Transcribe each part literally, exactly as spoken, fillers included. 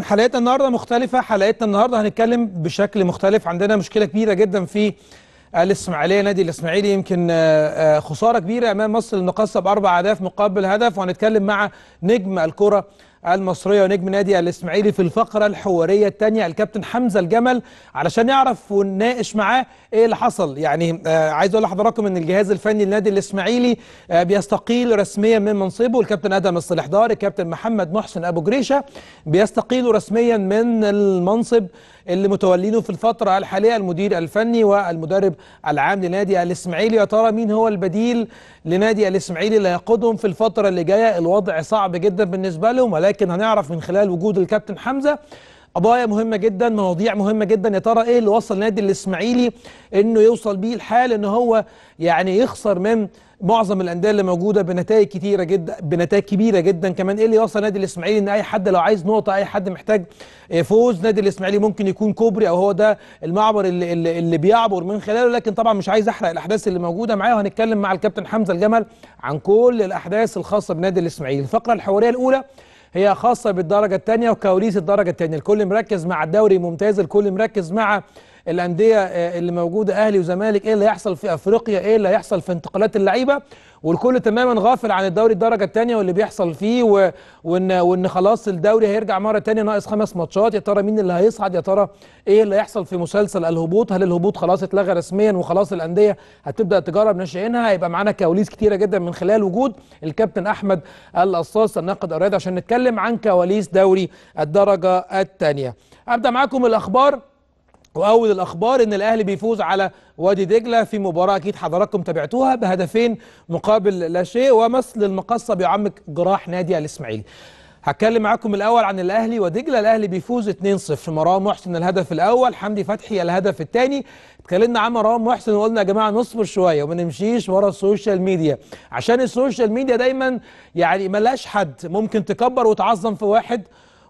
حلقتنا النهارده مختلفة، حلقتنا النهارده هنتكلم بشكل مختلف. عندنا مشكلة كبيرة جدا في الإسماعيلية، نادي الإسماعيلي يمكن خسارة كبيرة أمام مصر المقاصة بأربع أهداف مقابل هدف، وهنتكلم مع نجم الكرة المصرية ونجم نادي الإسماعيلي في الفقرة الحوارية الثانية الكابتن حمزة الجمل، علشان نعرف ونناقش معاه إيه اللي حصل. يعني عايز أقول لحضراتكم إن الجهاز الفني لنادي الإسماعيلي بيستقيل رسميا من منصبه، الكابتن آدم الصلاحدار، الكابتن محمد محسن أبو جريشة بيستقيلوا رسميا من المنصب اللي متولينه في الفترة الحالية المدير الفني والمدرب العام لنادي الإسماعيلي. يا ترى مين هو البديل لنادي الإسماعيلي اللي هيقودهم في الفترة اللي جاية؟ الوضع صعب جدا بالنسبة لهم، لكن هنعرف من خلال وجود الكابتن حمزة قضايا مهمة جدا، مواضيع مهمة جدا. يا ترى ايه اللي وصل نادي الإسماعيلي انه يوصل بيه الحال ان هو يعني يخسر من معظم الانديه اللي موجوده بنتائج كتيره جدا، بنتائج كبيره جدا كمان؟ ايه اللي يوصل نادي الاسماعيلي ان اي حد لو عايز نقطه، اي حد محتاج فوز، نادي الاسماعيلي ممكن يكون كوبري او هو ده المعبر اللي, اللي, اللي بيعبر من خلاله. لكن طبعا مش عايز احرق الاحداث اللي موجوده معايا، وهنتكلم مع الكابتن حمزه الجمل عن كل الاحداث الخاصه بنادي الاسماعيلي. الفقره الحواريه الاولى هي خاصه بالدرجه الثانيه وكواليس الدرجه الثانيه، الكل مركز مع الدوري ممتاز، الكل مركز مع الانديه اللي موجوده اهلي وزمالك، ايه اللي هيحصل في افريقيا، ايه اللي هيحصل في انتقالات اللعيبه، والكل تماما غافل عن الدوري الدرجه الثانيه واللي بيحصل فيه، و... وان وان خلاص الدوري هيرجع مره ثانيه ناقص خمس ماتشات. يا ترى مين اللي هيصعد؟ يا ترى ايه اللي هيحصل في مسلسل الهبوط؟ هل الهبوط خلاص اتلغى رسميا وخلاص الانديه هتبدا تجرب ناشئينها؟ هيبقى معانا كواليس كتيره جدا من خلال وجود الكابتن احمد القصاص الناقد الرياضي عشان نتكلم عن كواليس دوري الدرجه الثانيه. ابدا معاكم الاخبار، واول الاخبار ان الاهلي بيفوز على وادي دجله في مباراه اكيد حضراتكم تابعتوها بهدفين مقابل لا شيء، ومثل المقصه بيعمق جراح نادي الاسماعيلي. هتكلم معاكم الاول عن الاهلي ودجله، الاهلي بيفوز اثنين صفر، مرام محسن الهدف الاول، حمدي فتحي الهدف الثاني. اتكلمنا عن مرام محسن وقلنا يا جماعه نصبر شويه وما نمشيش ورا السوشيال ميديا، عشان السوشيال ميديا دايما يعني ملهاش حد، ممكن تكبر وتعظم في واحد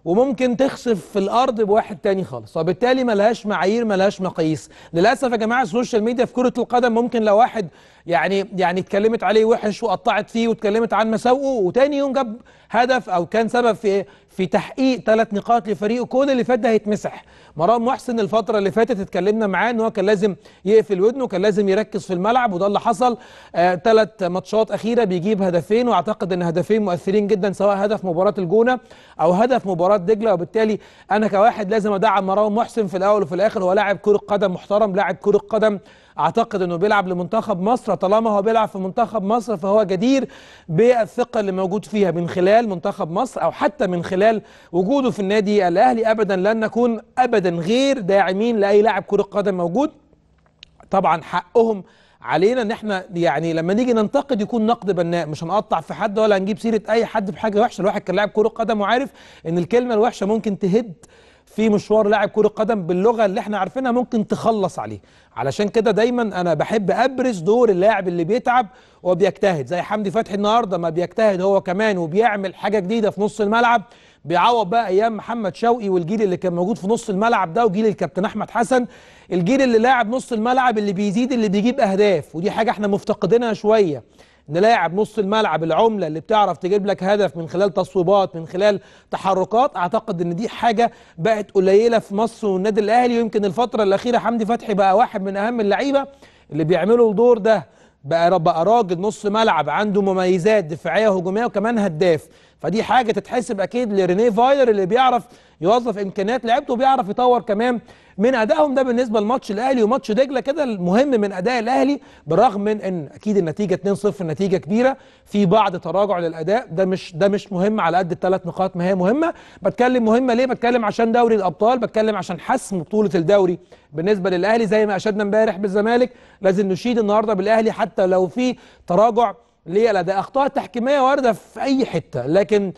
وممكن تخسف في الارض بواحد تاني خالص، وبالتالي ملهاش معايير، ملهاش مقاييس. للاسف يا جماعه السوشيال ميديا في كره القدم ممكن لو واحد يعني يعني اتكلمت عليه وحش وقطعت فيه واتكلمت عن مساوئه، وتاني يوم جاب هدف او كان سبب في في تحقيق ثلاث نقاط لفريقه، كل اللي فات ده هيتمسح. مرام محسن الفتره اللي فاتت اتكلمنا معاه ان هو كان لازم يقفل ودنه، كان لازم يركز في الملعب، وده اللي حصل. ثلاث آه ماتشات اخيره بيجيب هدفين، واعتقد ان هدفين مؤثرين جدا، سواء هدف مباراه الجونه او هدف مباراه دجله. وبالتالي انا كواحد لازم ادعم مرام محسن في الاول وفي الاخر، هو لاعب كره قدم محترم، لاعب كره قدم اعتقد انه بيلعب لمنتخب مصر، طالما هو بيلعب في منتخب مصر فهو جدير بالثقه اللي موجود فيها من خلال منتخب مصر، او حتى من خلال وجوده في النادي الاهلي. ابدا لن نكون ابدا غير داعمين لاي لاعب كره قدم موجود، طبعا حقهم علينا ان احنا يعني لما نيجي ننتقد يكون نقد بناء، مش هنقطع في حد ولا هنجيب سيره اي حد بحاجه وحشه. الواحد كان لاعب كره قدم وعارف ان الكلمه الوحشه ممكن تهد في مشوار لاعب كرة قدم باللغة اللي احنا عارفينها، ممكن تخلص عليه. علشان كده دايما انا بحب ابرز دور اللاعب اللي بيتعب وبيجتهد، زي حمدي فتحي النهارده ما بيجتهد هو كمان وبيعمل حاجة جديدة في نص الملعب، بيعوض بقى ايام محمد شوقي والجيل اللي كان موجود في نص الملعب ده، وجيل الكابتن احمد حسن، الجيل اللي لاعب نص الملعب اللي بيزيد، اللي بيجيب اهداف. ودي حاجة احنا مفتقدينها شوية، ان لاعب نص الملعب العمله اللي بتعرف تجيب لك هدف من خلال تصويبات، من خلال تحركات. اعتقد ان دي حاجه بقت قليله في مصر والنادي الاهلي، ويمكن الفتره الاخيره حمدي فتحي بقى واحد من اهم اللعيبه اللي بيعملوا الدور ده، بقى بقى راجل نص ملعب عنده مميزات دفاعيه وهجوميه وكمان هداف. فدي حاجه تتحسب اكيد لرينيه فايلر اللي بيعرف يوظف امكانيات لعيبته وبيعرف يطور كمان من ادائهم. ده بالنسبه لماتش الاهلي وماتش دجله كده المهم من اداء الاهلي، بالرغم من ان اكيد النتيجه اثنين صفر نتيجه كبيره، في بعض تراجع للاداء، ده مش ده مش مهم على قد الثلاث نقاط ما هي مهمه. بتكلم مهمه ليه؟ بتكلم عشان دوري الابطال، بتكلم عشان حسم بطوله الدوري بالنسبه للاهلي، زي ما اشدنا امبارح بالزمالك لازم نشيد النهارده بالاهلي حتى لو في تراجع للاداء. اخطاء تحكيميه وارده في اي حته، لكن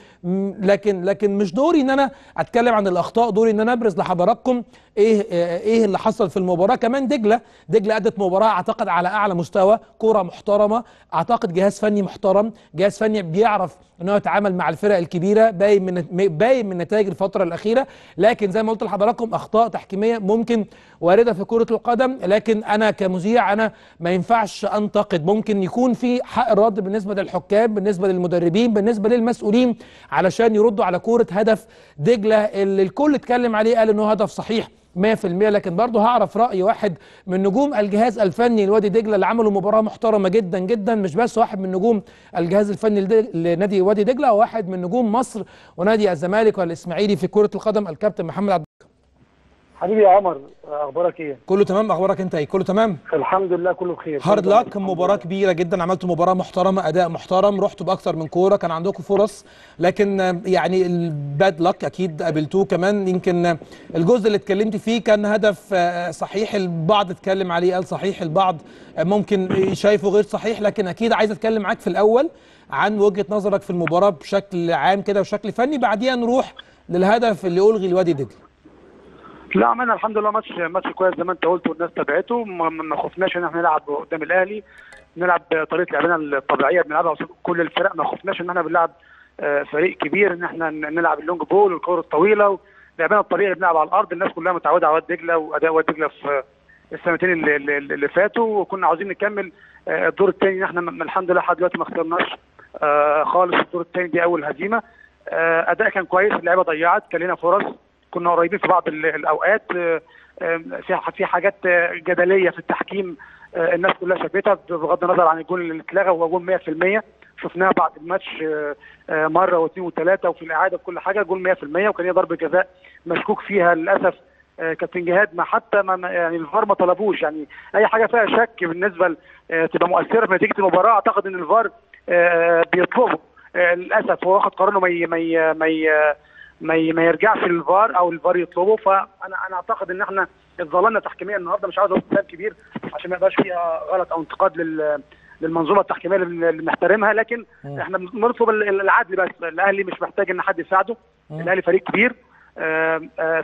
لكن لكن مش دوري ان انا اتكلم عن الاخطاء، دوري ان انا ابرز لحضراتكم ايه ايه اللي حصل في المباراه. كمان دجله دجله ادت مباراه اعتقد على اعلى مستوى، كره محترمه، اعتقد جهاز فني محترم، جهاز فني بيعرف ان هو يتعامل مع الفرق الكبيره، باين من باين من نتائج الفتره الاخيره. لكن زي ما قلت لحضراتكم اخطاء تحكيميه ممكن وارده في كره القدم، لكن انا كمذيع انا ما ينفعش انتقد، ممكن يكون في حق الارض بالنسبه للحكام، بالنسبه للمدربين، بالنسبه للمسؤولين، علشان يردوا على كوره هدف دجله اللي الكل اتكلم عليه قال انه هدف صحيح مية في المية. لكن برضه هعرف رأي واحد من نجوم الجهاز الفني لوادي دجلة اللي عملوا مباراة محترمة جدا جدا، مش بس واحد من نجوم الجهاز الفني لنادي وادي دجلة، واحد من نجوم مصر ونادي الزمالك والاسماعيلي في كرة القدم، الكابتن محمد عبد القادر. حبيبي يا عمر، اخبارك ايه؟ كله تمام، اخبارك انت ايه؟ كله تمام؟ الحمد لله كله بخير. هارد لك، مباراة كبيرة جدا، عملتوا مباراة محترمة، اداء محترم، رحتوا باكثر من كورة، كان عندكم فرص، لكن يعني الباد لك اكيد قابلتوه. كمان يمكن الجزء اللي اتكلمت فيه كان هدف صحيح، البعض اتكلم عليه قال صحيح، البعض ممكن شايفه غير صحيح، لكن اكيد عايز اتكلم معاك في الاول عن وجهة نظرك في المباراة بشكل عام كده وشكل فني، بعديها نروح للهدف اللي الغي لوادي دجلة. لا، عملنا الحمد لله ماتش ماتش كويس زي ما انت قلت والناس تابعته، ما خفناش ان احنا نلعب قدام الاهلي، نلعب طريقه لعبنا الطبيعيه بنلعبها قصاد كل الفرق، ما خفناش ان احنا بنلعب فريق كبير، ان احنا نلعب اللونج بول والكور الطويله، لعبنا الطبيعي اللي بنلعب على الارض، الناس كلها متعوده على وادي دجله واداء وادي دجله في السنتين اللي, اللي فاتوا، وكنا عاوزين نكمل الدور الثاني، ان احنا الحمد لله لحد دلوقتي ما خسرناش خالص، الدور الثاني دي اول هزيمه، اداء كان كويس، اللعيبه ضيعت، كان لنا فرص، كنا قريبين في بعض الاوقات، في حاجات جدليه في التحكيم الناس كلها شافتها، بغض النظر عن الجول اللي اتلغى وهو جول مية في المية، شفناه بعد الماتش مره واثنين وثلاثه وفي الاعاده وكل حاجه، جول مية في المية، وكان هي ضربه جزاء مشكوك فيها للاسف كابتن جهاد، ما حتى ما يعني الفار ما طلبوش، يعني اي حاجه فيها شك بالنسبه تبقى مؤثره في نتيجه المباراه، اعتقد ان الفار بيطلبه، للاسف هو واخد قرار انه ما ما ما يرجعش للفار او الفار يطلبه، فانا انا اعتقد ان احنا اتظلمنا تحكيميا النهارده، مش عاوز اقول كلام كبير عشان ما يبقاش فيها غلط او انتقاد لل للمنظومه التحكيميه اللي بنحترمها، لكن م. احنا بنطلب العدل بس، الاهلي مش محتاج ان حد يساعده، م. الاهلي فريق كبير،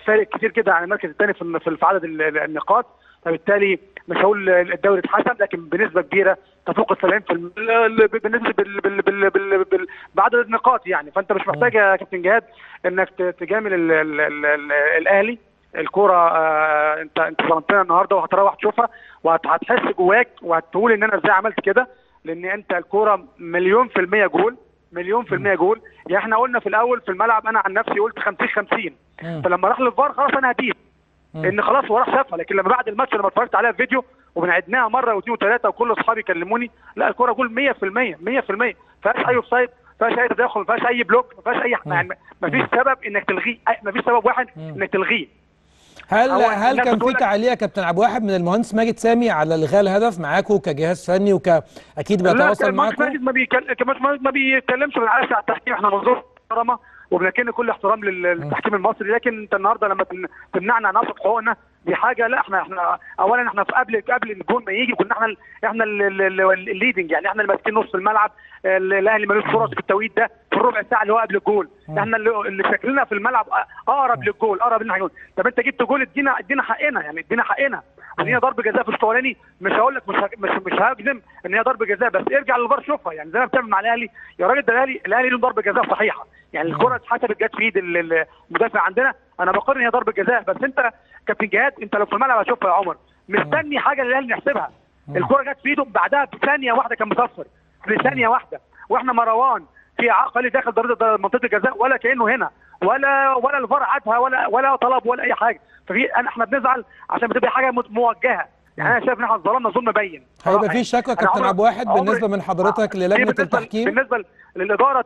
فارق كتير كده عن المركز الثاني في في عدد النقاط، فبالتالي مش هقول الدوري اتحسم، لكن بنسبه كبيره تفوق السبعين في المية بالنسبه بعدد النقاط يعني، فانت مش محتاج يا كابتن جهاد انك تجامل ال ال ال ال الاهلي، الكوره آه انت انت ظلمتنا النهارده، وهتروح تشوفها وهتحس جواك وهتقول ان انا ازاي عملت كده، لان انت الكوره مليون في الميه جول، مليون في الميه جول، يعني احنا قلنا في الاول في الملعب، انا عن نفسي قلت خمسين خمسين، فلما راح للفار خلاص انا هديت ان خلاص هو راح شافها، لكن لما بعد الماتش لما اتفرجت عليها في فيديو وبنعدناها مره واثنين وثلاثه وكل اصحابي كلموني، لا الكوره جول مية في المية، مية في المية، ما فيهاش اي اوف سايد، ما فيهاش اي تداخل، ما فيهاش اي بلوك، ما فيهاش اي يعني ما فيش سبب انك تلغيه، ما فيش سبب واحد انك تلغيه. هل هل كان في تعليق يا كابتن عبد الواحد من المهندس ماجد سامي على الغاء الهدف معاكم كجهاز فني وك اكيد بيتواصل معاكم؟ لا، ما بيتكلمش ما بيتكلمش من على التحكيم، احنا منظور محترمه وبنكن كل احترام للتحكيم المصري، لكن انت النهارده لما تمنعنا عن ناخد حقوقنا دي حاجه، لا احنا احنا اولا احنا في قبل قبل الجول ما يجي كنا احنا احنا الليدنج، يعني احنا اللي ماسكين نص الملعب، الاهلي مالوش فرص في التوقيت ده في الربع ساعه اللي هو قبل الجول، احنا اللي شكلنا في الملعب اقرب للجول، اقرب لنا جول، طب انت جبت جول ادينا ادينا حقنا، يعني ادينا حقنا، ادينا ضرب جزاء في الاولاني، مش هقول لك مش مش مش هجزم ان هي ضرب جزاء، بس ارجع للفار شوفها، يعني زي ما بتعمل مع الاهلي يا راجل، ده الاهلي الاهلي له ضربه جزاء صحيحه، يعني الكره اتحسبت جت في ايد المدافع عندنا، انا بقر ان هي ضربه جزاء، بس انت كابتن جهاد انت لو في الملعب هشوفها يا عمر، مستني حاجه للاهلي نحسبها، الكره جت في ايده بعدها بثانيه واحده كان مصفر، بثانيه واحده، واحنا مروان في عقلي داخل ضربه منطقه الجزاء ولا كانه هنا، ولا ولا الفار عادها ولا ولا طلب ولا اي حاجه، ففي احنا بنزعل عشان بتبقى حاجه موجهه، يعني انا شايف ان احنا ظلمنا ظلم بين. هيبقى في شكوى كابتن عبد الواحد بالنسبه من حضرتك للجنه التحكيم؟ بالنسبه للاداره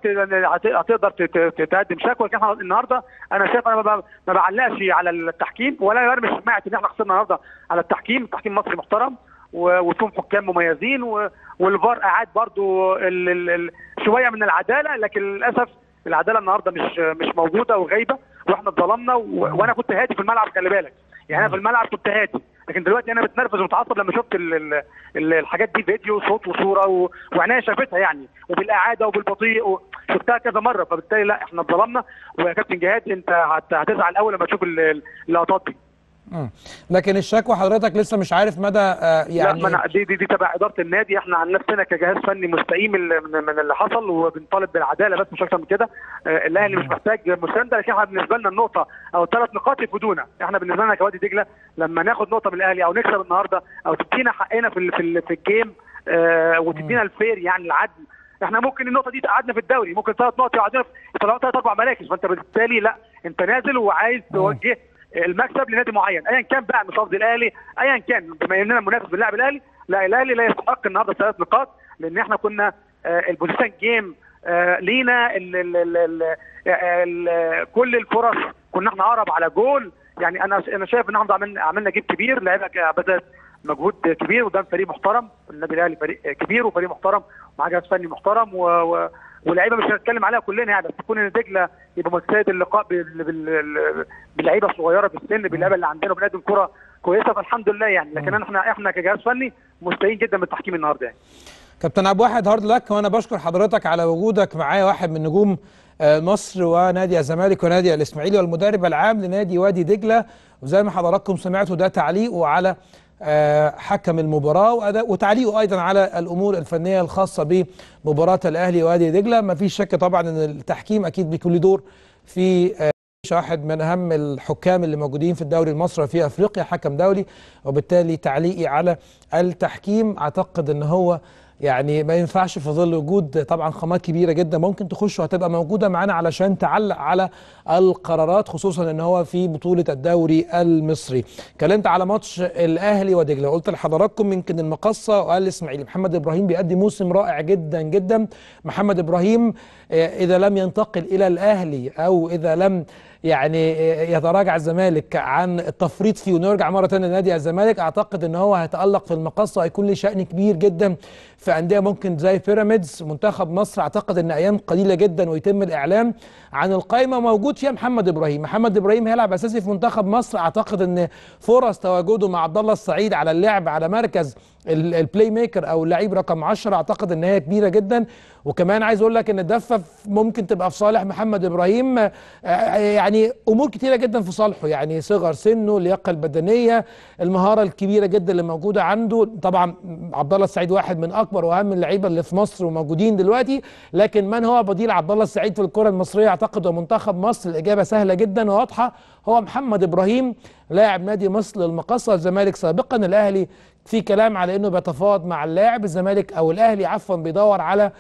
هتقدر تقدم شكوى، لكن احنا النهارده انا شايف انا ما بعلقش على التحكيم ولا برمش سماعه ان احنا خسرنا النهارده على التحكيم، التحكيم مصري محترم وفيهم حكام مميزين، والفار اعاد برضو ال ال ال شويه من العداله، لكن للاسف العداله النهارده مش مش موجوده وغايبه، واحنا اتظلمنا، وانا كنت هادي في الملعب خلي بالك، يعني انا في الملعب كنت هادي، لكن دلوقتي انا متنرفز ومتعصب لما شفت ال ال ال الحاجات دي، فيديو صوت وصوره وعينيا شافتها يعني، وبالاعاده وبالبطيء شفتها كذا مره، فبالتالي لا احنا اتظلمنا، ويا كابتن جهاد انت هتزعل اول لما تشوف اللقطات دي. امم لكن الشكوى حضرتك لسه مش عارف مدى آه يعني لا، ما دي, دي دي تبع اداره النادي، احنا عن نفسنا كجهاز فني مستقيم من اللي حصل، وبنطالب بالعداله بس مش اكتر من كده، آه الاهلي مش محتاج مسانده، لكن احنا بالنسبه لنا النقطه او الثلاث نقاط يفيدونا، احنا بالنسبه لنا كوادي دجله لما ناخد نقطه من الاهلي او نكسب النهارده او تدينا حقنا في في الجيم وتدينا الفير يعني العدل. احنا ممكن النقطه دي تقعدنا في الدوري، ممكن ثلاث نقط يقعدونا يطلعوا ثلاث اربع مراكز، فانت بالتالي لا انت نازل وعايز توجه المكسب لنادي معين ايا كان بقى، مصاد الاهلي ايا كان، بما اننا منافس باللاعب الاهلي، لا الاهلي لا يستحق النهارده ثلاث نقاط، لان احنا كنا البوزيشن جيم لينا ال ال ال ال كل الفرص، كنا احنا اقرب على جول. يعني انا انا شايف ان احنا عملنا عملنا جيب كبير، لعيبه بذلت مجهود كبير قدام فريق محترم، النادي الاهلي فريق كبير وفريق محترم ومعاه جهاز فني محترم و... و... ولاعيبه مش هنتكلم عليها كلنا يعني، بس تكون ان دجله يبقى متسيد اللقاء باللعيبه الصغيره في السن، باللعيبه اللي عندنا وبنقدم كره كويسه، فالحمد لله يعني. لكن احنا احنا كجهاز فني مستائين جدا من التحكيم النهارده يعني. كابتن عبد الواحد هارد لك، وانا بشكر حضرتك على وجودك معايا، واحد من نجوم مصر ونادي الزمالك ونادي الاسماعيلي والمدرب العام لنادي وادي دجله، وزي ما حضراتكم سمعتوا ده تعليقه على حكم المباراة وتعليقه أيضا على الأمور الفنية الخاصة بمباراة الأهلي ووادي دجلة. ما فيش شك طبعا أن التحكيم أكيد بكل دور في واحد من أهم الحكام اللي موجودين في الدوري المصري في أفريقيا، حكم دولي، وبالتالي تعليقي على التحكيم أعتقد أن هو يعني ما ينفعش في ظل وجود طبعا خامات كبيره جدا ممكن تخش وهتبقى موجوده معانا علشان تعلق على القرارات، خصوصا ان هو في بطوله الدوري المصري. اتكلمت على ماتش الاهلي ودجله، قلت لحضراتكم يمكن المقصه والاسماعيلي محمد ابراهيم بيقدم موسم رائع جدا جدا. محمد ابراهيم اذا لم ينتقل الى الاهلي او اذا لم يعني يتراجع الزمالك عن التفريط فيه ونرجع مره ثانيه لنادي الزمالك، اعتقد ان هو هيتالق في المقصه، هيكون له شان كبير جدا في انديه ممكن زي بيراميدز. منتخب مصر اعتقد ان ايام قليله جدا ويتم الاعلان عن القائمه موجود فيها محمد ابراهيم. محمد ابراهيم هيلعب اساسي في منتخب مصر، اعتقد ان فرص تواجده مع عبد الله السعيد على اللعب على مركز البلاي ميكر او اللعيب رقم عشرة اعتقد ان هي كبيره جدا. وكمان عايز اقول لك ان الدفه ممكن تبقى في صالح محمد ابراهيم، يعني امور كتيره جدا في صالحه، يعني صغر سنه، اللياقه البدنيه، المهاره الكبيره جدا اللي موجوده عنده. طبعا عبد الله السعيد واحد من اكبر واهم اللعيبه اللي في مصر وموجودين دلوقتي، لكن من هو بديل عبد الله السعيد في الكره المصريه اعتقد ومنتخب مصر؟ الاجابه سهله جدا وواضحه، هو محمد ابراهيم لاعب نادي مصر المقاصه. الزمالك سابقا الاهلي في كلام على انه بيتفاوض مع اللاعب، الزمالك او الاهلي عفوا بيدور على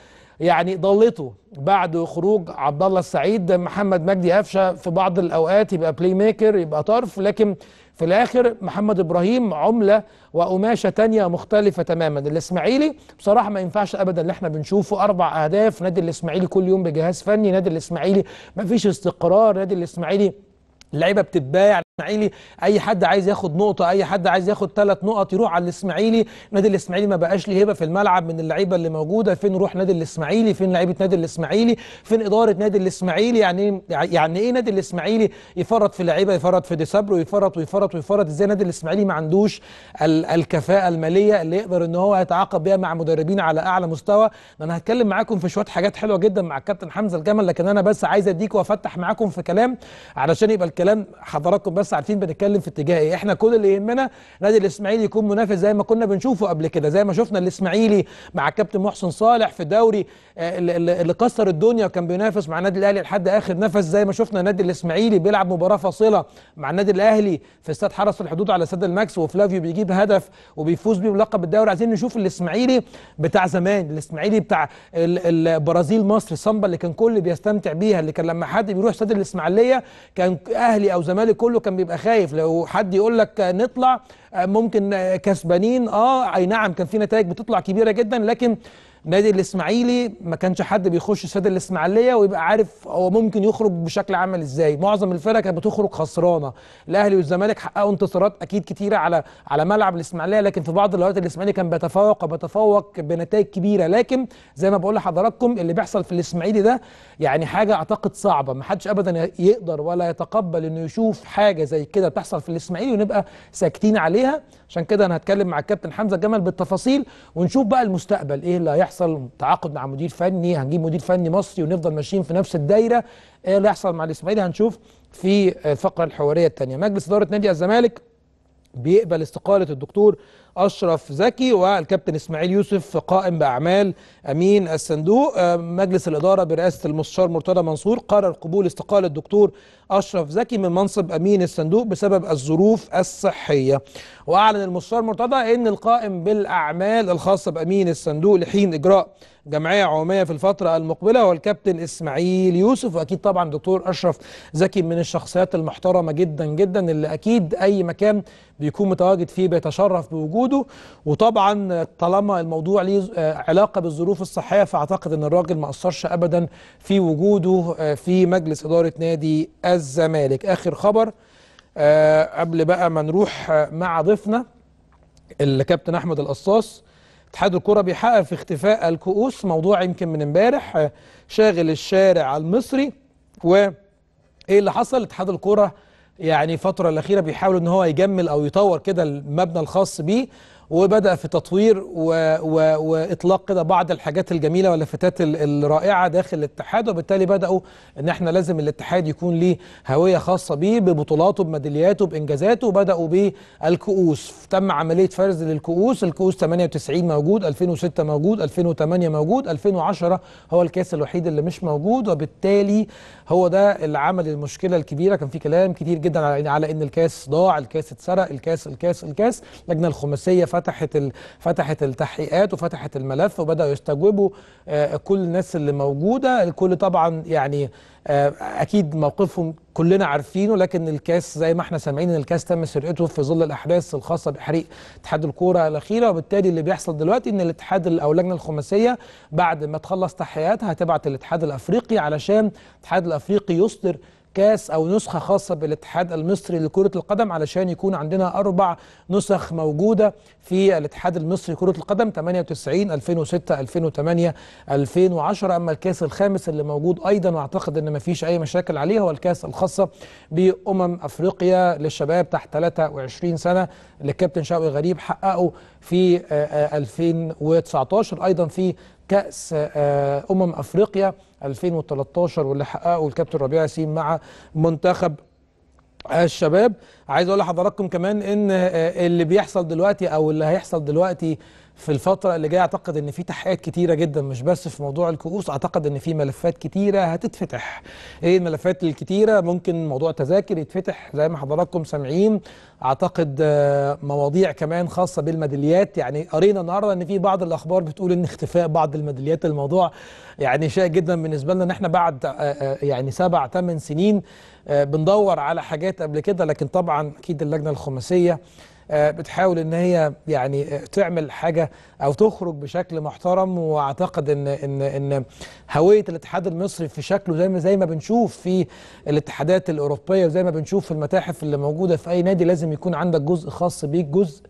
يعني ضلته بعد خروج عبد الله السعيد. محمد مجدي قفشه في بعض الاوقات يبقى بلاي ميكر يبقى طرف، لكن في الاخر محمد ابراهيم عمله وقماشه ثانيه مختلفه تماما. الاسماعيلي بصراحه ما ينفعش ابدا اللي احنا بنشوفه، اربع اهداف، نادي الاسماعيلي كل يوم بجهاز فني، نادي الاسماعيلي ما فيش استقرار، نادي الاسماعيلي اللعيبه بتتبايع، الاسماعيلي اي حد عايز ياخد نقطه، اي حد عايز ياخد ثلاث نقط يروح على الاسماعيلي. نادي الاسماعيلي ما بقاش ليه هبه في الملعب من اللعيبه اللي موجوده، فين روح نادي الاسماعيلي، فين لعيبه نادي الاسماعيلي، فين اداره نادي الاسماعيلي. يعني يعني ايه نادي الاسماعيلي يفرط في لعيبه، يفرط في ديسابرو، يفرط ويفرط ويفرط ازاي؟ نادي الاسماعيلي ما عندوش ال الكفاءه الماليه اللي يقدر ان هو يتعاقد بيها مع مدربين على اعلى مستوى. انا هتكلم معاكم في شويه حاجات حلوه جدا مع الكابتن حمزه الجمل، لكن انا بس عايز اديك وافتح معاكم في كلام علشان يبقى الكلام حضراتكم بس عارفين بنتكلم في اتجاه ايه. احنا كل اللي يهمنا نادي الاسماعيلي يكون منافس زي ما كنا بنشوفه قبل كده، زي ما شفنا الاسماعيلي مع كابتن محسن صالح في دوري اللي كسر الدنيا وكان بينافس مع النادي الاهلي لحد اخر نفس، زي ما شفنا نادي الاسماعيلي بيلعب مباراه فاصله مع النادي الاهلي في استاد حرس الحدود على استاد الماكس وفلافيو بيجيب هدف وبيفوز بيه بلقب الدوري. عايزين نشوف الاسماعيلي بتاع زمان، الاسماعيلي بتاع البرازيل مصر الصمبا اللي كان كل بيستمتع بيها، اللي كان لما حد بيروح استاد الاسماعيليه كان اهلي او زمالك كله كان بيبقى خايف، لو حد يقول لك نطلع ممكن كسبانين. اه اي نعم كان في نتائج بتطلع كبيره جدا، لكن نادي الاسماعيلي ما كانش حد بيخش استاد الاسماعيليه ويبقى عارف هو ممكن يخرج بشكل عمل ازاي. معظم الفرق كانت بتخرج خسرانه، الاهلي والزمالك حققوا انتصارات اكيد كتيره على على ملعب الاسماعيليه، لكن في بعض الاوقات الاسماعيلي كان بيتفوق وبيتفوق بنتائج كبيره. لكن زي ما بقول لحضراتكم اللي بيحصل في الاسماعيلي ده يعني حاجه اعتقد صعبه، ما حدش ابدا يقدر ولا يتقبل انه يشوف حاجه زي كده بتحصل في الاسماعيلي ونبقى ساكتين عليها. عشان كده انا هتكلم مع الكابتن حمزه جمل بالتفاصيل ونشوف بقى المستقبل ايه اللي هيحصل. يحصل تعاقد مع مدير فني، هنجيب مدير فني مصري ونفضل ماشيين في نفس الدايره، ايه اللي هيحصل مع الاسماعيلي هنشوف في الفقره الحواريه الثانيه. مجلس اداره نادي الزمالك بيقبل استقاله الدكتور أشرف زكي، والكابتن إسماعيل يوسف قائم بأعمال أمين الصندوق. مجلس الإدارة برئاسة المستشار مرتضى منصور قرر قبول استقالة الدكتور أشرف زكي من منصب أمين الصندوق بسبب الظروف الصحية. وأعلن المستشار مرتضى أن القائم بالأعمال الخاصة بأمين الصندوق لحين إجراء جمعية عمومية في الفترة المقبلة هو الكابتن إسماعيل يوسف. وأكيد طبعا دكتور أشرف زكي من الشخصيات المحترمة جدا جدا، اللي أكيد أي مكان بيكون متواجد فيه بيتشرف بوجوده. وطبعا طالما الموضوع ليه علاقة بالظروف الصحية فأعتقد أن الراجل ما قصرش أبدا في وجوده في مجلس إدارة نادي الزمالك. آخر خبر قبل بقى ما نروح مع ضيفنا الكابتن أحمد القصاص. اتحاد الكرة بيحقق في اختفاء الكؤوس، موضوع يمكن من امبارح شاغل الشارع المصري. وايه اللي حصل؟ اتحاد الكرة يعني الفترة الأخيرة بيحاول ان هو يجمل او يطور كده المبنى الخاص بيه، وبدأ في تطوير و... و... واطلاق كده بعض الحاجات الجميلة واللافتات الرائعة داخل الاتحاد. وبالتالي بدأوا ان احنا لازم الاتحاد يكون ليه هوية خاصة بيه ببطولاته بميدالياته بإنجازاته، وبدأوا بالكؤوس. تم عملية فرز للكؤوس، الكؤوس ثمانية وتسعين موجود، ألفين وستة موجود، ألفين وثمانية موجود، ألفين وعشرة هو الكاس الوحيد اللي مش موجود. وبالتالي هو ده اللي عمل المشكلة الكبيرة. كان في كلام كتير جدا على, على ان الكاس ضاع، الكاس اتسرق، الكاس الكاس الكاس اللجنة الخماسية فتحت فتحت التحقيقات وفتحت الملف، وبداوا يستجوبوا كل الناس اللي موجوده. الكل طبعا يعني اكيد موقفهم كلنا عارفينه، لكن الكاس زي ما احنا سامعين ان الكاس تم سرقته في ظل الاحداث الخاصه بحريق اتحاد الكوره الاخيره. وبالتالي اللي بيحصل دلوقتي ان الاتحاد او اللجنه الخماسيه بعد ما تخلص تحقيقاتها هتبعت الاتحاد الافريقي علشان الاتحاد الافريقي يصدر كاس او نسخه خاصه بالاتحاد المصري لكره القدم، علشان يكون عندنا اربع نسخ موجوده في الاتحاد المصري لكره القدم، ثمانية وتسعين ألفين وستة ألفين وثمانية ألفين وعشرة. اما الكاس الخامس اللي موجود ايضا واعتقد ان مفيش اي مشاكل عليه هو الكاس الخاصه بامم افريقيا للشباب تحت ثلاثة وعشرين سنه اللي الكابتن شوقي غريب حققه في ألفين وتسعطاشر. ايضا في كأس أمم أفريقيا ألفين وثلاثطاشر واللي حققه الكابتن ربيع ياسين مع منتخب الشباب. عايز أقول لحضراتكم كمان إن اللي بيحصل دلوقتي أو اللي هيحصل دلوقتي في الفترة اللي جاية أعتقد إن في تحقيقات كتيرة جدا، مش بس في موضوع الكؤوس، أعتقد إن في ملفات كتيرة هتتفتح. إيه الملفات الكتيرة؟ ممكن موضوع تذاكر يتفتح زي ما حضراتكم سامعين، أعتقد مواضيع كمان خاصة بالميداليات. يعني قرينا النهارده إن في بعض الأخبار بتقول إن اختفاء بعض الميداليات، الموضوع يعني شائك جدا بالنسبة لنا إن إحنا بعد يعني سبع ثمان سنين بندور على حاجات قبل كده. لكن طبعا أكيد اللجنة الخماسية بتحاول ان هي يعني تعمل حاجه او تخرج بشكل محترم. واعتقد ان ان ان هويه الاتحاد المصري في شكله زي ما زي ما بنشوف في الاتحادات الاوروبيه وزي ما بنشوف في المتاحف اللي موجوده في اي نادي، لازم يكون عندك جزء خاص بيك، جزء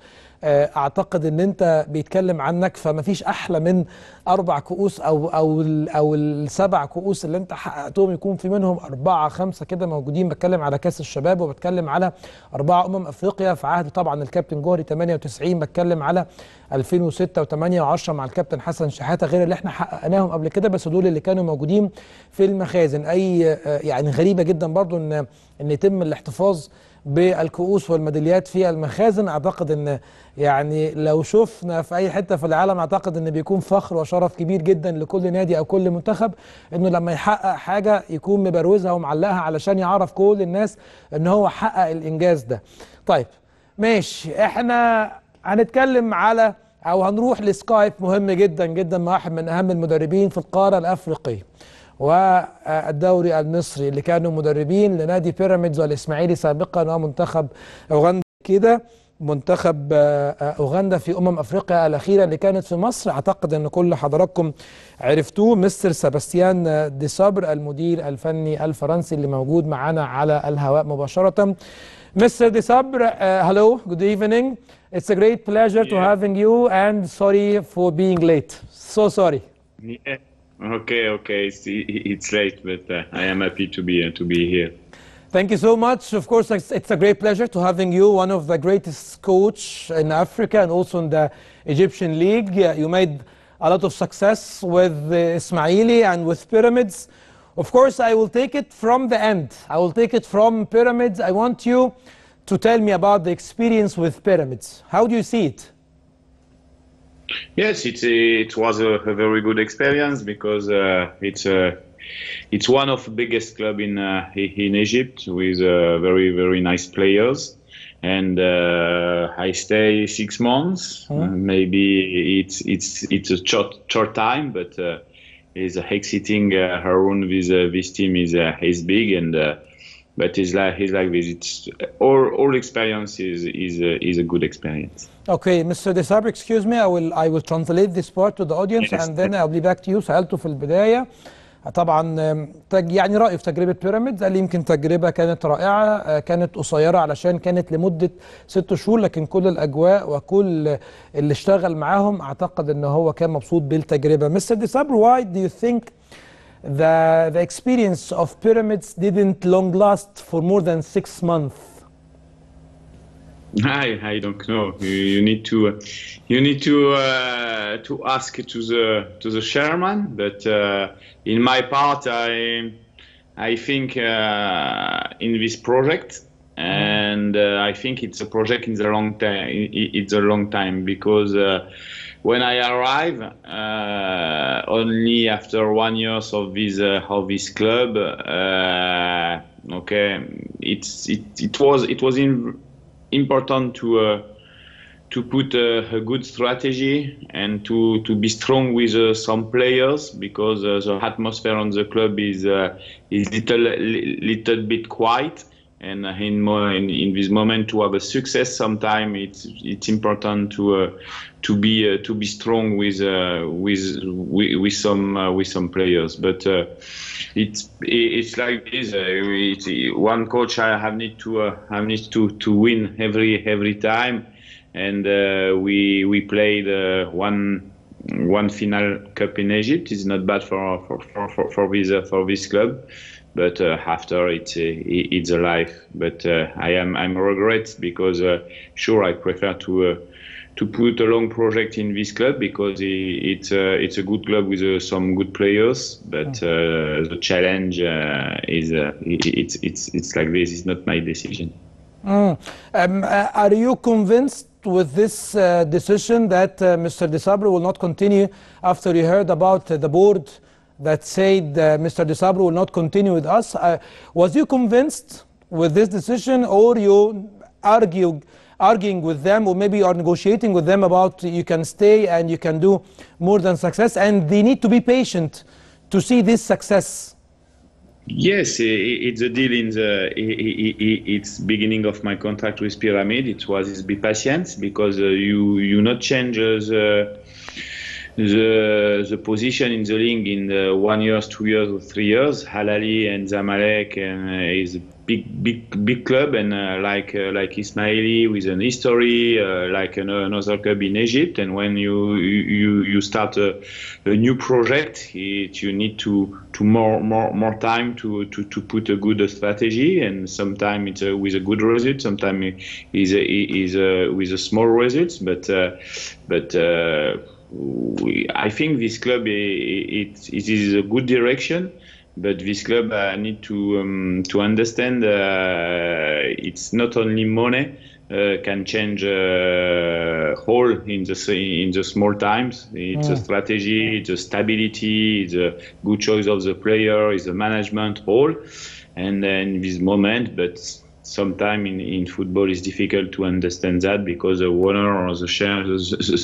اعتقد ان انت بيتكلم عنك. فما فيش احلى من اربع كؤوس او او او السبع كؤوس اللي انت حققتهم يكون في منهم اربعه خمسه كده موجودين. بتكلم على كاس الشباب، وبتكلم على اربعه امم افريقيا في عهد طبعا الكابتن جوهري ثمانية وتسعين، بتكلم على ألفين وستة وثمانية وعشرة مع الكابتن حسن شحاته، غير اللي احنا حققناهم قبل كده، بس دول اللي كانوا موجودين في المخازن. اي يعني غريبه جدا برضو ان ان يتم الاحتفاظ بالكؤوس والميداليات في المخازن. اعتقد ان يعني لو شفنا في اي حته في العالم اعتقد ان بيكون فخر وشرف كبير جدا لكل نادي او كل منتخب انه لما يحقق حاجه يكون مبروزها ومعلقها علشان يعرف كل الناس ان هو حقق الانجاز ده. طيب ماشي، احنا هنتكلم على او هنروح لسكايب مهم جدا جدا مع واحد من اهم المدربين في القاره الافريقيه والدوري المصري اللي كانوا مدربين لنادي بيراميدز والاسماعيلي سابقا ومنتخب اوغندا كده منتخب اوغندا في امم افريقيا الاخيره اللي كانت في مصر. اعتقد ان كل حضراتكم عرفتوه، مستر سباستيان ديسابر المدير الفني الفرنسي اللي موجود معانا على الهواء مباشره. Mister Desabre, uh, hello, good evening. It's a great pleasure yeah. to having you, and sorry for being late. So sorry. Yeah. Okay, okay, it's, it's late, but uh, I am happy to be uh, to be here. Thank you so much. Of course, it's, it's a great pleasure to having you, one of the greatest coach in Africa and also in the Egyptian league. Yeah, you made a lot of success with uh, Ismaili and with Pyramids. Of course, I will take it from the end. I will take it from Pyramids. I want you to tell me about the experience with Pyramids. How do you see it? Yes, it's a, it was a, a very good experience because uh, it's a, it's one of the biggest club in uh, in Egypt with uh, very very nice players, and uh, I stay six months. Mm. Uh, maybe it's it's it's a short short time, but uh, is exiting uh, Haroun with uh, this team is uh, is big and. Uh, But it's like it's like this. It's all all experience is is a, is a good experience. Okay, Mister Desabre, excuse me. I will I will translate this part to the audience, yes. And then I'll be back to you. سألته في البداية طبعا يعني رأيه في تجربة بيراميدز. قال لي يمكن تجربة كانت رائعة، كانت قصيرة علشان كانت لمدة ست شهور، لكن كل الأجواء وكل اللي اشتغل معاهم أعتقد إن هو كان مبسوط بالتجربة. Mister Desabre, why do you think The, the experience of Pyramids didn't long last for more than six months? I I don't know. You, you need to uh, you need to uh, to ask to the to the chairman. But uh, in my part, I I think uh, in this project, and uh, I think it's a project in the long time. It's a long time because. Uh, When I arrived, uh, only after one year of this uh, of this club, uh, okay, it's it it was it was in, important to uh, to put a, a good strategy and to to be strong with uh, some players because uh, the atmosphere on the club is uh, is little little bit quiet. And in, in in this moment to have a success, sometimes it's it's important to uh, to be uh, to be strong with uh, with with some uh, with some players. But uh, it's it's like this. Uh, it's, one coach I have need to uh, I need to to win every every time. And uh, we we played uh, one one final cup in Egypt. It's not bad for for for for, for this uh, for this club. But uh, after it's uh, it's a life. But uh, I am I'm regret because uh, sure I prefer to uh, to put a long project in this club because it's uh, it's a good club with uh, some good players. But uh, the challenge uh, is uh, it's it's it's like this. It's not my decision. Mm. Um, are you convinced with this uh, decision that uh, Mister Desabre will not continue after you heard about uh, the board? That said, uh, Mister Desabre will not continue with us. Uh, was you convinced with this decision, or you argue, arguing with them, or maybe you are negotiating with them about you can stay and you can do more than success, and they need to be patient to see this success? Yes, it's a deal in the it's beginning of my contract with Pyramid. It was be patient because you you not change the. The, the position in the league in the one years, two years, or three years. Al-Ahly and Zamalek and, uh, is a big, big, big club, and uh, like uh, like Ismaili with an history, uh, like an, another club in Egypt. And when you you you start a, a new project, it, you need to to more more more time to to to put a good strategy. And sometimes it's a, with a good result, sometimes it is a, is a, with a small result, but uh, but. Uh, We, I think this club it, it is a good direction, but this club uh, need to um, to understand uh, it's not only money uh, can change uh, all in the in the small times. It's yeah. a strategy, it's a stability, it's a good choice of the player, it's a management all, and then this moment, but. Sometimes in, in football it's difficult to understand that because the owner or the, share, the,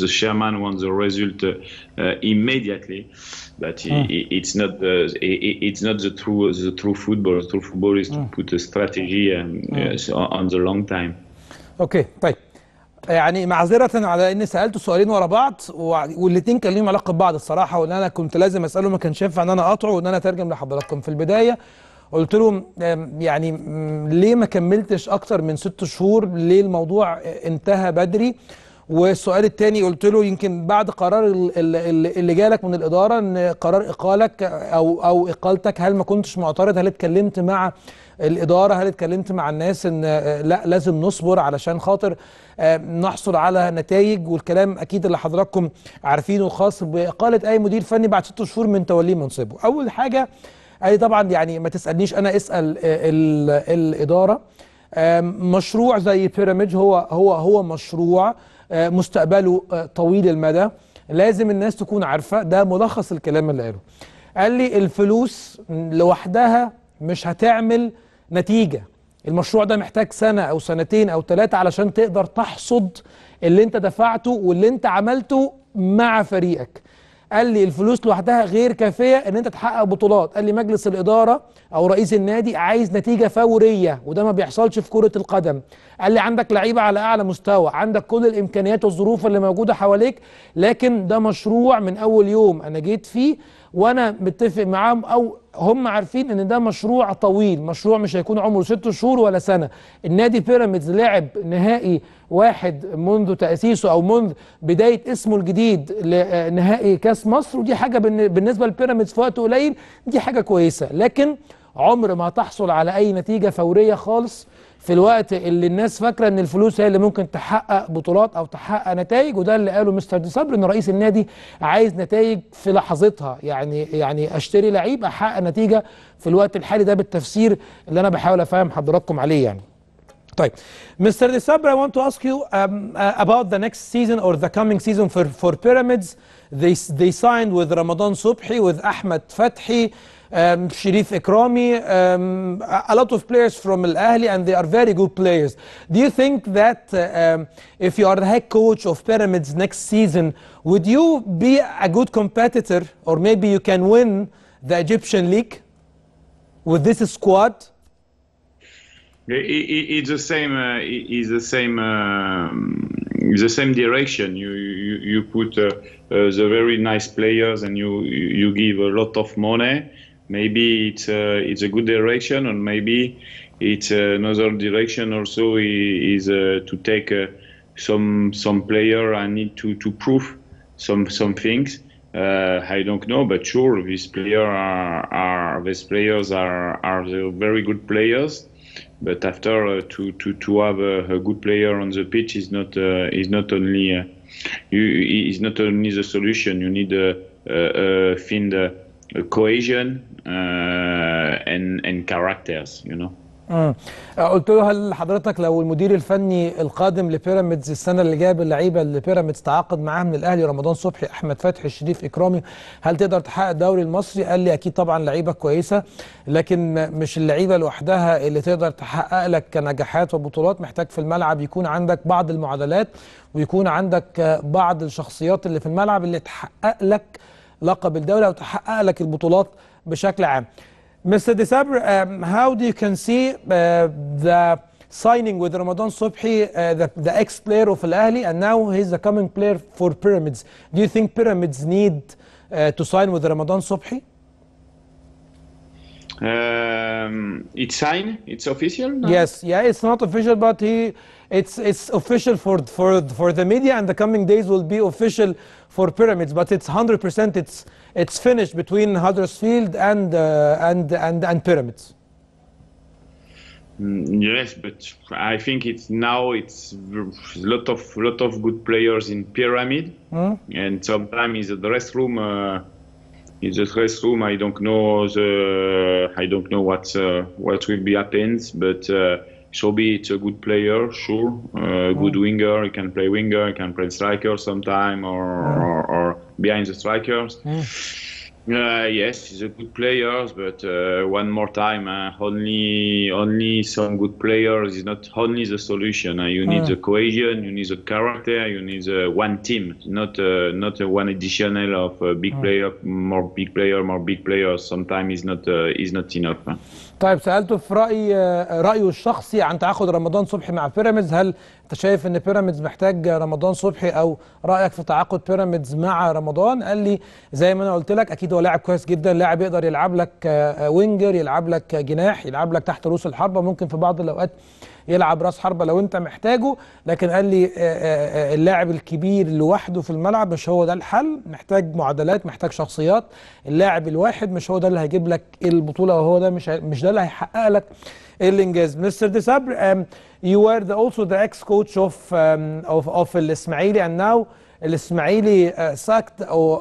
the chairman wants the result uh, uh, immediately, but mm. it, it's not uh, it, it's not the true the true football. The true football is mm. to put a strategy um, mm. uh, on the long time. Okay, طيب يعني معذرة على إني سألته سؤالين ورا بعض والاثنين كان لهم علاقة ببعض الصراحة، وإن أنا كنت لازم أسأله ما كانش ينفع إن أنا أقطعه وإن أنا أترجم لحضراتكم. في البداية قلت له يعني ليه ما كملتش اكتر من ست شهور؟ ليه الموضوع انتهى بدري؟ والسؤال الثاني قلت له يمكن بعد قرار اللي جالك من الاداره ان قرار اقالك او او اقالتك، هل ما كنتش معترض؟ هل اتكلمت مع الاداره؟ هل اتكلمت مع الناس ان لا لازم نصبر علشان خاطر نحصل على نتائج؟ والكلام اكيد اللي حضراتكم عارفينه الخاص باقاله اي مدير فني بعد ست شهور من توليه منصبه. اول حاجه قال لي طبعا يعني ما تسألنيش أنا، اسأل ال ال الإدارة. مشروع زي بيراميدز هو هو هو مشروع مستقبله طويل المدى، لازم الناس تكون عارفه، ده ملخص الكلام اللي قاله. قال لي الفلوس لوحدها مش هتعمل نتيجه، المشروع ده محتاج سنه او سنتين او ثلاثه علشان تقدر تحصد اللي انت دفعته واللي انت عملته مع فريقك. قال لي الفلوس لوحدها غير كافيه ان انت تحقق بطولات. قال لي مجلس الاداره او رئيس النادي عايز نتيجه فوريه وده ما بيحصلش في كره القدم. قال لي عندك لعيبه على اعلى مستوى، عندك كل الامكانيات والظروف اللي موجوده حواليك، لكن ده مشروع من اول يوم انا جيت فيه وانا متفق معاهم او هم عارفين ان ده مشروع طويل، مشروع مش هيكون عمره ست شهور ولا سنه. النادي بيراميدز لعب نهائي واحد منذ تاسيسه او منذ بدايه اسمه الجديد لنهائي كاس مصر، ودي حاجه بالنسبه لبيراميدز في وقت قليل دي حاجه كويسه، لكن عمر ما هتحصل على اي نتيجه فوريه خالص في الوقت اللي الناس فاكره ان الفلوس هي اللي ممكن تحقق بطولات او تحقق نتائج. وده اللي قاله مستر ديسابر، ان رئيس النادي عايز نتائج في لحظتها، يعني يعني اشتري لعيب احقق نتيجه في الوقت الحالي. ده بالتفسير اللي انا بحاول افهم حضراتكم عليه يعني. طيب مستر ديسابر, I want to ask you um, uh, about the next season or the coming season for for Pyramids. They they signed with Ramadan Sobhi, with Ahmed Fathy, Um, Sherif Ekrami, um, a lot of players from Al-Ahly, and they are very good players. Do you think that uh, um, if you are the head coach of Pyramids next season, would you be a good competitor, or maybe you can win the Egyptian League with this squad? It, it, it's the same. Uh, it's the same. Uh, the same direction. You you, you put uh, uh, the very nice players, and you you give a lot of money. Maybe it's uh, it's a good direction, and maybe it's uh, another direction. Also, is uh, to take uh, some some player. I need to to prove some some things. Uh, I don't know, but sure, these players are are these players are are the very good players. But after uh, to to to have a, a good player on the pitch is not uh, is not only uh, you, is not only the solution. You need a uh, uh, find. Uh, cohesion uh, and and characters, you know. امم قلت له هل حضرتك لو المدير الفني القادم لبيراميدز السنه اللي جايه باللعيبه اللي بيراميدز تعاقد معاها من الاهلي، رمضان صبحي، احمد فتحي، شريف اكرامي، هل تقدر تحقق الدوري المصري؟ قال لي اكيد طبعا، لعيبه كويسه، لكن مش اللعيبه لوحدها اللي تقدر تحقق لك كنجاحات وبطولات. محتاج في الملعب يكون عندك بعض المعادلات، ويكون عندك بعض الشخصيات اللي في الملعب اللي تحقق لك لقب الدولة أو تحقق لك البطولات بشكل عام. Mister Desabre, um, how do you can see uh, the signing with Ramadan Sobhi, uh, the, the ex-player of Al-Ahly, and now he's the coming player for Pyramids? Do you think Pyramids need uh, to sign with Ramadan Sobhi? Um, it's signed. It's official. Now? Yes. Yeah. It's not official, but he. It's it's official for for for the media, and the coming days will be official for Pyramids. But it's one hundred percent. It's it's finished between Huddersfield and uh, and and and Pyramids. Mm, yes, but I think it's now. It's a lot of lot of good players in Pyramid, mm. and sometimes in the dress room. Uh, In the dress room, I don't know the, I don't know what uh, what will be happens, but uh, Sobhi it's a good player, sure, uh, good mm. winger. He can play winger, he can play striker sometime, or, mm. or, or behind the strikers. Mm. Uh, yes, he's a good player, but uh, one more time, uh, only only some good players is not only the solution. Uh, you need mm. the cohesion, you need the character, you need the one team, not uh, not a one additional of a big mm. player, more big player, more big players. Sometimes is not uh, is not enough. Huh? طيب سألته في رأي رأيه الشخصي عن تعاقد رمضان صبحي مع بيراميدز، هل أنت شايف إن بيراميدز محتاج رمضان صبحي أو رأيك في تعاقد بيراميدز مع رمضان؟ قال لي زي ما أنا قلت لك أكيد هو لاعب كويس جدا، لاعب يقدر يلعب لك وينجر، يلعب لك جناح، يلعب لك تحت رؤوس الحربة، ممكن في بعض الأوقات يلعب راس حربة لو أنت محتاجه، لكن قال لي اللاعب الكبير لوحده في الملعب مش هو ده الحل، محتاج معادلات، محتاج شخصيات، اللاعب الواحد مش هو ده اللي هيجيب لك البطولة، وهو ده مش مش ده اللي هيحقق لك الإنجاز. Mister Desabre, um, you were the, also the ex-coach of um, of of Ismaili, and now الإسماعيلي sacked or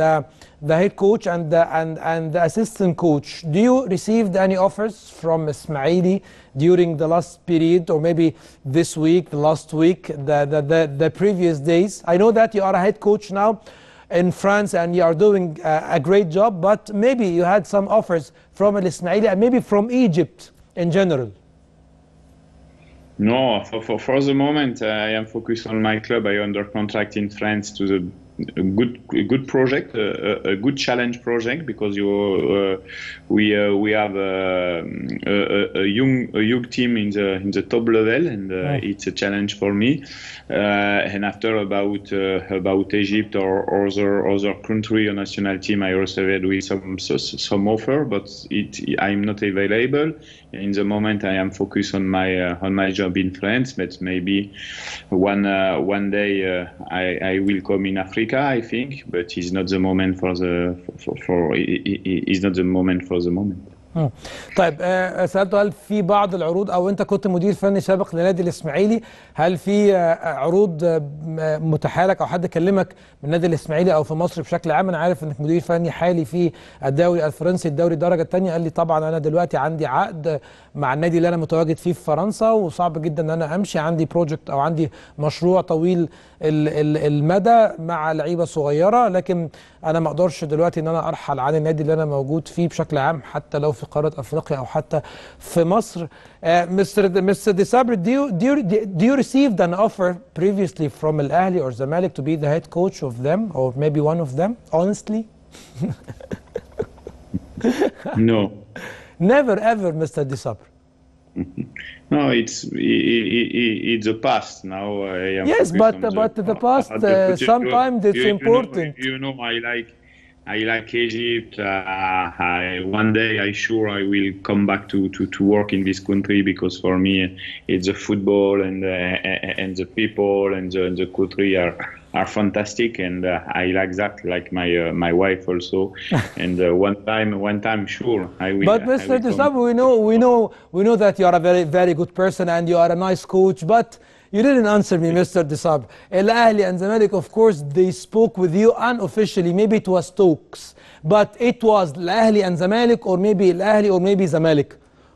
the the head coach and the and and the assistant coach. Do you received any offers from Ismaili during the last period, or maybe this week, the last week, the the the, the previous days? I know that you are a head coach now in France and you are doing a, a great job, but maybe you had some offers from Al-Ismaili and maybe from Egypt in general. No, for, for, for the moment uh, I am focused on my club. I am under contract in France to the a good a good project, a, a good challenge project, because you uh, we uh, we have a, a, a young a young team in the in the top level, and uh, right. It's a challenge for me. Uh, and after about uh, about Egypt or, or other other country or national team, I also had with some some offer, but it I'm not available. In the moment, I am focused on my uh, on my job in France, but maybe one uh, one day uh, I I will come in Africa. I think, but it's not the moment for the for, for it's not the moment for the moment. مم. طيب أه سألته هل في بعض العروض، أو أنت كنت مدير فني سابق لنادي الإسماعيلي، هل في عروض متاحة لك أو حد كلمك من النادي الإسماعيلي أو في مصر بشكل عام؟ أنا عارف أنك مدير فني حالي في الدوري الفرنسي، الدوري الدرجة الثانية. قال لي طبعا أنا دلوقتي عندي عقد مع النادي اللي أنا متواجد فيه في فرنسا، وصعب جدا أن أنا أمشي، عندي بروجكت أو عندي مشروع طويل المدى مع لعيبة صغيرة، لكن أنا ما أقدرش دلوقتي أن أنا أرحل عن النادي اللي أنا موجود فيه بشكل عام، حتى لو في قارة أفريقيا أو حتى في مصر. Mister Desabre, do you do you do you receive an offer previously from Al-Ahly or Zamalek to be the head coach of them, or maybe one of them? Honestly, no. Never ever, Mister Desabre. No, it's it, it, it's the past now. I am yes, but the, but the past uh, sometimes it's you, important. You know, you know, I like. I like Egypt. Uh, I, one day, I sure I will come back to, to, to work in this country, because for me, it's the football and uh, and the people and the, and the country are are fantastic, and uh, I like that. Like my uh, my wife also. And uh, one time, one time, sure I will. But Mister Desabre, we know we know we know that you are a very very good person and you are a nice coach, but. You didn't answer me, Mister Desabre. Al-Ahly and Zamalek, of course, they spoke with you unofficially. Maybe it was talks, but it was Al-Ahly and Zamalek, or maybe Al-Ahly or maybe Zamalek.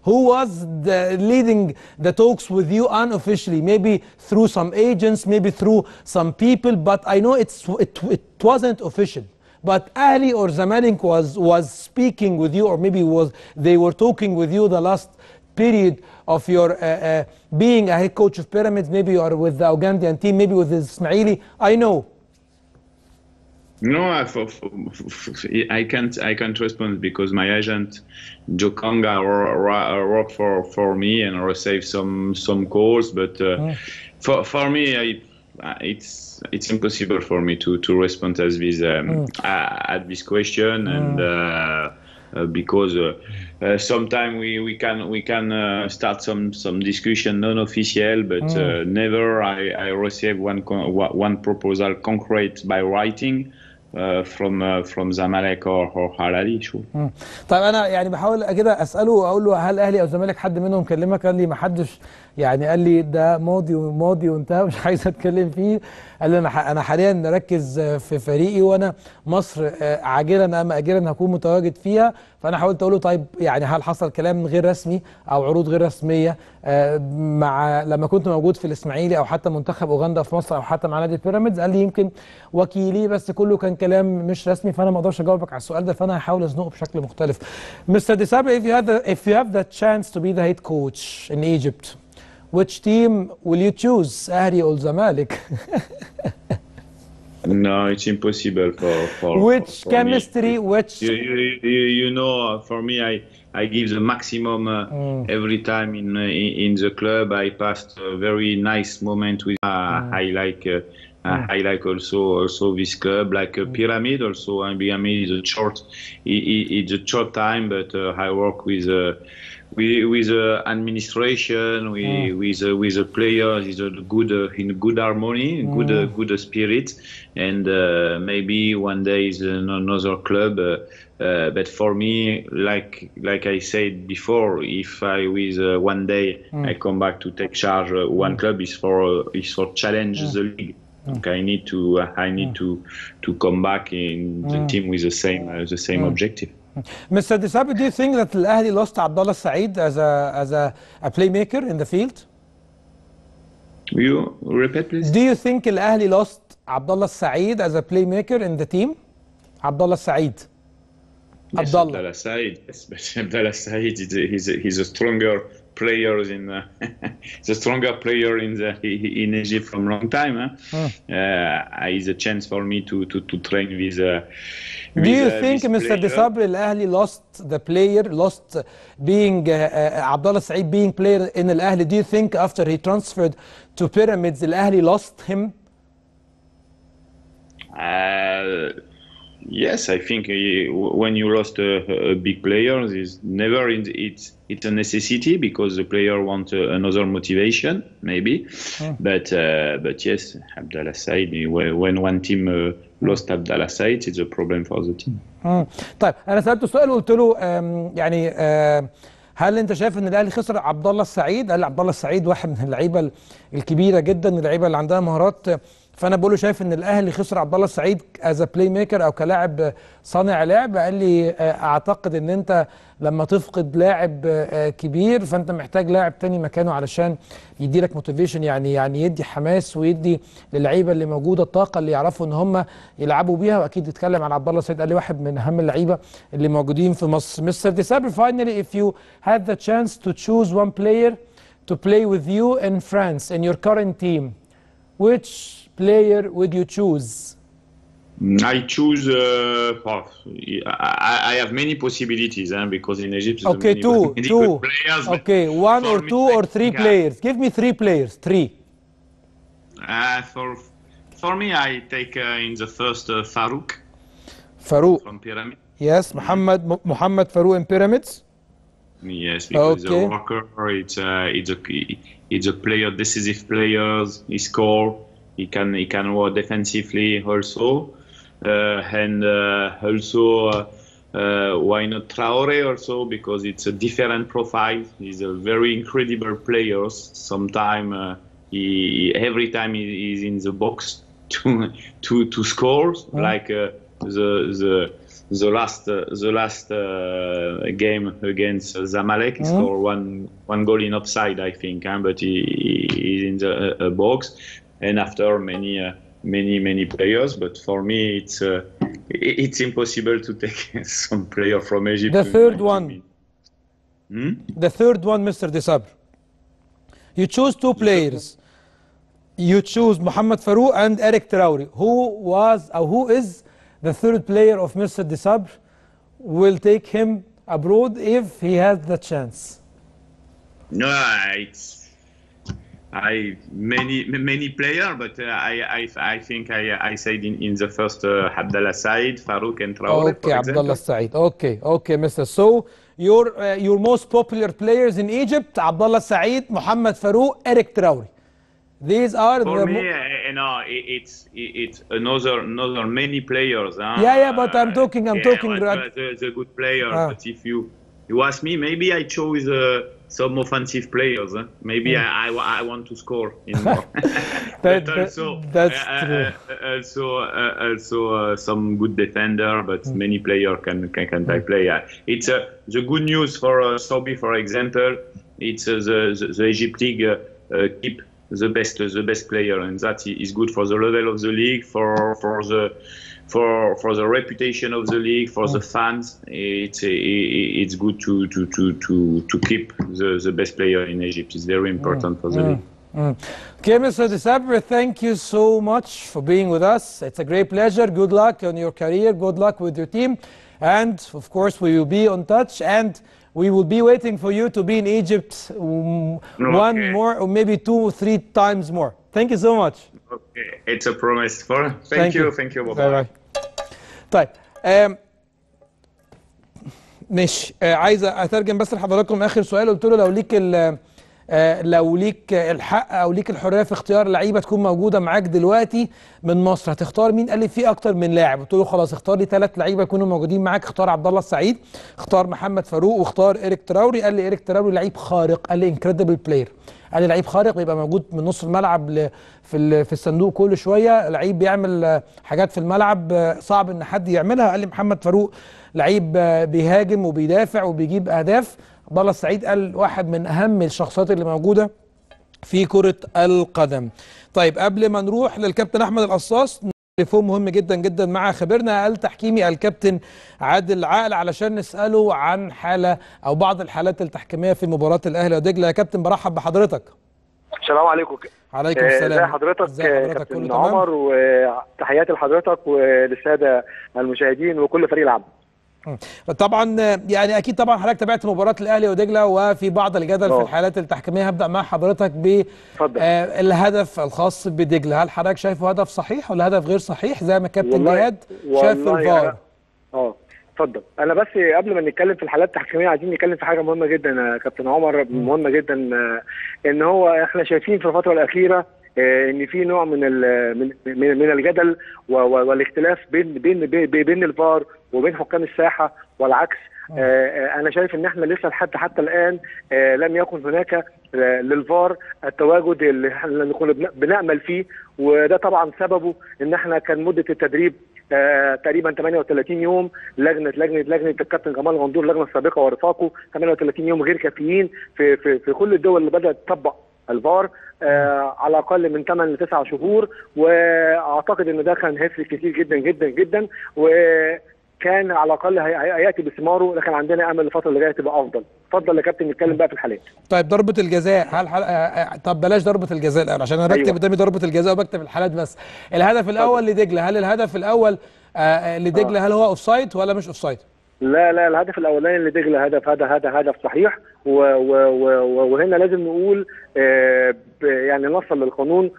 Who was the leading the talks with you unofficially? Maybe through some agents, maybe through some people, but I know it's it, it wasn't official. But Ahly or Zamalek was was speaking with you, or maybe was they were talking with you the last period of your uh, uh, being a head coach of Pyramids. Maybe you are with the Ugandan team, maybe with the Ismaili. I know. No, I, I can't. I can't respond, because my agent Jokanga worked for for me and received some some calls. But uh, yeah. for for me, I. It's it's impossible for me to to respond as this um, mm. uh, at this question mm. and. Uh, Uh, because uh, uh, sometimes we we can we can uh, start some some discussion non-official, but mm. uh, never I, I receive one one proposal concrete by writing uh, from uh, from Zamalek or or Al-Ahly. Sure. Mm. طيب أنا يعني بحاول كده أسأله وأقول له هل أهلي أو زمالك حد منهم كلمك؟ قال لي ما حدش، يعني قال لي ده ماضي وماضي وانتهى، مش عايز اتكلم فيه. قال لي انا انا حاليا مركز في فريقي، وانا مصر عاجلا ام اجلا هكون متواجد فيها. فانا حاولت اقول له طيب يعني هل حصل كلام غير رسمي او عروض غير رسميه مع لما كنت موجود في الاسماعيلي او حتى منتخب اوغندا في مصر او حتى مع نادي بيراميدز؟ قال لي يمكن وكيلي، بس كله كان كلام مش رسمي، فانا ما اقدرش اجاوبك على السؤال ده، فانا هحاول ازنقه بشكل مختلف. Mister Desabre, if you have the, if you have the chance to be the head coach in Egypt, which team will you choose, Ahly or Zamalek? No, it's impossible for, for which for chemistry, me. Which you, you, you know, for me, I I give the maximum uh, mm. every time in, in in the club. I passed a very nice moment with. Uh, mm. I like. Uh, Uh, I like also also this club, like a pyramid. Also, I mean, it's a short, it, it's a short time, but uh, I work with uh, with with uh, administration, with mm. with uh, with the players. It's a good uh, in good harmony, mm. good uh, good spirit, and uh, maybe one day is another club. Uh, Uh, but for me, like like I said before, if I with uh, one day mm. I come back to take charge, uh, one mm. club is for uh, is for challenge mm. the league. Mm. Okay, I need to uh, I need to to come back in the team with the same uh, the same objective. Mister Desabre, do you think that Al-Ahly lost Abdallah El-Said as a as a, a playmaker in the field? Will you repeat, please? Do you think Al-Ahly lost Abdallah El-Said as a playmaker in the team? Abdallah El-Said. Yes, Abdallah El-Said. Yes, Abdallah El-Said. He's a, he's a stronger player in the, the stronger player in the in Egypt from long time. Huh? Oh. Uh, it's a chance for me to to, to train with. Uh, Do with, you uh, think, Mister Desabre, Al-Ahly lost the player, lost being uh, uh, Abdallah El-Said being player in Al-Ahly? Do you think after he transferred to Pyramids, Al-Ahly lost him? Uh, yes, I think uh, when you lost a, a big player, it's never in the, it's it's a necessity because the player wants uh, another motivation, maybe. Mm. But uh, but yes, Abdallah El-Said. When one team uh, lost Abdallah El-Said, it's a problem for the team. Mm. طيب أنا سألته سؤال وقلت له يعني هل أنت شايف إن الأهلي خسر عبدالله السعيد؟ قال عبدالله السعيد واحد من اللعيبة الكبيرة جدا، اللعيبة اللي عندها مهارات. فانا بقول له شايف ان الاهلي خسر عبدالله السعيد از بلاي ميكر او كلاعب صانع لعب. قال لي اعتقد ان انت لما تفقد لاعب كبير فانت محتاج لاعب تاني مكانه علشان يدي لك موتيفيشن، يعني يعني يدي حماس ويدي للعيبه اللي موجوده الطاقه اللي يعرفوا ان هم يلعبوا بيها. واكيد اتكلم عن عبدالله السعيد، قال لي واحد من اهم اللعيبه اللي موجودين في مصر. مستر ديسابري, finally, if you had the chance to choose one player to play with you in France in your current team, which player would you choose? I choose. Uh, oh, I, I have many possibilities, huh, because in Egypt. Okay, many, two, many two. Players, okay, one or two me, or three players. I, Give me three players. Three. Uh, for for me, I take uh, in the first uh, Farouk. Farouk from Pyramids. Yes, Mohamed Mohamed Farouk in Pyramids. Yes, because okay. the worker, it's uh, it's a it's a player, decisive players. He score. He can he can work defensively also, uh, and uh, also uh, uh, why not Traore also, because it's a different profile. He's a very incredible player. Sometimes uh, he every time he is in the box to to to score mm. like uh, the the the last uh, the last uh, game against Zamalek. He mm. scored one one goal in offside, I think, huh? But he, he is in the uh, box. And after many, uh, many, many players, but for me, it's uh, it's impossible to take some player from Egypt. The third one, hmm? the third one, Mister Desabre. You choose two players. You choose Mohamed Farouk and Eric Traore. Who was or who is the third player of Mister Desabre? Will take him abroad if he has the chance. No, it's. I many many player, but uh, I, I I think I I said in in the first uh, Abdallah El-Said, Farouk, and Traore. Okay, Abdallah El-Said. Okay, okay, Mister So your uh, your most popular players in Egypt: Abdallah El-Said, Mohamed Farouk, Eric Traore. These are for the me. Uh, no, it, it's it, it's another another many players. Huh? Yeah, yeah, but I'm talking. I'm yeah, talking. But, the, the good player. Ah. But if you you ask me, maybe I chose. Uh, Some offensive players. Huh? Maybe mm. I, I, I want to score in more. that, but also, that's uh, true. Uh, also, uh, also uh, some good defender, but mm. many players can can, can mm. play. Uh, it's uh, the good news for uh, Sobhi, for example. It's uh, the, the the Egypt league uh, uh, keep the best uh, the best player, and that is good for the level of the league, for for the for for the reputation of the league, for mm. the fans. It's it's good to to to to to keep the the best player in Egypt. It's very important mm. for the mm. league. Mm. Okay, Mister Desabre, thank you so much for being with us. It's a great pleasure. Good luck on your career. Good luck with your team, and of course we will be in touch, and we will be waiting for you to be in Egypt um, okay. one more or maybe two, three times more. Thank you so much. Okay, it's a promise. For thank, thank you. you, thank you. Bye bye. طيب ماشي, عايز اترجم بس لحضراتكم اخر سؤال. قلت له لو ليك لو ليك الحق او ليك الحريه في اختيار لعيبه تكون موجوده معاك دلوقتي من مصر، هتختار مين؟ قال لي في اكتر من لاعب. قلت له خلاص اختار لي ثلاث لعيبه يكونوا موجودين معاك، اختار عبد الله السعيد، اختار محمد فاروق، واختار إيريك تراوري. قال لي إيريك تراوري لعيب خارق، قال لي انكريدبل بلاير، قال لي لعيب خارق بيبقى موجود من نص الملعب ل... في في الصندوق كل شويه، لعيب بيعمل حاجات في الملعب صعب ان حد يعملها. قال لي محمد فاروق لعيب بيهاجم وبيدافع وبيجيب اهداف. عبد الله السعيد قال واحد من اهم الشخصيات اللي موجوده في كره القدم. طيب قبل ما نروح للكابتن احمد القصاص تليفون مهم جدا جدا مع خبيرنا التحكيمي الكابتن عادل عقل علشان نساله عن حاله او بعض الحالات التحكيميه في مباراه الاهلي ودجله. يا كابتن برحب بحضرتك. السلام عليكم. عليكم السلام. ازي حضرتك, حضرتك كابتن عمر، وتحياتي لحضرتك وللساده المشاهدين وكل فريق العمل. طبعا يعني اكيد طبعا حضرتك تابعت مباراه الاهلي ودجله وفي بعض الجدل أوه. في الحالات التحكيميه. هبدا مع حضرتك بالهدف آه الخاص بدجله، هل حضرتك شايفه هدف صحيح ولا هدف غير صحيح زي ما كابتن جهاد شاف الفار؟ اه اتفضل. انا بس قبل ما نتكلم في الحالات التحكيميه عايزين نتكلم في حاجه مهمه جدا يا كابتن عمر، مهمه جدا، ان هو احنا شايفين في الفتره الاخيره ان في نوع من من الجدل والاختلاف بين بين بين الفار وبين حكام الساحه والعكس. انا شايف ان احنا لسه لحد حتى الان لم يكن هناك للفار التواجد اللي احنا نكون بنامل فيه، وده طبعا سببه ان احنا كان مده التدريب آه، تقريبا ثمانية وثلاثين يوم. لجنه لجنه لجنه الكابتن جمال غندور، اللجنه السابقه ورفاقه، ثمانية وثلاثين يوم غير كافيين في في في كل الدول اللي بدات تطبق الفار آه على الاقل من ثمانية لتسعة شهور، واعتقد ان ده كان هيفرق كتير جدا جدا جدا، وكان على الاقل هياتي بثماره، لكن عندنا امل الفتره اللي جايه تبقى افضل. اتفضل يا كابتن نتكلم بقى في الحالات. طيب ضربه الجزاء، هل حل... طب بلاش ضربه الجزاء الاول عشان انا بكتب أيوة. قدامي ضربه الجزاء وبكتب الحالات بس. الهدف الاول لدجله، هل الهدف الاول آه لدجله هل هو اوفسايد ولا مش اوفسايد؟ لا لا، الهدف الاولاني لدجله هدف هذا هذا هدف صحيح، وهنا لازم نقول آه يعني نصل للقانون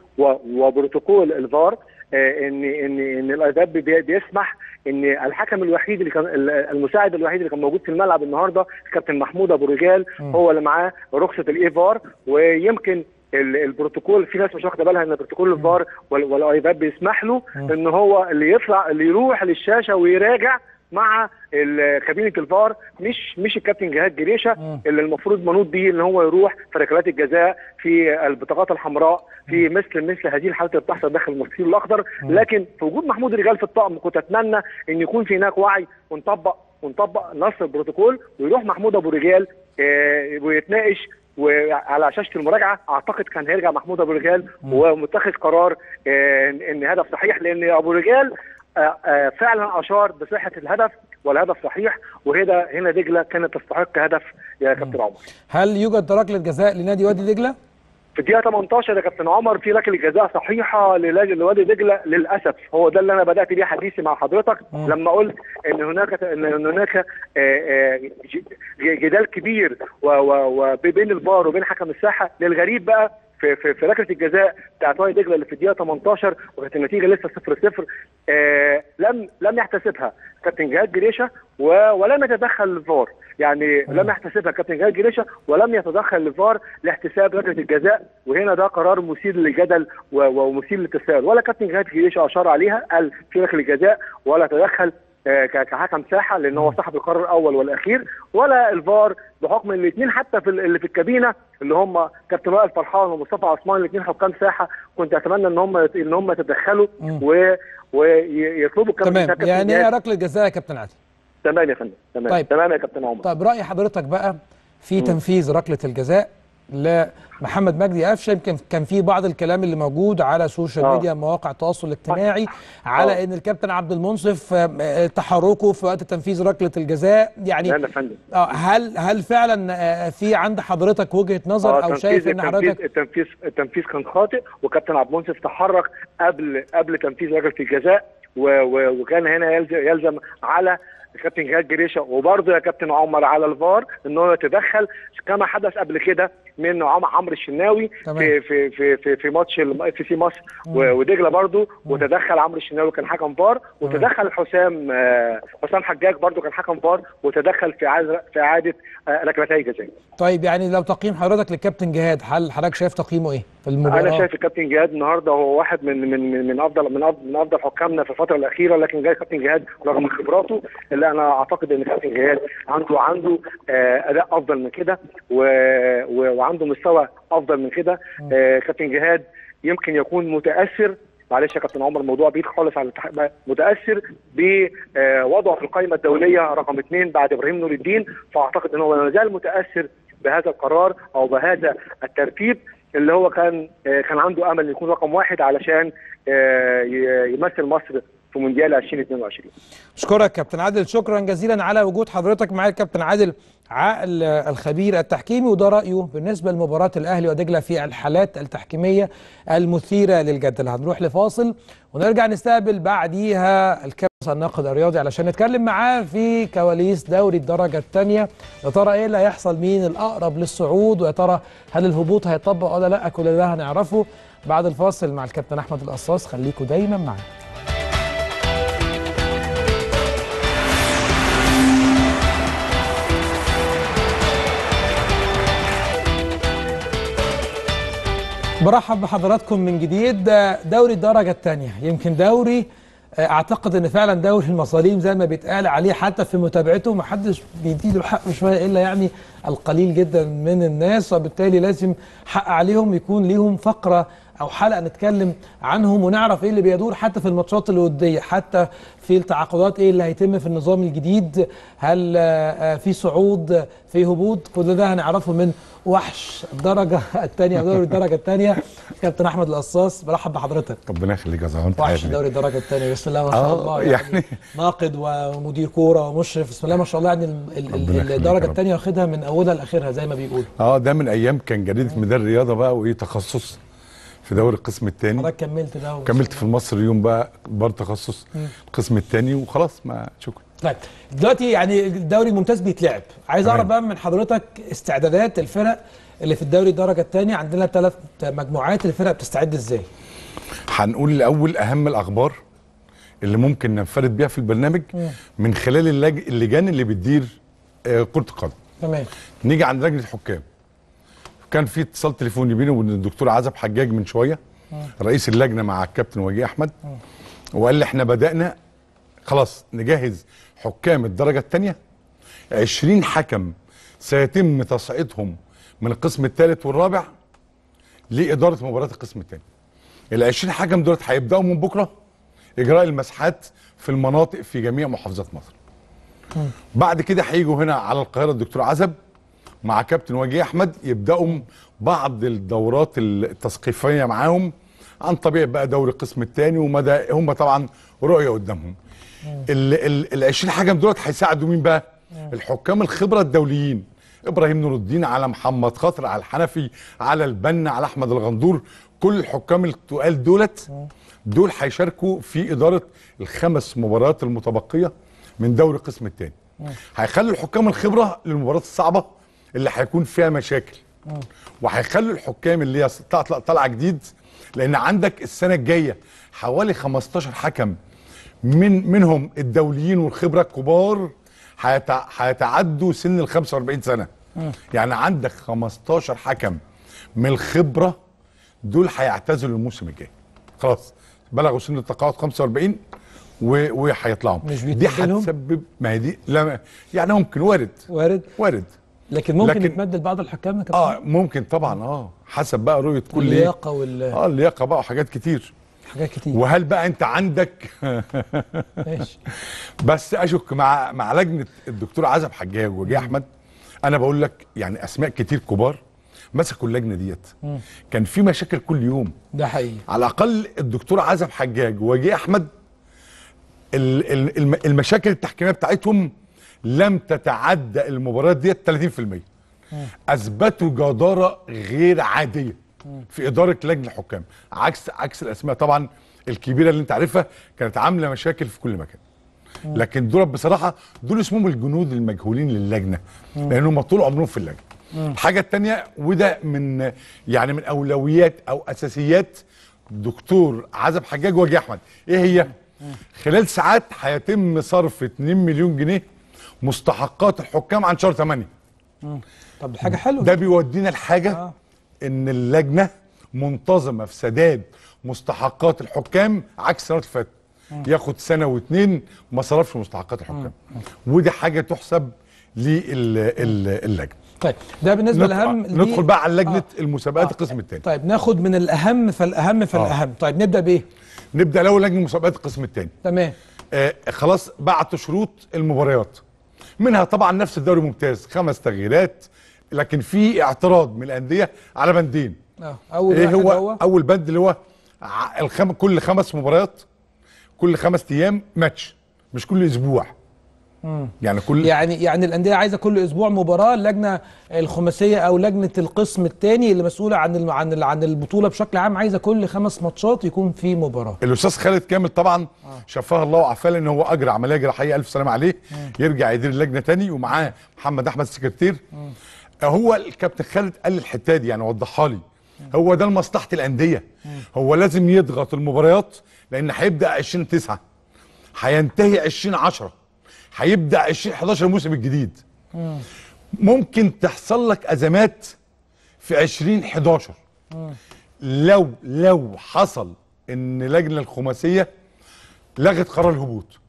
وبروتوكول الفار آه ان ان ان الاداب بيسمح ان الحكم الوحيد اللي كان المساعد الوحيد اللي كان موجود في الملعب النهارده الكابتن محمود ابو رجال، هو اللي معاه رخصه الايفار. ويمكن البروتوكول في ناس مش واخده بالها ان بروتوكول الفار والايفاب بيسمح له ان هو اللي يطلع اللي يروح للشاشه ويراجع مع كابينه الفار، مش مش الكابتن جهاد جريشه اللي المفروض منوط بيه ان هو يروح في ركلات الجزاء، في البطاقات الحمراء، في مثل مثل هذه الحالات اللي بتحصل داخل المستطيل الاخضر. لكن في وجود محمود رجال في الطقم كنت اتمنى ان يكون في هناك وعي ونطبق ونطبق نص البروتوكول، ويروح محمود ابو رجال آه ويتناقش وعلى شاشه المراجعه. اعتقد كان هيرجع محمود ابو رجال ومتخذ قرار آه ان هدف صحيح، لان ابو رجال آآ آآ فعلا اشار بصحه الهدف والهدف صحيح، وهنا هنا دجله كانت تستحق هدف يا كابتن عمر. هل يوجد ركله جزاء لنادي وادي دجله؟ في الدقيقه ثمانية عشر يا كابتن عمر في ركله جزاء صحيحه لوادي دجله للاسف. هو ده اللي انا بدات بيه حديثي مع حضرتك مم. لما قلت ان هناك ان هناك جدال كبير بين الفار وبين حكم الساحه. للغريب بقى في في في ركله الجزاء بتاعت وادي دجله اللي في الدقيقه ثمانية عشر وكانت النتيجه لسه صفر صفر، آه لم لم يحتسبها كابتن جهاد جريشه ولم يتدخل الفار، يعني لم يحتسبها كابتن جهاد جريشه ولم يتدخل الفار لاحتساب ركله الجزاء. وهنا ده قرار مثير للجدل ومثير للتساؤل، ولا كابتن جهاد جريشه اشار عليها قال في ركله الجزاء، ولا تدخل كحكم ساحه لان هو صاحب القرار الاول والاخير، ولا الفار بحكم الاثنين حتى في اللي في الكابينه اللي هم كابتن وائل فرحان ومصطفى عثمان، الاثنين حكام ساحه. كنت اتمنى ان هم ان هم يتدخلوا ويطلبوا الكابتن. تمام، يعني ايه ركله جزاء يا كابتن عادل؟ تمام يا فندم. تمام. طيب. تمام يا كابتن عمر. طيب راي حضرتك بقى في م. تنفيذ ركله الجزاء لمحمد مجدي قفشه؟ يمكن كان في بعض الكلام اللي موجود على السوشيال آه. ميديا مواقع التواصل الاجتماعي على آه. ان الكابتن عبد المنصف تحركه في وقت تنفيذ ركله الجزاء، يعني اه هل هل فعلا في عند حضرتك وجهه نظر آه او شايف ان حضرتك التنفيذ التنفيذ كان خاطئ وكابتن عبد المنصف تحرك قبل قبل تنفيذ ركله الجزاء، وكان هنا يلزم على الكابتن جاد جريشة وبرضه يا كابتن عمر على الفار ان هو يتدخل كما حدث قبل كده من عمرو الشناوي في في في في ماتش اف سي مصر ودجله برضه، وتدخل عمرو الشناوي كان حكم فار، وتدخل حسام حسام حجاج برضه كان حكم فار، وتدخل في اعاده في اعاده ركلتي جزاء. طيب يعني لو تقييم حضرتك للكابتن جهاد، هل حضرتك شايف تقييمه ايه في المباراه؟ انا شايف الكابتن جهاد النهارده هو واحد من من من افضل من افضل حكامنا في الفتره الاخيره، لكن جاي كابتن جهاد رغم خبراته اللي انا اعتقد ان كابتن جهاد عنده عنده اداء افضل من كده وعنده مستوى افضل من كده. كابتن جهاد يمكن يكون متاثر، معلش يا كابتن عمر الموضوع بعيد خالص عن الاتحاد، متاثر بوضعه في القائمه الدوليه رقم اثنين بعد ابراهيم نور الدين، فاعتقد ان هو لا يزال متاثر بهذا القرار او بهذا الترتيب اللي هو كان كان عنده امل يكون رقم واحد علشان يمثل مصر في مونديال ألفين واثنين وعشرين. اشكرك كابتن عادل، شكرا جزيلا على وجود حضرتك معايا الكابتن عادل عقل الخبير التحكيمي، وده رايه بالنسبه لمباراه الاهلي ودجله في الحالات التحكيميه المثيره للجدل. هنروح لفاصل ونرجع نستقبل بعديها الكابتن الناقد الرياضي علشان نتكلم معاه في كواليس دوري الدرجه الثانيه، يا ترى ايه اللي هيحصل، مين الاقرب للصعود، ويا ترى هل الهبوط هيطبق ولا لا، كل ده هنعرفه بعد الفاصل مع الكابتن احمد القصاص. خليكم دايما معانا. برحب بحضراتكم من جديد. دوري الدرجة الثانية يمكن دوري اعتقد ان فعلا دوري المصاريم زي ما بيتقال عليه، حتى في متابعته ما حدش بيديله حقه شويه الا يعني القليل جدا من الناس، وبالتالي لازم حق عليهم يكون ليهم فقره او حلقه نتكلم عنهم ونعرف ايه اللي بيدور حتى في الماتشات الوديه، حتى في التعاقدات، ايه اللي هيتم في النظام الجديد، هل في صعود في هبوط، كل ده هنعرفه من وحش الدرجه الثانيه دوري الدرجه الثانيه كابتن احمد القصاص. برحب بحضرتك. ربنا يخليك يا زهران. وحش دوري الدرجه الثانيه بسم الله ما شاء الله، يعني, يعني ناقد ومدير كوره ومشرف بسم الله ما شاء الله، يعني الدرجه الثانيه واخدها من اولها لاخرها زي ما بيقولوا. اه ده من ايام كان جريده ميدان الرياضه بقى، وايه تخصص في دوري القسم الثاني. حضرتك كملت ده كملت في المصري يوم بقى برضه تخصص القسم الثاني وخلاص. ما شكرا. طيب دلوقتي يعني الدوري الممتاز بيتلعب، عايز اعرف بقى من حضرتك استعدادات الفرق اللي في الدوري الدرجه الثانيه، عندنا ثلاث مجموعات، الفرق بتستعد ازاي؟ هنقول الاول اهم الاخبار اللي ممكن ننفرد بيها في البرنامج مم. من خلال اللج... اللجان اللي بتدير آه كره القدم. تمام. نيجي عند لجنه الحكام، كان في اتصال تليفوني بيني وبين الدكتور عزب حجاج من شويه مم. رئيس اللجنه مع الكابتن وجيه احمد مم. وقال لي احنا بدانا خلاص نجهز حكام الدرجة الثانية، عشرين حكم سيتم تصعيدهم من القسم الثالث والرابع لإدارة مباراة القسم الثاني. العشرين حكم دولت هيبدأوا من بكرة إجراء المسحات في المناطق في جميع محافظات مصر. م. بعد كده هيجوا هنا على القاهرة الدكتور عزب مع كابتن وجيه أحمد يبدأوا بعض الدورات التثقيفية معاهم عن طبيعة بقى دوري القسم الثاني ومدى هم طبعا رؤية قدامهم. ال عشرين حكم دولت هيساعدوا مين بقى؟ الحكام الخبره الدوليين، ابراهيم نور الدين على محمد خاطر على الحنفي على البنا على احمد الغندور، كل الحكام التقال دولت دول هيشاركوا في اداره الخمس مباريات المتبقيه من دوري القسم الثاني. هيخلوا الحكام الخبره للمباريات الصعبه اللي هيكون فيها مشاكل، وهيخلوا الحكام اللي هي طالعه جديد، لان عندك السنه الجايه حوالي خمستاشر حكم من منهم الدوليين والخبره الكبار هيتعدوا سن ال خمسة وأربعين سنه. م. يعني عندك خمستاشر حكم من الخبره دول هيعتزلوا الموسم الجاي، خلاص بلغوا سن التقاعد خمسة وأربعين وهيطلعوا. دي هتسبب ما هي دي لا يعني ممكن وارد وارد وارد لكن ممكن لكن يتمدد بعض الحكام يا كابتن. اه ممكن طبعا، اه حسب بقى رؤيه كل اللياقه وال اه اللياقه بقى وحاجات كتير حاجات كتير. وهل بقى انت عندك ماشي بس اشك مع مع لجنه الدكتور عزب حجاج وجيه احمد، انا بقول لك يعني اسماء كتير كبار مسكوا اللجنه ديت، كان في مشاكل كل يوم ده حقيقي. على الاقل الدكتور عزب حجاج وجيه احمد المشاكل التحكيميه بتاعتهم لم تتعدى المباريات ديت ثلاثين بالمية. اثبتوا جداره غير عاديه في اداره لجنه الحكام، عكس عكس الاسماء طبعا الكبيره اللي انت عارفها كانت عامله مشاكل في كل مكان. لكن دول بصراحه دول اسمهم الجنود المجهولين للجنه لانهم طول عمرهم في اللجنه. الحاجه الثانيه وده من يعني من اولويات او اساسيات دكتور عزب حجاج وجيه احمد، ايه هي؟ خلال ساعات هيتم صرف اتنين مليون جنيه مستحقات الحكام عن شهر تمانية. طب حاجه حلوه ده بيودينا لحاجه آه. ان اللجنه منتظمه في سداد مستحقات الحكام عكس السنوات اللي فاتت، ياخد سنه واثنين ما صرفش مستحقات الحكام. مم. ودي حاجه تحسب للجنه. طيب ده بالنسبه للاهم. ندخل بقى على لجنه آه. المسابقات آه. القسم الثاني. طيب ناخد من الاهم فالاهم فالاهم. آه. طيب نبدا بايه؟ نبدا الاول لجنه مسابقات القسم الثاني. تمام. آه خلاص بعتوا شروط المباريات، منها طبعا نفس الدوري الممتاز خمس تغييرات، لكن في اعتراض من الانديه على بندين. اه اول إيه هو, هو اول بند اللي هو الخم... كل خمس مباريات كل خمس ايام ماتش، مش كل اسبوع. مم. يعني كل يعني يعني الانديه عايزه كل اسبوع مباراه. اللجنه الخماسيه او لجنه القسم الثاني اللي مسؤوله عن ال... عن ال... عن البطوله بشكل عام عايزه كل خمس ماتشات يكون في مباراه. الاستاذ خالد كامل طبعا آه. شفاه الله وعافاه ان هو اجرى عمليه جراحيه، الف سلامه عليه. مم. يرجع يدير اللجنه ثاني ومعاه محمد احمد السكرتير. مم. هو الكابتن خالد قال الحته دي يعني وضحها لي، هو ده لمصلحه الانديه. هو لازم يضغط المباريات لان هيبدا عشرين تسعة هينتهي عشرين عشرة هيبدا عشرين حداشر الموسم الجديد. ممكن تحصل لك ازمات في عشرين حداشر لو لو حصل ان اللجنه الخماسيه لغت قرار الهبوط.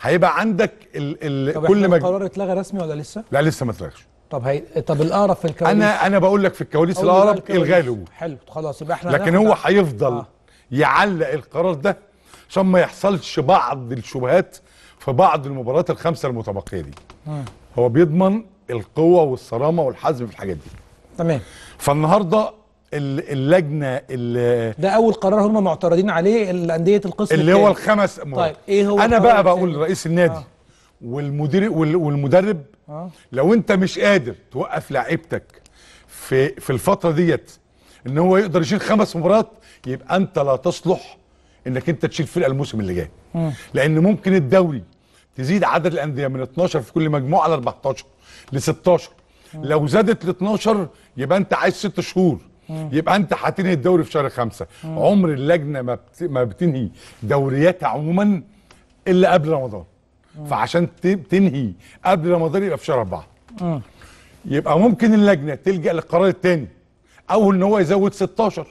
هيبقى عندك ال ال كل ما القرار اتلغى رسمي ولا لسه؟ لا لسه ما اتلغاش. طب هي طب الأقرب في الكواليس. انا انا بقول لك في الكواليس الأقرب الغاء الهبوط. حلو خلاص يبقى احنا لكن هو هيفضل آه. يعلق القرار ده عشان ما يحصلش بعض الشبهات في بعض المباريات الخمسه المتبقيه دي. مم. هو بيضمن القوه والصرامه والحزم في الحاجات دي. تمام. فالنهارده اللجنه ده اول قرار هم معترضين عليه الانديه القسم اللي هو الخمس مباريات. طيب ايه هو؟ انا بقى بقول لرئيس النادي آه. والمدير والمدرب آه. لو انت مش قادر توقف لعيبتك في في الفتره ديت ان هو يقدر يشيل خمس مباريات يبقى انت لا تصلح انك انت تشيل فرقه الموسم اللي جاي. مم. لان ممكن الدوري تزيد عدد الانديه من اتناشر في كل مجموعه ل اربعتاشر ل ستاشر. مم. لو زادت ل اتناشر يبقى انت عايز ست شهور. مم. يبقى انت هتنهي الدوري في شهر خمسة. مم. عمر اللجنه ما بت... ما بتنهي دورياتها عموما الا قبل رمضان. مم. فعشان تنهي قبل رمضان يبقى في شهر أربعة. مم. يبقى ممكن اللجنه تلجا للقرار الثاني او ان هو يزود ستاشر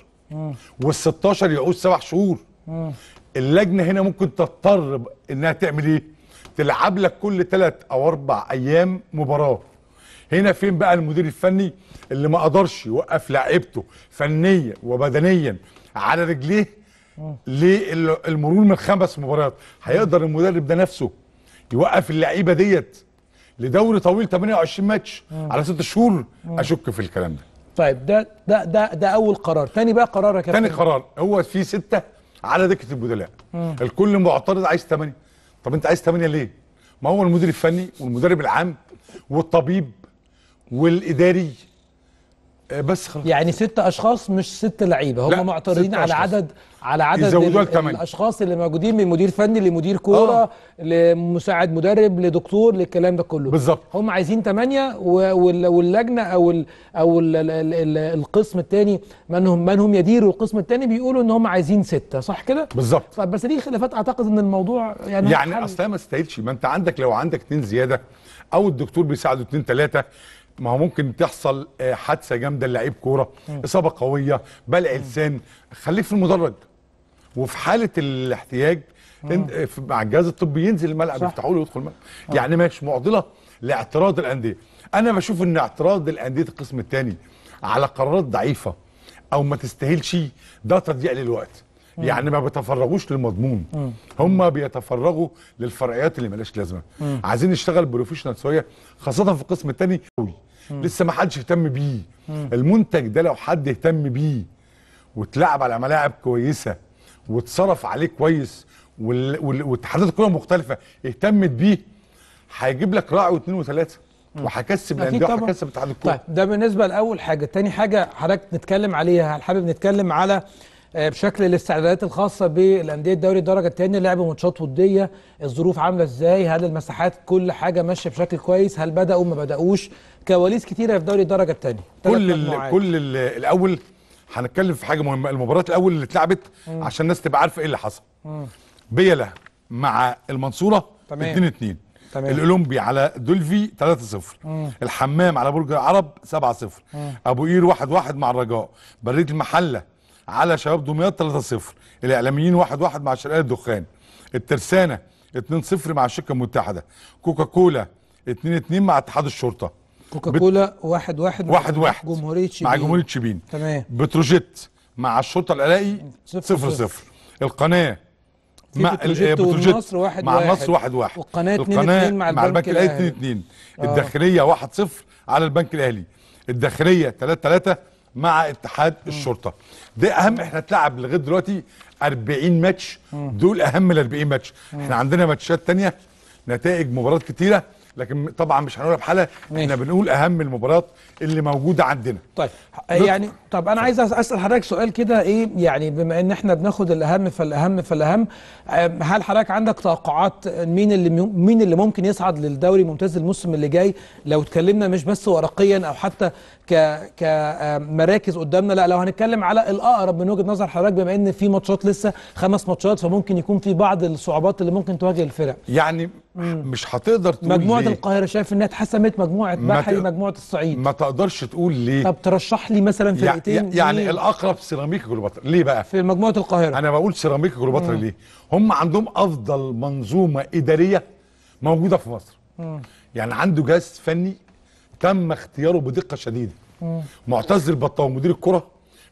وال ستاشر يعود سبع شهور. مم. اللجنه هنا ممكن تضطر انها تعمل ايه؟ تلعب لك كل ثلاث او اربع ايام مباراه. هنا فين بقى المدير الفني اللي ما قدرش يوقف لعيبته فنيا وبدنيا على رجليه للمرور من خمس مباريات؟ هيقدر المدرب ده نفسه يوقف اللعيبه ديت لدوري طويل تمنية وعشرين ماتش على ست شهور؟ اشك في الكلام ده. طيب ده ده ده ده اول قرار. تاني بقى قرار يا كابتن. تاني قرار هو في سته على دكه البدلاء. الكل معترض عايز تمانية. طب انت عايز تمانية ليه؟ ما هو المدير الفني والمدرب العام والطبيب والاداري بس خلاص. يعني ستة اشخاص مش ست لعيبه، هم معترضين على عدد على عدد الاشخاص اللي موجودين من مدير فني لمدير كوره آه. لمساعد مدرب لدكتور للكلام ده كله بالظبط. هم عايزين تمانية واللجنه او ال او ال ال القسم الثاني من هم من هم يديروا القسم الثاني بيقولوا ان هم عايزين ستة، صح كده؟ بالظبط. طب بس دي خلافات، اعتقد ان الموضوع يعني يعني اصلا ما تستاهلش. ما انت عندك لو عندك اتنين زياده او الدكتور بيساعده اتنين تلاته ما هو ممكن تحصل حادثه جامده للاعيب كوره، اصابه قويه، بلع لسان، خليك في المدرج. وفي حاله الاحتياج مع الجهاز الطبي ينزل الملعب يفتحوا له ويدخل الملعب. يعني مش معضله لاعتراض الانديه. انا بشوف ان اعتراض الانديه القسم الثاني على قرارات ضعيفه او ما تستاهلش ده تضييع للوقت. يعني ما بيتفرغوش للمضمون. مم. هم بيتفرغوا للفرعيات اللي مالهاش لازمه. مم. عايزين نشتغل بروفيشنال شويه خاصه في القسم الثاني قوي لسه ما حدش اهتم بيه. مم. المنتج ده لو حد اهتم بيه واتلعب على ملاعب كويسه واتصرف عليه كويس والاتحادات الكره المختلفه اهتمت بيه هيجيب لك راعي واثنين وثلاثه وهكسب الانديه وهكسب اتحاد الكوره. طيب ده بالنسبه لاول حاجه. ثاني حاجه حضرتك نتكلم عليها، حابب نتكلم على بشكل الاستعدادات الخاصه بالانديه الدوري الدرجه الثانيه، لعبوا ماتشات وديه، الظروف عامله ازاي، هل المساحات كل حاجه ماشيه بشكل كويس، هل بداوا ما بداوش، كواليس كتيره في دوري الدرجه الثانيه. كل ال كل ال الاول هنتكلم في حاجه مهمه، المباراه الاول اللي اتلعبت عشان الناس تبقى عارفه ايه اللي حصل. بيلا مع المنصوره اتنين اتنين، الاولمبي على دولفي تلاتة صفر، الحمام على برج العرب سبعة صفر، ابو قير واحد واحد مع الرجاء، بريه المحله على شباب دمياط تلاتة صفر، الاعلاميين واحد واحد مع شرقية الدخان، الترسانه اتنين صفر مع الشركه المتحده، كوكا كولا اتنين اتنين مع اتحاد الشرطه، كوكا كولا واحد واحد واحد واحد جمهوريه شبين مع جمهوريه شبين، تمام، بتروجيت مع الشرطه العراقي صفر صفر، القناه مع بتروجيت والنصر واحد واحد مع النصر واحد واحد، والقناه اتنين اتنين مع البنك الاهلي اتنين اتنين، الداخليه واحد صفر على البنك الاهلي، الداخليه تلاتة تلاتة مع اتحاد م. الشرطه. ده اهم، احنا اتلعب لغايه دلوقتي أربعين ماتش، دول اهم ال أربعين ماتش. م. احنا عندنا ماتشات تانية نتائج مباريات كتيره، لكن طبعا مش هنقولها بحالها، احنا بنقول اهم المباريات اللي موجوده عندنا. طيب يعني طب انا عايز اسال حضرتك سؤال كده، ايه يعني بما ان احنا بناخد الاهم فالاهم فالاهم، هل حضرتك عندك توقعات مين اللي مين اللي ممكن يصعد للدوري الممتاز الموسم اللي جاي؟ لو اتكلمنا مش بس ورقيا او حتى ك كمراكز قدامنا، لا لو هنتكلم على الاقرب من وجهه نظر حضرتك، بما ان في ماتشات لسه خمس ماتشات، فممكن يكون في بعض الصعوبات اللي ممكن تواجه الفرق. يعني مش هتقدر تقول مجموعه ليه؟ القاهره شايف انها اتحسمت، مجموعه بحري، ت... مجموعه الصعيد، ما تقدرش تقول ليه. طب ترشح لي مثلا فرقتين يعني, يعني الاقرب سيراميكا كليوباترا. ليه بقى في مجموعه القاهره؟ انا بقول سيراميكا كليوباترا ليه؟ هم عندهم افضل منظومه اداريه موجوده في مصر. مم. يعني عنده جهاز فني تم اختياره بدقه شديده. مم. معتز البطاوي مدير الكره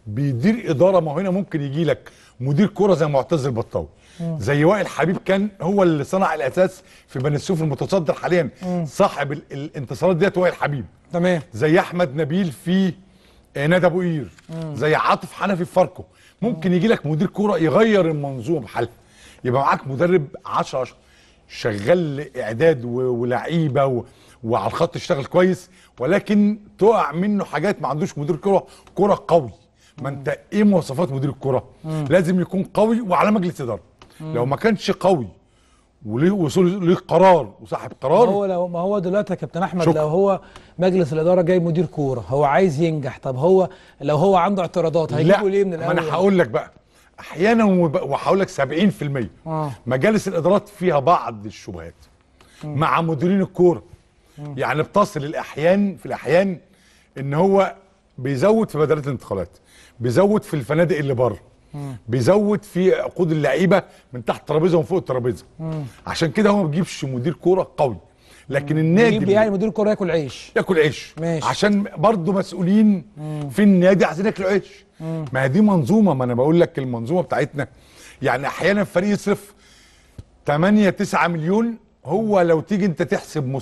بيدير اداره، ما هنا ممكن يجي لك مدير كره زي معتز البطاوي، زي وائل حبيب كان هو اللي صنع الاساس في بني سويف المتصدر حاليا، صاحب الانتصارات ديت وائل حبيب، تمام، زي احمد نبيل في نادي ابو قير، زي عاطف حنفي في فاركو. ممكن يجي لك مدير كوره يغير المنظومه بحالها، يبقى معاك مدرب عشرة شغال اعداد ولعيبه وعلى الخط يشتغل كويس، ولكن تقع منه حاجات، ما عندوش مدير كوره كوره قوي. ما انت ايه مواصفات مدير الكوره؟ لازم يكون قوي وعلى مجلس اداره. لو ما كانش قوي وليه وصول ليه قرار وصاحب قرار، هو لو ما هو دلوقتي يا كابتن احمد، شكرا. لو هو مجلس الاداره جاي مدير كوره هو عايز ينجح، طب هو لو هو عنده اعتراضات هيجيبه ليه من الاول؟ ما انا هقول لك بقى احيانا، وهقول لك سبعين في المية آه. مجالس الادارات فيها بعض الشبهات م. مع مديرين الكوره، يعني بتصل الاحيان في الاحيان ان هو بيزود في بدلات الانتقالات، بيزود في الفنادق اللي بره، بيزود في عقود اللعيبه من تحت الترابيزه ومن فوق الترابيزه، عشان كده هو ما بيجيبش مدير كوره قوي. لكن النادي يعني مدير كوره ياكل عيش، ياكل عيش ماشي. عشان برضه مسؤولين مم. في النادي عايزين ياكلوا عيش. مم. ما دي منظومه، ما انا بقول لك المنظومه بتاعتنا، يعني احيانا فريق يصرف تمانية تسعة مليون، هو لو تيجي انت تحسب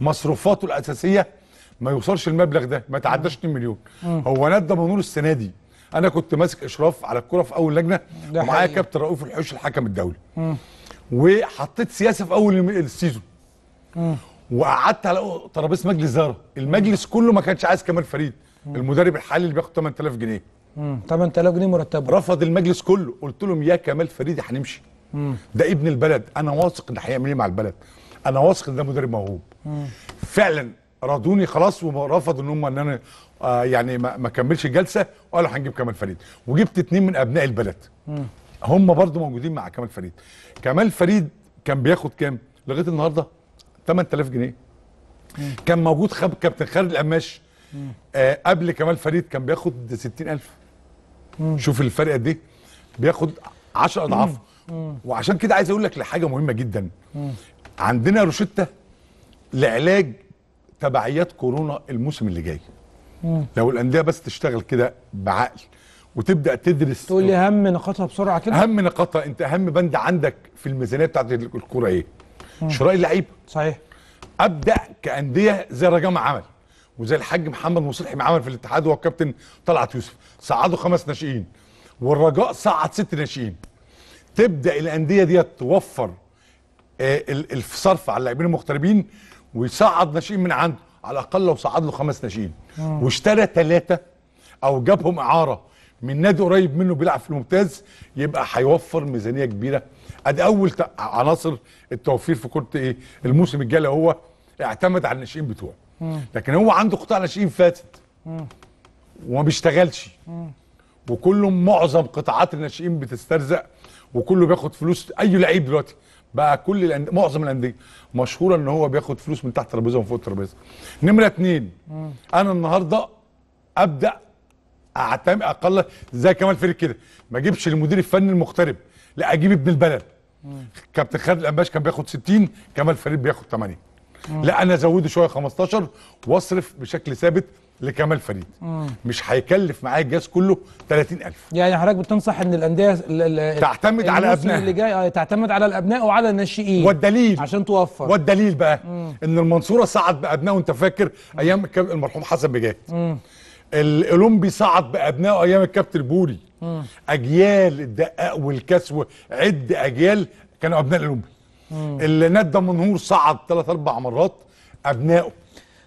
مصروفاته الاساسيه ما يوصلش المبلغ ده، ما تعداش اتنين مليون. مم. هو نادي دمنهور السنه دي انا كنت ماسك اشراف على الكوره في اول لجنه، ومعايا كابتن رؤوف الحوش الحكم الدولي، وحطيت سياسه في اول السيزون، وقعدت على ترابيزه مجلس اداره، المجلس كله ما كانش عايز كمال فريد المدرب الحالي اللي بياخد تمن تلاف جنيه، تمن تلاف جنيه مرتبه، رفض المجلس كله. قلت لهم يا كمال فريد هنمشي، ده ابن البلد، انا واثق ان هيعمل ايه مع البلد، انا واثق ان ده مدرب موهوب. مم. فعلا راضوني خلاص، ورفضوا ان هم ان انا آه يعني ما, ما كملش الجلسه، وقالوا هنجيب كمال فريد، وجبت اتنين من ابناء البلد. مم. هم برضو موجودين مع كمال فريد. كمال فريد كان بياخد كام؟ لغايه النهارده تمن تلاف جنيه. مم. كان موجود خب كابتن خالد القماش آه قبل كمال فريد كان بياخد ستين ألف. مم. شوف الفرق قد ايه؟ بياخد عشرة أضعاف. وعشان كده عايز اقول لك لحاجه مهمه جدا. مم. عندنا روشته لعلاج تبعيات كورونا الموسم اللي جاي. مم. لو الانديه بس تشتغل كده بعقل وتبدا تدرس، تقول لي اهم نقاطها بسرعه كده. اهم نقاطها، انت اهم بند عندك في الميزانيه بتاعت الكوره ايه؟ مم. شراء اللعيبه، صحيح. ابدا كانديه زي الرجاء ما عمل، وزي الحاج محمد مصلحي ما عمل في الاتحاد، وهو الكابتن طلعت يوسف، صعدوا خمس ناشئين، والرجاء صعد ست ناشئين. تبدا الانديه ديت توفر آه الصرف على اللاعبين المغتربين، ويصعد ناشئين من عنده، على الاقل لو صعد له خمس ناشئين، واشترى ثلاثه او جابهم اعاره من نادي قريب منه بيلعب في الممتاز، يبقى هيوفر ميزانيه كبيره. ادي اول عناصر التوفير في كره ايه الموسم الجاي، هو اعتمد على الناشئين بتوعه، لكن هو عنده قطاع ناشئين فاتت وما بيشتغلش، وكله معظم قطاعات الناشئين بتسترزق، وكله بياخد فلوس. اي لعيب دلوقتي بقى كل الأند... معظم الانديه مشهوره ان هو بياخد فلوس من تحت الترابيزه ومن فوق الترابيزه. نمره اتنين، انا النهارده ابدا اعتمد اقل زي كمال فريد كده، ما اجيبش المدير الفني المغترب، لا اجيب ابن البلد. كابتن خالد القماش كان بياخد ستين، كمال فريد بياخد تمانين، لا انا ازوده شويه خمستاشر واصرف بشكل ثابت لكمال فريد. مم. مش هيكلف معايا الجهاز كله تلاتين الف. يعني حضرتك بتنصح ان الانديه تعتمد على ابنائها اللي جاي، تعتمد على الابناء وعلى الناشئين، والدليل عشان توفر. والدليل بقى مم. ان المنصوره صعد بابنائه، وانت فاكر ايام المرحوم حسن بجات، الاولمبي صعد بابنائه ايام الكابتن بوري، مم. اجيال الدقاق والكسو، عد اجيال كانوا ابناء الاولمبي. النادي دمنهور صعد ثلاث اربع مرات ابنائه.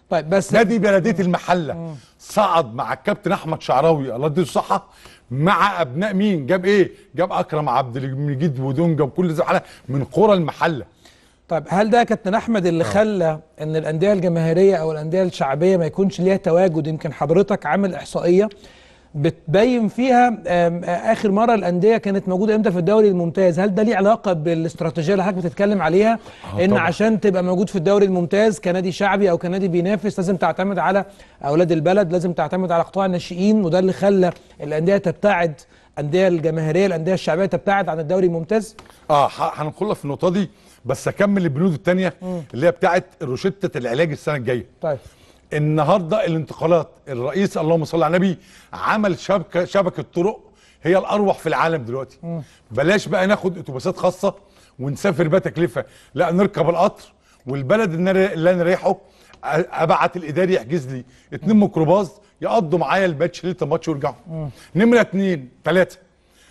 طيب بس نادي بلديه المحله مم. صعد مع الكابتن احمد شعراوي الله يديه الصحه، مع ابناء مين؟ جاب ايه؟ جاب اكرم عبد المجيد ودونجا وكل زي من قرى المحله. طيب هل ده كابتن احمد اللي خلى ان الانديه الجماهيريه او الانديه الشعبيه ما يكونش ليها تواجد؟ يمكن حضرتك عامل احصائيه بتبين فيها اخر مره الانديه كانت موجوده امتى في الدوري الممتاز، هل ده ليه علاقه بالاستراتيجيه اللي حضرتك بتتكلم عليها؟ آه ان طبعا. عشان تبقى موجود في الدوري الممتاز كنادي شعبي او كنادي بينافس لازم تعتمد على اولاد البلد، لازم تعتمد على قطاع الناشئين، وده اللي خلى الانديه تبتعد، الانديه الجماهيريه الانديه الشعبيه تبتعد عن الدوري الممتاز. اه هنقولها في النقطه دي، بس اكمل البنود الثانيه اللي هي بتاعه روشته العلاج السنه الجايه. طيب النهارده الانتقالات، الرئيس اللهم صل على النبي عمل شبكه شبكه طرق هي الاروح في العالم دلوقتي. م. بلاش بقى ناخد اتوبيسات خاصه ونسافر بقى تكلفه، لا نركب القطر، والبلد اللي انا رايحه ابعت الاداري يحجز لي اتنين ميكروباص يقضوا معايا الماتش ليله الماتش ويرجعوا. نمره اتنين تلاته،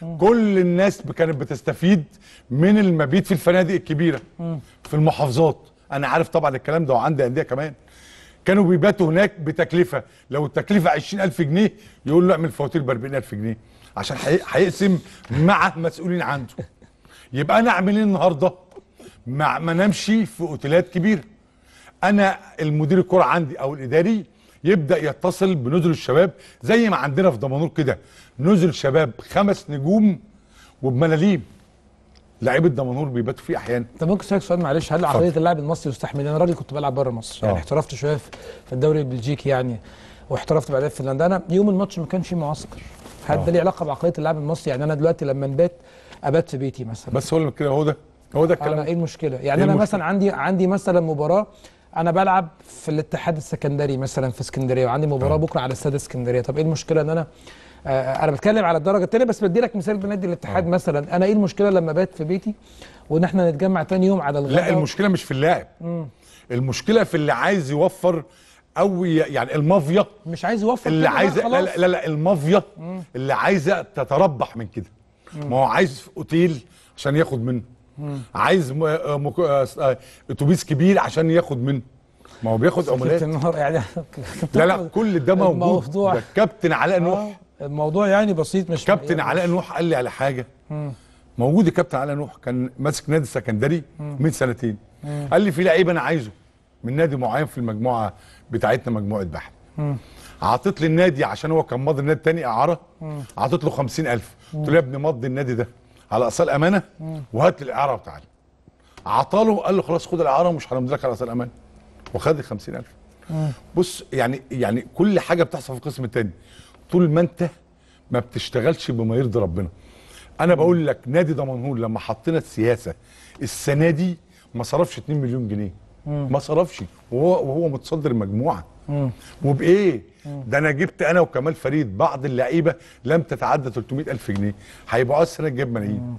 م. كل الناس كانت بتستفيد من المبيت في الفنادق الكبيره، م. في المحافظات. انا عارف طبعا الكلام ده وعندي انديه كمان كانوا بيباتوا هناك بتكلفه، لو التكلفه عشرين الف جنيه يقول له اعمل فواتير ب اربعين الف جنيه عشان هيقسم مع مسؤولين عنده. يبقى انا اعمل ايه النهارده؟ ما انامش في اوتيلات كبيره. انا المدير الكره عندي او الاداري يبدا يتصل بنزل الشباب زي ما عندنا في دمنهور كده، نزل شباب خمس نجوم وبملاليم. لعيبه دمنهور بيباتوا فيه احيانا. طب ممكن اسالك سؤال معلش، هل عقليه اللاعب المصري يستحمل؟ انا راجل كنت بلعب بره مصر، يعني احترفت شويه في الدوري البلجيكي يعني، واحترفت بعدين في فنلندا. انا يوم الماتش ما كانش فيه معسكر. هل ده ليه علاقه بعقليه اللاعب المصري؟ يعني انا دلوقتي لما نبات ابات في بيتي مثلا. بس هو كده، هو ده هو ده الكلام. انا ايه المشكله؟ يعني إيه انا المشكلة؟ مثلا عندي عندي مثلا مباراه، انا بلعب في الاتحاد السكندري مثلا في اسكندريه، وعندي مباراه بكره على استاد اسكندريه. طب ايه المشكله ان انا انا بتكلم على الدرجه الثانيه، بس بدي لك مثال بنادي الاتحاد. أوه. مثلا انا ايه المشكله لما بات في بيتي وان احنا نتجمع ثاني يوم على الغداء؟ لا المشكله مش في اللاعب، المشكله في اللي عايز يوفر، او يعني المافيا مش عايز يوفر، اللي عايز لا, لا لا لا المافيا مم. اللي عايزه تتربح من كده. مم. ما هو عايز في اوتيل عشان ياخد منه، مم. عايز اتوبيس كبير عشان ياخد منه، ما هو بياخد عمولات يعني. لا لا كل ده موجود. ده الكابتن علاء نوح الموضوع يعني بسيط. مش كابتن علاء نوح قال لي على حاجه مم. موجود. الكابتن علاء نوح كان ماسك نادي السكندري من سنتين، مم. قال لي في لعيب انا عايزه من نادي معين في المجموعه بتاعتنا، مجموعه بحر، عطيت لي النادي عشان هو كان ماضي النادي الثاني اعاره، عطيت له خمسين الف. قلت له يا ابني مضي النادي ده على اصل امانه وهات لي الاعاره وتعالى. عطاله قال له خلاص خد الاعاره ومش هنمضي لك على اصل امانه، وخد ال خمسين الف. مم. بص يعني يعني كل حاجه بتحصل في القسم الثاني طول ما انت ما بتشتغلش بما يرضي ربنا. انا بقول لك نادي دمنهور لما حطينا السياسه السنه دي ما صرفش اتنين مليون جنيه، ما صرفش، وهو وهو متصدر المجموعه. مم. وبايه؟ مم. ده انا جبت انا وكمال فريد بعض اللعيبه لم تتعدى تلتمية الف جنيه، هيبقوا السنه تجيب ملايين.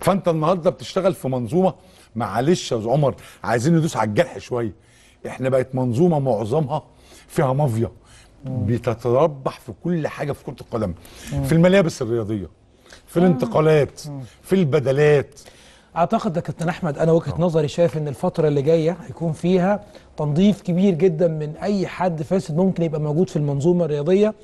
فانت النهارده بتشتغل في منظومه، معلش يا عمر عايزين ندوس على الجرح شويه، احنا بقت منظومه معظمها فيها مافيا بتتربح في كل حاجه في كره القدم، في الملابس الرياضيه، في الانتقالات، في البدلات. اعتقد يا كابتن احمد انا وجهه نظري شايف ان الفتره اللي جايه هيكون فيها تنظيف كبير جدا من اي حد فاسد ممكن يبقى موجود في المنظومه الرياضيه.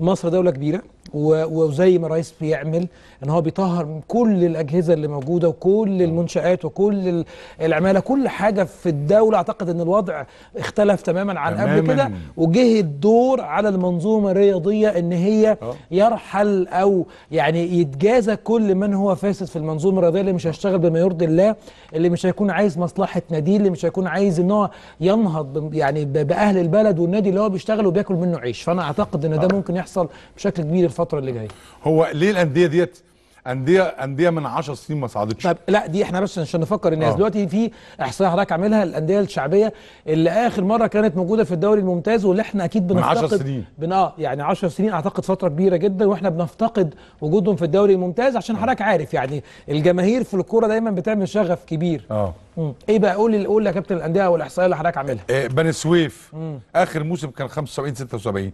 مصر دوله كبيره، وزي ما الرئيس بيعمل ان هو بيطهر من كل الاجهزه اللي موجوده وكل المنشآت وكل العماله، كل حاجه في الدوله. اعتقد ان الوضع اختلف تماما عن تماماً قبل كده، وجه الدور على المنظومه الرياضيه ان هي أوه. يرحل او يعني يتجازى كل من هو فاسد في المنظومه الرياضيه، اللي مش هيشتغل بما يرضي الله، اللي مش هيكون عايز مصلحه ناديه، اللي مش هيكون عايز ان هو ينهض يعني باهل البلد والنادي اللي هو بيشتغل وبياكل منه عيش. فانا اعتقد ان ده ممكن يحصل بشكل كبير الفترة اللي جاية. هو ليه الأندية ديت أندية أندية من عشر سنين ما صعدتش؟ طب لا دي احنا بس عشان نفكر الناس. آه. دلوقتي في إحصائية حضرتك عاملها الأندية الشعبية اللي آخر مرة كانت موجودة في الدوري الممتاز، واللي احنا أكيد بنفتقد من عشر سنين بن اه يعني عشر سنين، أعتقد فترة كبيرة جدا، واحنا بنفتقد وجودهم في الدوري الممتاز عشان آه. حضرتك عارف يعني الجماهير في الكورة دايما بتعمل شغف كبير. اه مم. ايه بقى قول لي قول يا كابتن الأندية والإحصائية اللي حضرتك عاملها. آه بني سويف مم. آخر موسم كان خمسة وسبعين ستة وسبعين.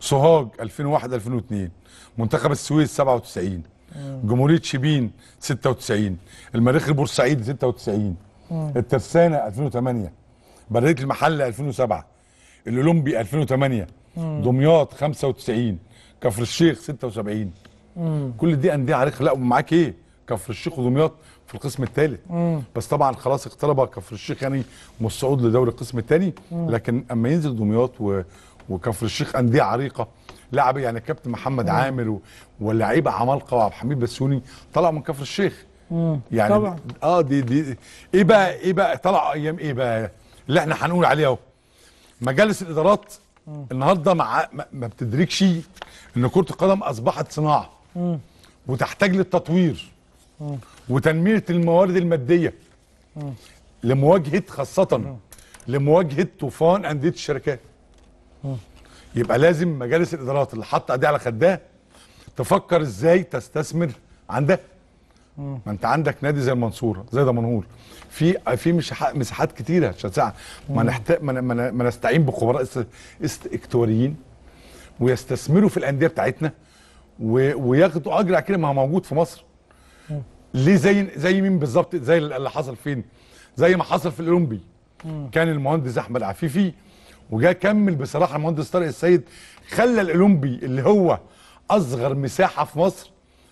سوهاج ألفين وواحد ألفين واثنين، منتخب السويس سبعة وتسعين، جمهورية شبين ستة وتسعين، المريخ البورسعيد ستة وتسعين، الترسانة ألفين وثمانية، برية المحلة ألفين وسبعة، الأولمبي ألفين وثمانية، دمياط خمسة وتسعين، كفر الشيخ ستة وسبعين. مم. كل دي أندية عليك. لا ومعاك إيه؟ كفر الشيخ ودمياط في القسم الثالث، بس طبعا خلاص اقترب كفر الشيخ يعني من الصعود لدوري القسم الثاني، لكن أما ينزل دمياط و وكفر الشيخ انديه عريقه لعب يعني كابتن محمد مم. عامر واللعيبه عمالقه وعبد الحميد بسيوني طلعوا من كفر الشيخ. مم. يعني طبعا. اه دي دي ايه بقى ايه بقى طلعوا ايام ايه بقى اللي احنا هنقول عليه اهو. مجالس الادارات مم. النهارده مع ما بتدركش ان كره القدم اصبحت صناعه مم. وتحتاج للتطوير مم. وتنميه الموارد الماديه مم. لمواجهه خاصه مم. لمواجهه طوفان انديه الشركات. يبقى لازم مجالس الادارات اللي حاطه ايديها على خدها تفكر ازاي تستثمر عندها. ما انت عندك نادي زي المنصوره زي دمنهور في في مساحات كتيره شاسعه، ما نحتاج ما نستعين بخبراء استكتوريين ويستثمروا في الانديه بتاعتنا وياخدوا اجر كده. ما هو موجود في مصر ليه زي زي مين بالظبط؟ زي اللي حصل فين؟ زي ما حصل في الاولمبي، كان المهندس احمد عفيفي وجا كمل بصراحه المهندس طارق السيد، خلى الاولمبي اللي هو اصغر مساحه في مصر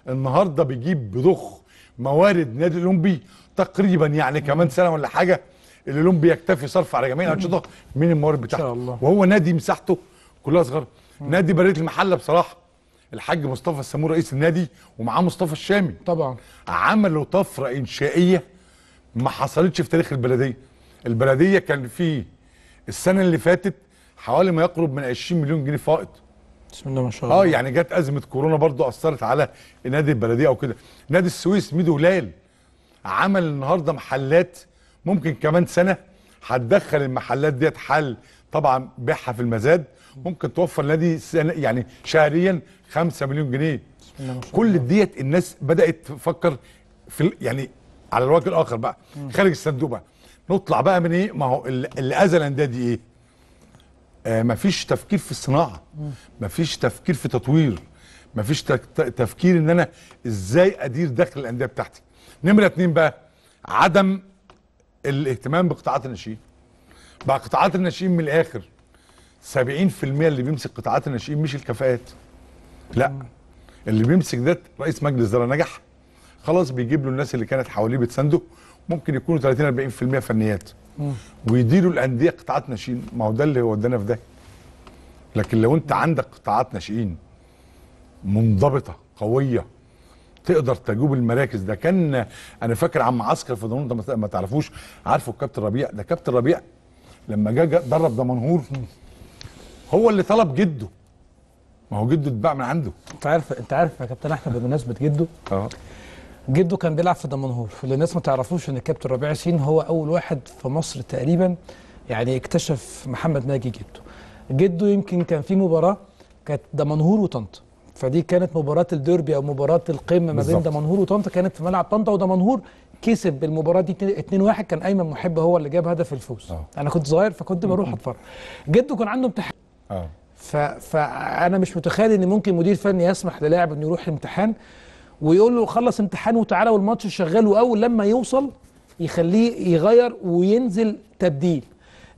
النهارده بيجيب بضخ موارد نادي الاولمبي تقريبا، يعني كمان سنه ولا حاجه الاولمبي يكتفي صرف على جميع الانشطه من الموارد بتاعته ان شاء الله. وهو نادي مساحته كلها اصغر. نادي بريه المحله بصراحه الحاج مصطفى السمور رئيس النادي ومعاه مصطفى الشامي طبعا عملوا طفره انشائيه ما حصلتش في تاريخ البلديه. البلديه كان فيه السنة اللي فاتت حوالي ما يقرب من عشرين مليون جنيه فائض. بسم الله ما شاء الله. اه يعني جت أزمة كورونا برضو أثرت على نادي البلدية أو كده. نادي السويس ميدو هلال عمل النهارده محلات، ممكن كمان سنة هتدخل المحلات ديت حل طبعا بيعها في المزاد، ممكن توفر نادي يعني شهريا خمسة مليون جنيه. بسم الله ما شاء الله. كل ديت الناس بدأت تفكر في يعني على الوجه الآخر بقى خارج الصندوق بقى. نطلع بقى من ايه؟ ما هو اللي اذى الانديه دي ايه؟ آه مفيش تفكير في الصناعه، مفيش تفكير في تطوير، مفيش تفكير ان انا ازاي ادير دخل الانديه بتاعتي. نمره اتنين بقى عدم الاهتمام بقطاعات الناشئين. بقى قطاعات الناشئين من الاخر سبعين في المية اللي بيمسك قطاعات الناشئين مش الكفاءات. لا اللي بيمسك ده رئيس مجلس اداره نجح خلاص بيجيب له الناس اللي كانت حواليه بتسنده، ممكن يكونوا ثلاثين أربعين في المية فنيات مم. ويديروا الانديه قطاعات ناشئين. ما هو ده اللي ودانا في ده. لكن لو انت عندك قطاعات ناشئين منضبطه قويه تقدر تجوب المراكز. ده كان انا فاكر عم عسكر في دمنهور ده ما تعرفوش، عارفه الكابتن ربيع ده؟ كابتن ربيع لما جه درب دمنهور هو اللي طلب جده، ما هو جده اتباع من عنده. انت عارف انت عارف يا كابتن احمد بمناسبه جده اه جده كان بيلعب في دمنهور، اللي الناس ما تعرفوش ان الكابتن ربيع ياسين هو اول واحد في مصر تقريبا يعني اكتشف محمد ناجي جده. جده يمكن كان في مباراه كانت دمنهور وطنطا، فدي كانت مباراه الديربي او مباراه القمه ما بين دمنهور وطنطا، كانت في ملعب طنطا، ودمنهور كسب بالمباراه دي اتنين واحد. كان ايمن محب هو اللي جاب هدف الفوز. أوه. انا كنت صغير فكنت بروح اتفرج. جده كان عنده امتحان فانا مش متخيل ان ممكن مدير فني يسمح للاعب انه يروح الامتحان ويقول له خلص امتحان وتعالى والماتش شغال، واول لما يوصل يخليه يغير وينزل تبديل.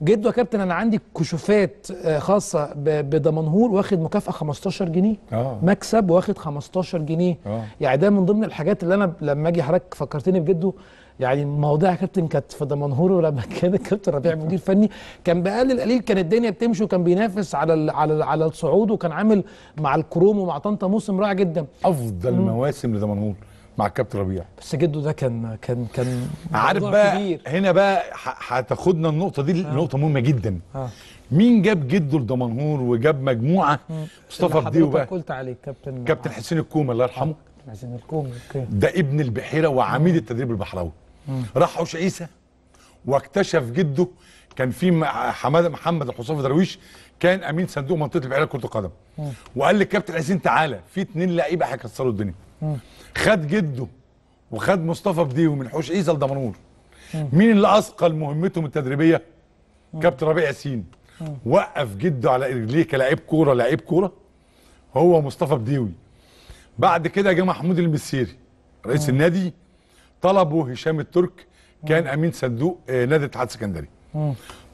جيت يا كابتن انا عندي كشوفات خاصه بدمنهور واخد مكافاه خمستاشر جنيه أوه. مكسب واخد خمستاشر جنيه أوه. يعني ده من ضمن الحاجات اللي انا لما اجي حضرتك فكرتني بجده. يعني مواضيع يا كابتن كانت في دمنهور ولما كان الكابتن ربيع مدير فني كان بقلل قليل كان الدنيا بتمشي وكان بينافس على ال على ال على الصعود وكان عامل مع الكروم ومع طنطا موسم رائع جدا. افضل مم. مواسم لدمنهور مع الكابتن ربيع. بس جده ده كان كان كان عارف بقى كبير. هنا بقى هتاخدنا النقطه دي آه. نقطه مهمه جدا. آه. مين جاب جده لدمنهور وجاب مجموعه مم. مصطفى بديو بقى قلت عليه كابتن كابتن حسين الكومه الله يرحمه. حسين الكومه اوكي. ده ابن البحيره وعميد التدريب البحراوي. راح حوش عيسى واكتشف جده كان في حماده محمد الحصافي درويش كان امين صندوق منطقه البحيره لكره القدم وقال للكابتن حسين تعالى في اتنين لعيبه هيكسروا الدنيا. خد جده وخد مصطفى بديو من حوش عيسى لدمنهور. مين اللي اثقل مهمتهم التدريبيه؟ كابتن ربيع ياسين. وقف جده على رجليه كلاعب كوره لعيب كوره هو مصطفى بديوي. بعد كده جه محمود المسيري رئيس مم. النادي طلبوا هشام الترك كان امين صندوق نادي الاتحاد السكندري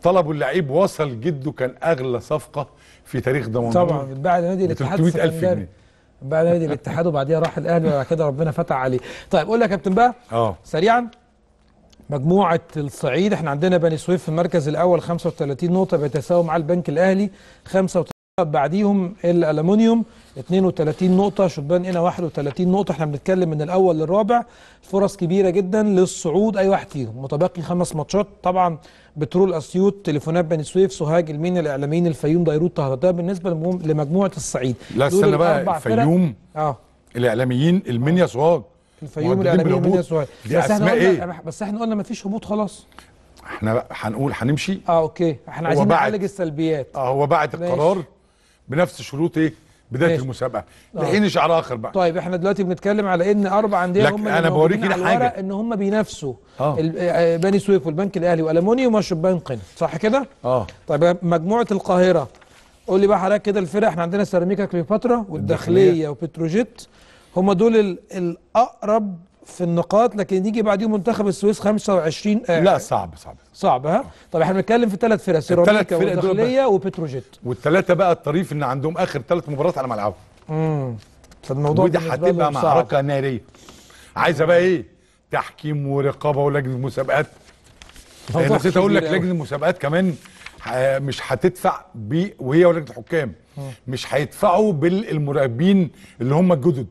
طلبوا اللعيب وصل جده كان اغلى صفقه في تاريخ دمنهور طبعا بعد نادي الاتحاد السكندري بعد نادي الاتحاد وبعديها راح الاهلي وبعد كده ربنا فتح عليه. طيب قول لي يا كابتن بقى اه سريعا مجموعه الصعيد احنا عندنا بني سويف في المركز الاول خمسة وتلاتين نقطة بيتساوي مع البنك الاهلي خمسة وتلاتين بعديهم الالومنيوم اتنين وتلاتين نقطة شبان هنا واحد وتلاتين نقطة احنا بنتكلم من الاول للرابع فرص كبيرة جدا للصعود اي واحد فيهم متبقي خمس ماتشات طبعا بترول اسيوط تليفونات بني سويف سوهاج المينا الاعلاميين الفيوم ديروت طهران ده بالنسبة لمجموعة الصعيد. لا استنى بقى الفيوم اه الاعلاميين المنيا سوهاج الفيوم الاعلاميين المنيا سوهاج بس احنا قلنا بس احنا قلنا مفيش هبوط خلاص احنا هنقول هنمشي اه اوكي احنا عايزين نعالج السلبيات اه هو بعت القرار بنفس شروط ايه بدايه ماشي. المسابقه لحين شعار اخر بقى. طيب احنا دلوقتي بنتكلم على ان اربع انديه هم انا بوريك حاجه ان هم بينافسوا بني سويف والبنك الاهلي والالومنيوم وشبان قنا صح كده؟ اه طيب مجموعه القاهره قول لي بقى حضرتك كده الفرق احنا عندنا سيراميكا كليوباترا والداخليه وبتروجيت هم دول الاقرب في النقاط لكن يجي بعديهم منتخب السويس خمسة وعشرين آه لا صعب صعب صعب ها؟ طب احنا بنتكلم في ثلاث فرق سيراميكا والداخليه وبتروجيت والثلاثه بقى الطريف ان عندهم اخر ثلاث مباريات على ملعبهم. امم فالموضوع ودي هتبقى معركه ناريه عايزه بقى ايه؟ تحكيم ورقابه ولجنه مسابقات. نسيت اقول لك لجنه المسابقات كمان مش هتدفع وهي ولجنه الحكام مش هيدفعوا بالمراقبين اللي هم الجدد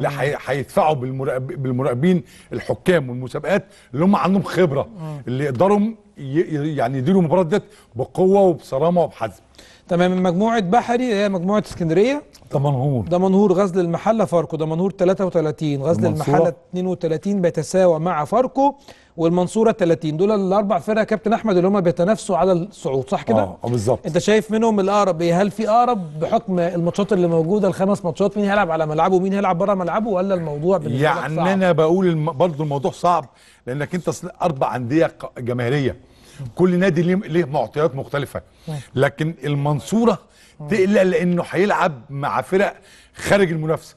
لا هيدفعوا بالمراقبين الحكام والمسابقات اللي هم عندهم خبره اللي يقدروا يعني يديروا المباراه ديت بقوه وبصرامه وبحزم. تمام مجموعه بحري هي مجموعه اسكندريه دمنهور دمنهور غزل المحله فاركو دمنهور تلاتة وتلاتين غزل المحله اتنين وتلاتين بيتساوى مع فاركو والمنصوره تلاتين دول الاربع فرق يا كابتن احمد اللي هم بيتنافسوا على الصعود صح كده؟ اه بالظبط. انت شايف منهم الاقرب ايه؟ هل في اقرب بحكم الماتشات اللي موجوده الخمس ماتشات مين هيلعب على ملعبه ومين هيلعب بره ملعبه ولا الموضوع بالنسبه لك صعب؟ يعني انا بقول برضه الموضوع صعب لانك انت اربع انديه جماهيريه كل نادي ليه ليه معطيات مختلفه لكن المنصوره تقلق لانه هيلعب مع فرق خارج المنافسه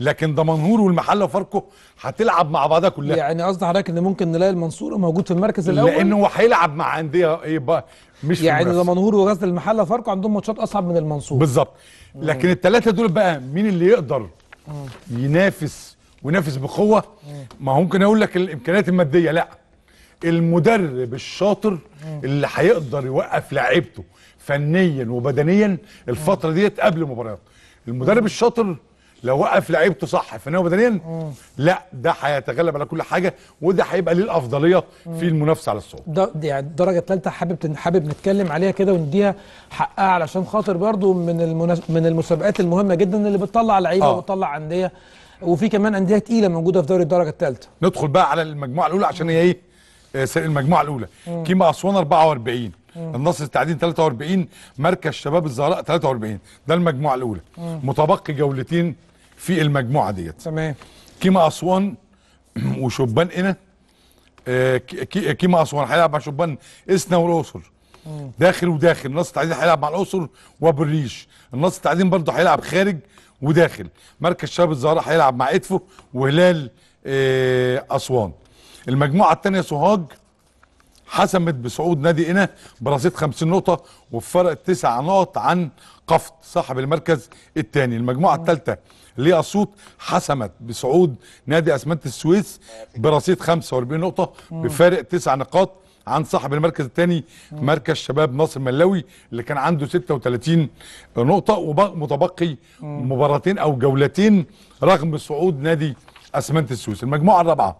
لكن دمنهور والمحله وفاركو هتلعب مع بعضها كلها. يعني قصدي حضرتك ان ممكن نلاقي المنصوره موجود في المركز الاول لانه هو هيلعب مع انديه ايه بقى مش يعني دمنهور وغزل المحله وفاركو عندهم ماتشات اصعب من المنصوره بالظبط لكن الثلاثه دول بقى مين اللي يقدر ينافس وينافس بقوه؟ ما هو ممكن اقول لك الامكانيات الماديه لا المدرب الشاطر اللي هيقدر يوقف لعيبته فنيا وبدنيا الفتره ديت قبل المباريات. المدرب الشاطر لو وقف لعيبته صح فنيا وبدنيا لا ده هيتغلب على كل حاجه وده هيبقى ليه الافضليه في المنافسه على الصعود. ده يعني الدرجه الثالثه حابب حابب نتكلم عليها كده ونديها حقها علشان خاطر برضو من من المسابقات المهمه جدا اللي بتطلع لعيبه آه. وبتطلع انديه وفي كمان انديه تقيله موجوده في دوري الدرجه الثالثه. ندخل بقى على المجموعه الاولى عشان هي ايه؟ المجموعه الاولى كيما اسوان اربعة واربعين مم. النصر التعدين تلاتة واربعين مركز شباب الزهراء تلاتة واربعين ده المجموعه الاولى مم. متبقي جولتين في المجموعه ديت تمام كيما اسوان وشبان قنا آه كيما اسوان هيلعب مع شبان قسنا والاقصر داخل وداخل النصر التعدين هيلعب مع الاقصر وبالريش النصر التعدين برضه هيلعب خارج وداخل مركز شباب الزهراء هيلعب مع ادفو وهلال آه اسوان. المجموعة الثانية سوهاج حسمت بصعود نادي إناه برصيد خمسين نقطة وبفرق تسع نقط عن قفط صاحب المركز الثاني. المجموعة الثالثة اللي أسيوط حسمت بصعود نادي أسمنت السويس برصيد خمسة وأربعين نقطة بفارق تسع نقاط عن صاحب المركز الثاني مركز شباب نصر الملاوي اللي كان عنده ستة وثلاثين نقطة ومتبقي مباراتين أو جولتين رغم صعود نادي أسمنت السويس. المجموعة الرابعة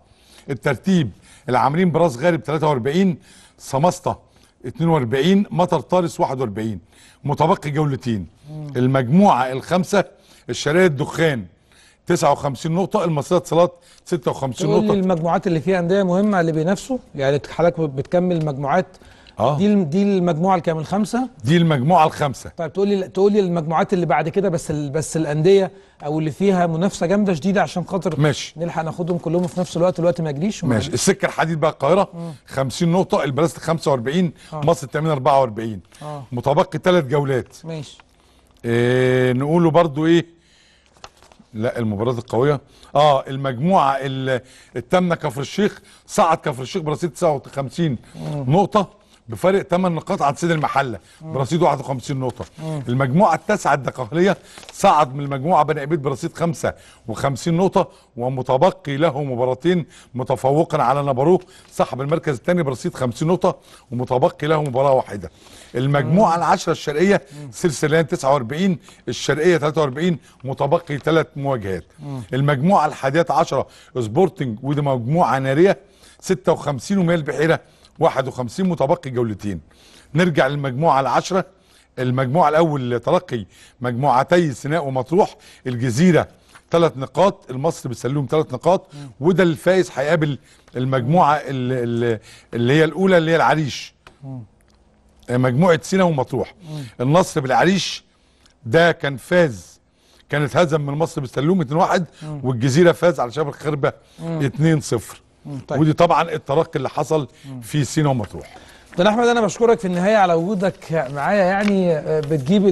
الترتيب العاملين براس غارب ثلاثة وأربعين، سماسطة اثنين وأربعين، مطر طارس واحد وأربعين، متبقي جولتين. المجموعة الخامسة الشرقية الدخان تسعة وخمسين نقطة، المصرية اتصالات ستة وخمسين نقطة. كل المجموعات اللي فيها أندية مهمة اللي بينافسوا، يعني حضرتك بتكمل مجموعات آه. دي دي المجموعة الكام الخامسة؟ دي المجموعة الخامسة. طيب تقول لي تقول لي المجموعات اللي بعد كده بس ال... بس الأندية أو اللي فيها منافسة جامدة شديدة عشان خاطر ماشي نلحق ناخدهم كلهم في نفس الوقت، الوقت ما يجريش. ماشي، السكة الحديد بقى القاهرة خمسين نقطة، البلاستيك خمسة وأربعين، آه. مصر التأمين أربعة وأربعين، آه. متبقي ثلاث جولات. ماشي. إيه نقوله برضو إيه؟ لا المباريات القوية. اه المجموعة الثامنة كفر الشيخ، صعد كفر الشيخ برصيد تسعة وخمسين نقطة بفارق ثمان نقاط عن سيد المحله برصيد واحد وخمسين نقطة. مم. المجموعة التاسعة الدقهلية صعد من المجموعة بني عبيد برصيد خمسة وخمسين نقطة ومتبقي له مباراتين متفوقا على نبروك صاحب المركز الثاني برصيد خمسين نقطة ومتبقي له مباراة واحدة. المجموعة العشرة الشرقية سلسلان تسعة وأربعين، الشرقية ثلاثة وأربعين، متبقي ثلاث مواجهات. مم. المجموعة الحادية عشرة سبورتنج ودي مجموعة نارية ستة وخمسين وميل البحيرة واحد وخمسين، متبقي جولتين. نرجع للمجموعة العشرة، المجموعة الأول ترقي مجموعتي سيناء ومطروح، الجزيرة ثلاث نقاط، المصري بيسلوهم ثلاث نقاط، وده الفائز هيقابل المجموعة اللي هي الأولى اللي هي العريش مجموعة سيناء ومطروح. النصر بالعريش ده كان فاز، كانت هزم من المصري بيسلوهم اتنين واحد والجزيرة فاز على شباب الخربة اتنين صفر. طيب. ودي طبعا الترقي اللي حصل في سينا ومطروح. ده احمد انا بشكرك في النهايه على وجودك معايا، يعني بتجيب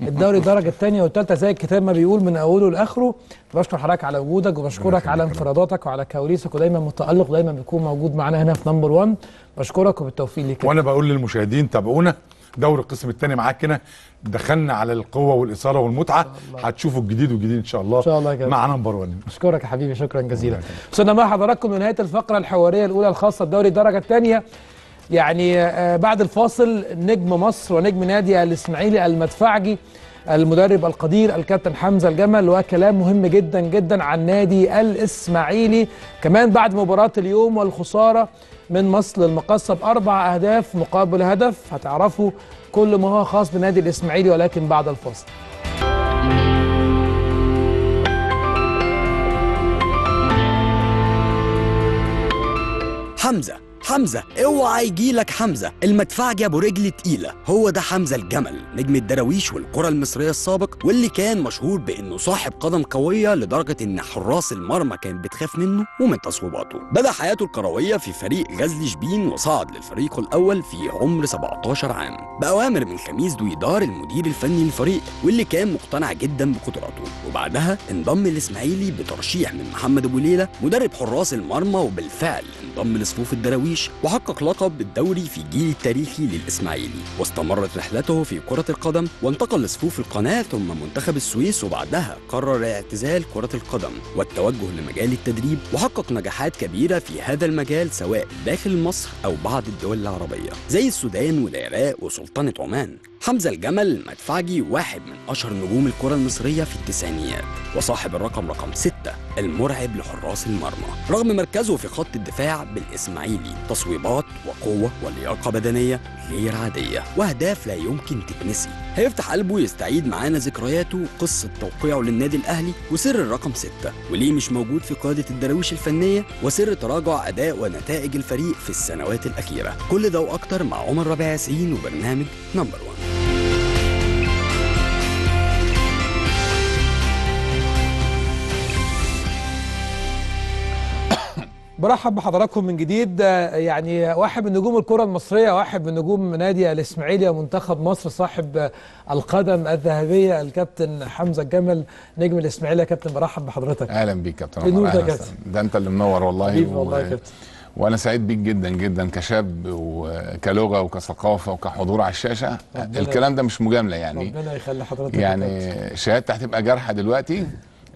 الدوري الدرجه الثانيه والثالثه زي الكتاب ما بيقول من اوله لاخره. بشكر حضرتك على وجودك وبشكرك على انفراداتك وعلى كواليسك، ودايما متالق ودايما بيكون موجود معانا هنا في نمبر واحد. بشكرك وبالتوفيق ليك. وانا بقول للمشاهدين تابعونا دوري القسم الثاني معاك هنا، دخلنا على القوه والاثاره والمتعه، هتشوفوا الجديد والجديد ان شاء الله ان شاء الله كده مع نمبر واحد. اشكرك يا حبيبي، شكرا جزيلا. وصلنا مع حضراتكم لنهايه الفقره الحواريه الاولى الخاصه بدوري الدرجه الثانيه. يعني آه بعد الفاصل نجم مصر ونجم نادي الاسماعيلي المدفعجي المدرب القدير الكابتن حمزه الجمل، وكلام مهم جدا جدا عن نادي الاسماعيلي كمان بعد مباراه اليوم والخساره من مصر المقصة بأربع أهداف مقابل هدف. هتعرفوا كل ما هو خاص بنادي الإسماعيلي ولكن بعد الفاصل. حمزة حمزة اوعى يجيلك حمزة، المدفعجي ابو رجل تقيلة، هو ده حمزة الجمل نجم الدراويش والقرى المصرية السابق، واللي كان مشهور بانه صاحب قدم قوية لدرجة ان حراس المرمى كانت بتخاف منه ومن تصويباته. بدأ حياته الكروية في فريق غزل شبين وصعد للفريق الأول في عمر سبعتاشر عام بأوامر من خميس دويدار المدير الفني للفريق واللي كان مقتنع جدا بقدراته، وبعدها انضم الإسماعيلي بترشيح من محمد أبو ليلة مدرب حراس المرمى، وبالفعل انضم لصفوف الدراويش وحقق لقب الدوري في الجيل التاريخي للإسماعيلي، واستمرت رحلته في كرة القدم وانتقل لصفوف القناة ثم منتخب السويس، وبعدها قرر اعتزال كرة القدم والتوجه لمجال التدريب، وحقق نجاحات كبيرة في هذا المجال سواء داخل مصر أو بعض الدول العربية زي السودان والعراق وسلطنة عمان. حمزة الجمل المدفعجي واحد من أشهر نجوم الكرة المصرية في التسعينيات وصاحب الرقم رقم ستة المرعب لحراس المرمى، رغم مركزه في خط الدفاع بالإسماعيلي تصويبات وقوة ولياقة بدنية غير عادية وأهداف لا يمكن تتنسي. هيفتح قلبه يستعيد معانا ذكرياته قصة توقيعه للنادي الأهلي وسر الرقم ستة وليه مش موجود في قادة الدراويش الفنية وسر تراجع أداء ونتائج الفريق في السنوات الأخيرة. كل ده وأكتر مع عمر ربيع ياسين وبرنامج نمبر واحد. برحب بحضراتكم من جديد. يعني واحد من نجوم الكرة المصرية، واحد من نجوم نادي الإسماعيلي ومنتخب مصر، صاحب القدم الذهبية الكابتن حمزة الجمل نجم الإسماعيلي. يا كابتن برحب بحضرتك. أهلا بيك كابتن عمر. ده, ده أنت اللي منور والله. حبيبي والله يا كابتن. وانا سعيد بيك جدا جدا كشاب وكلغه وكثقافه وكحضور على الشاشه. الكلام ده مش مجامله يعني، ربنا يخلي حضرتك. يعني شهادتي هتبقى جارحه دلوقتي،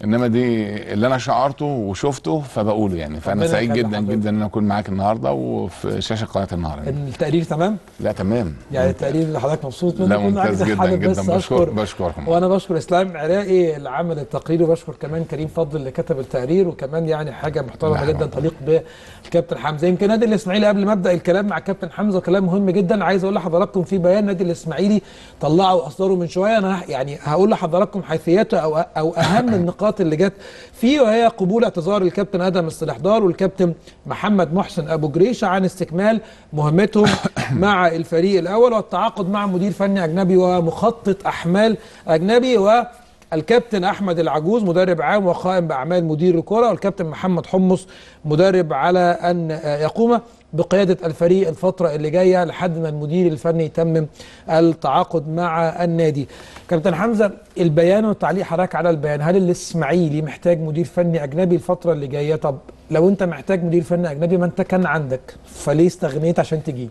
انما دي اللي انا شعرته وشفته فبقوله يعني. فانا سعيد جدا جدا ان انا اكون معاك النهارده وفي شاشه قناه النهار. يعني التقرير تمام؟ لا تمام يعني. التقرير اللي حضرتك مبسوط منه؟ لا ممتاز جدا جدا. بشكر بشكركم، وانا بشكر اسلام عراقي اللي عمل التقرير، وبشكر كمان كريم فضل اللي كتب التقرير، وكمان يعني حاجه محترمه جدا تليق بالكابتن حمزه. يمكن نادي الاسماعيلي قبل ما ابدا الكلام مع الكابتن حمزه كلام مهم جدا عايز اقول لحضراتكم في بيان نادي الاسماعيلي طلعوا اصدره من شويه، انا يعني هقول لحضراتكم حيثياته او او اهم النقاط اللي جت فيه، وهي قبول اعتذار الكابتن ادم الصلاح دار والكابتن محمد محسن ابو جريشه عن استكمال مهمتهم مع الفريق الاول، والتعاقد مع مدير فني اجنبي ومخطط احمال اجنبي، والكابتن احمد العجوز مدرب عام وقائم باعمال مدير الكره، والكابتن محمد حمص مدرب على ان يقوم بقيادة الفريق الفترة اللي جاية لحد ما المدير الفني يتمم التعاقد مع النادي. كابتن حمزة، البيان والتعليق حضرتك على البيان، هل الاسماعيلي محتاج مدير فني أجنبي الفترة اللي جاية؟ طب لو أنت محتاج مدير فني أجنبي ما أنت كان عندك، فليه استغنيت عشان تجيب؟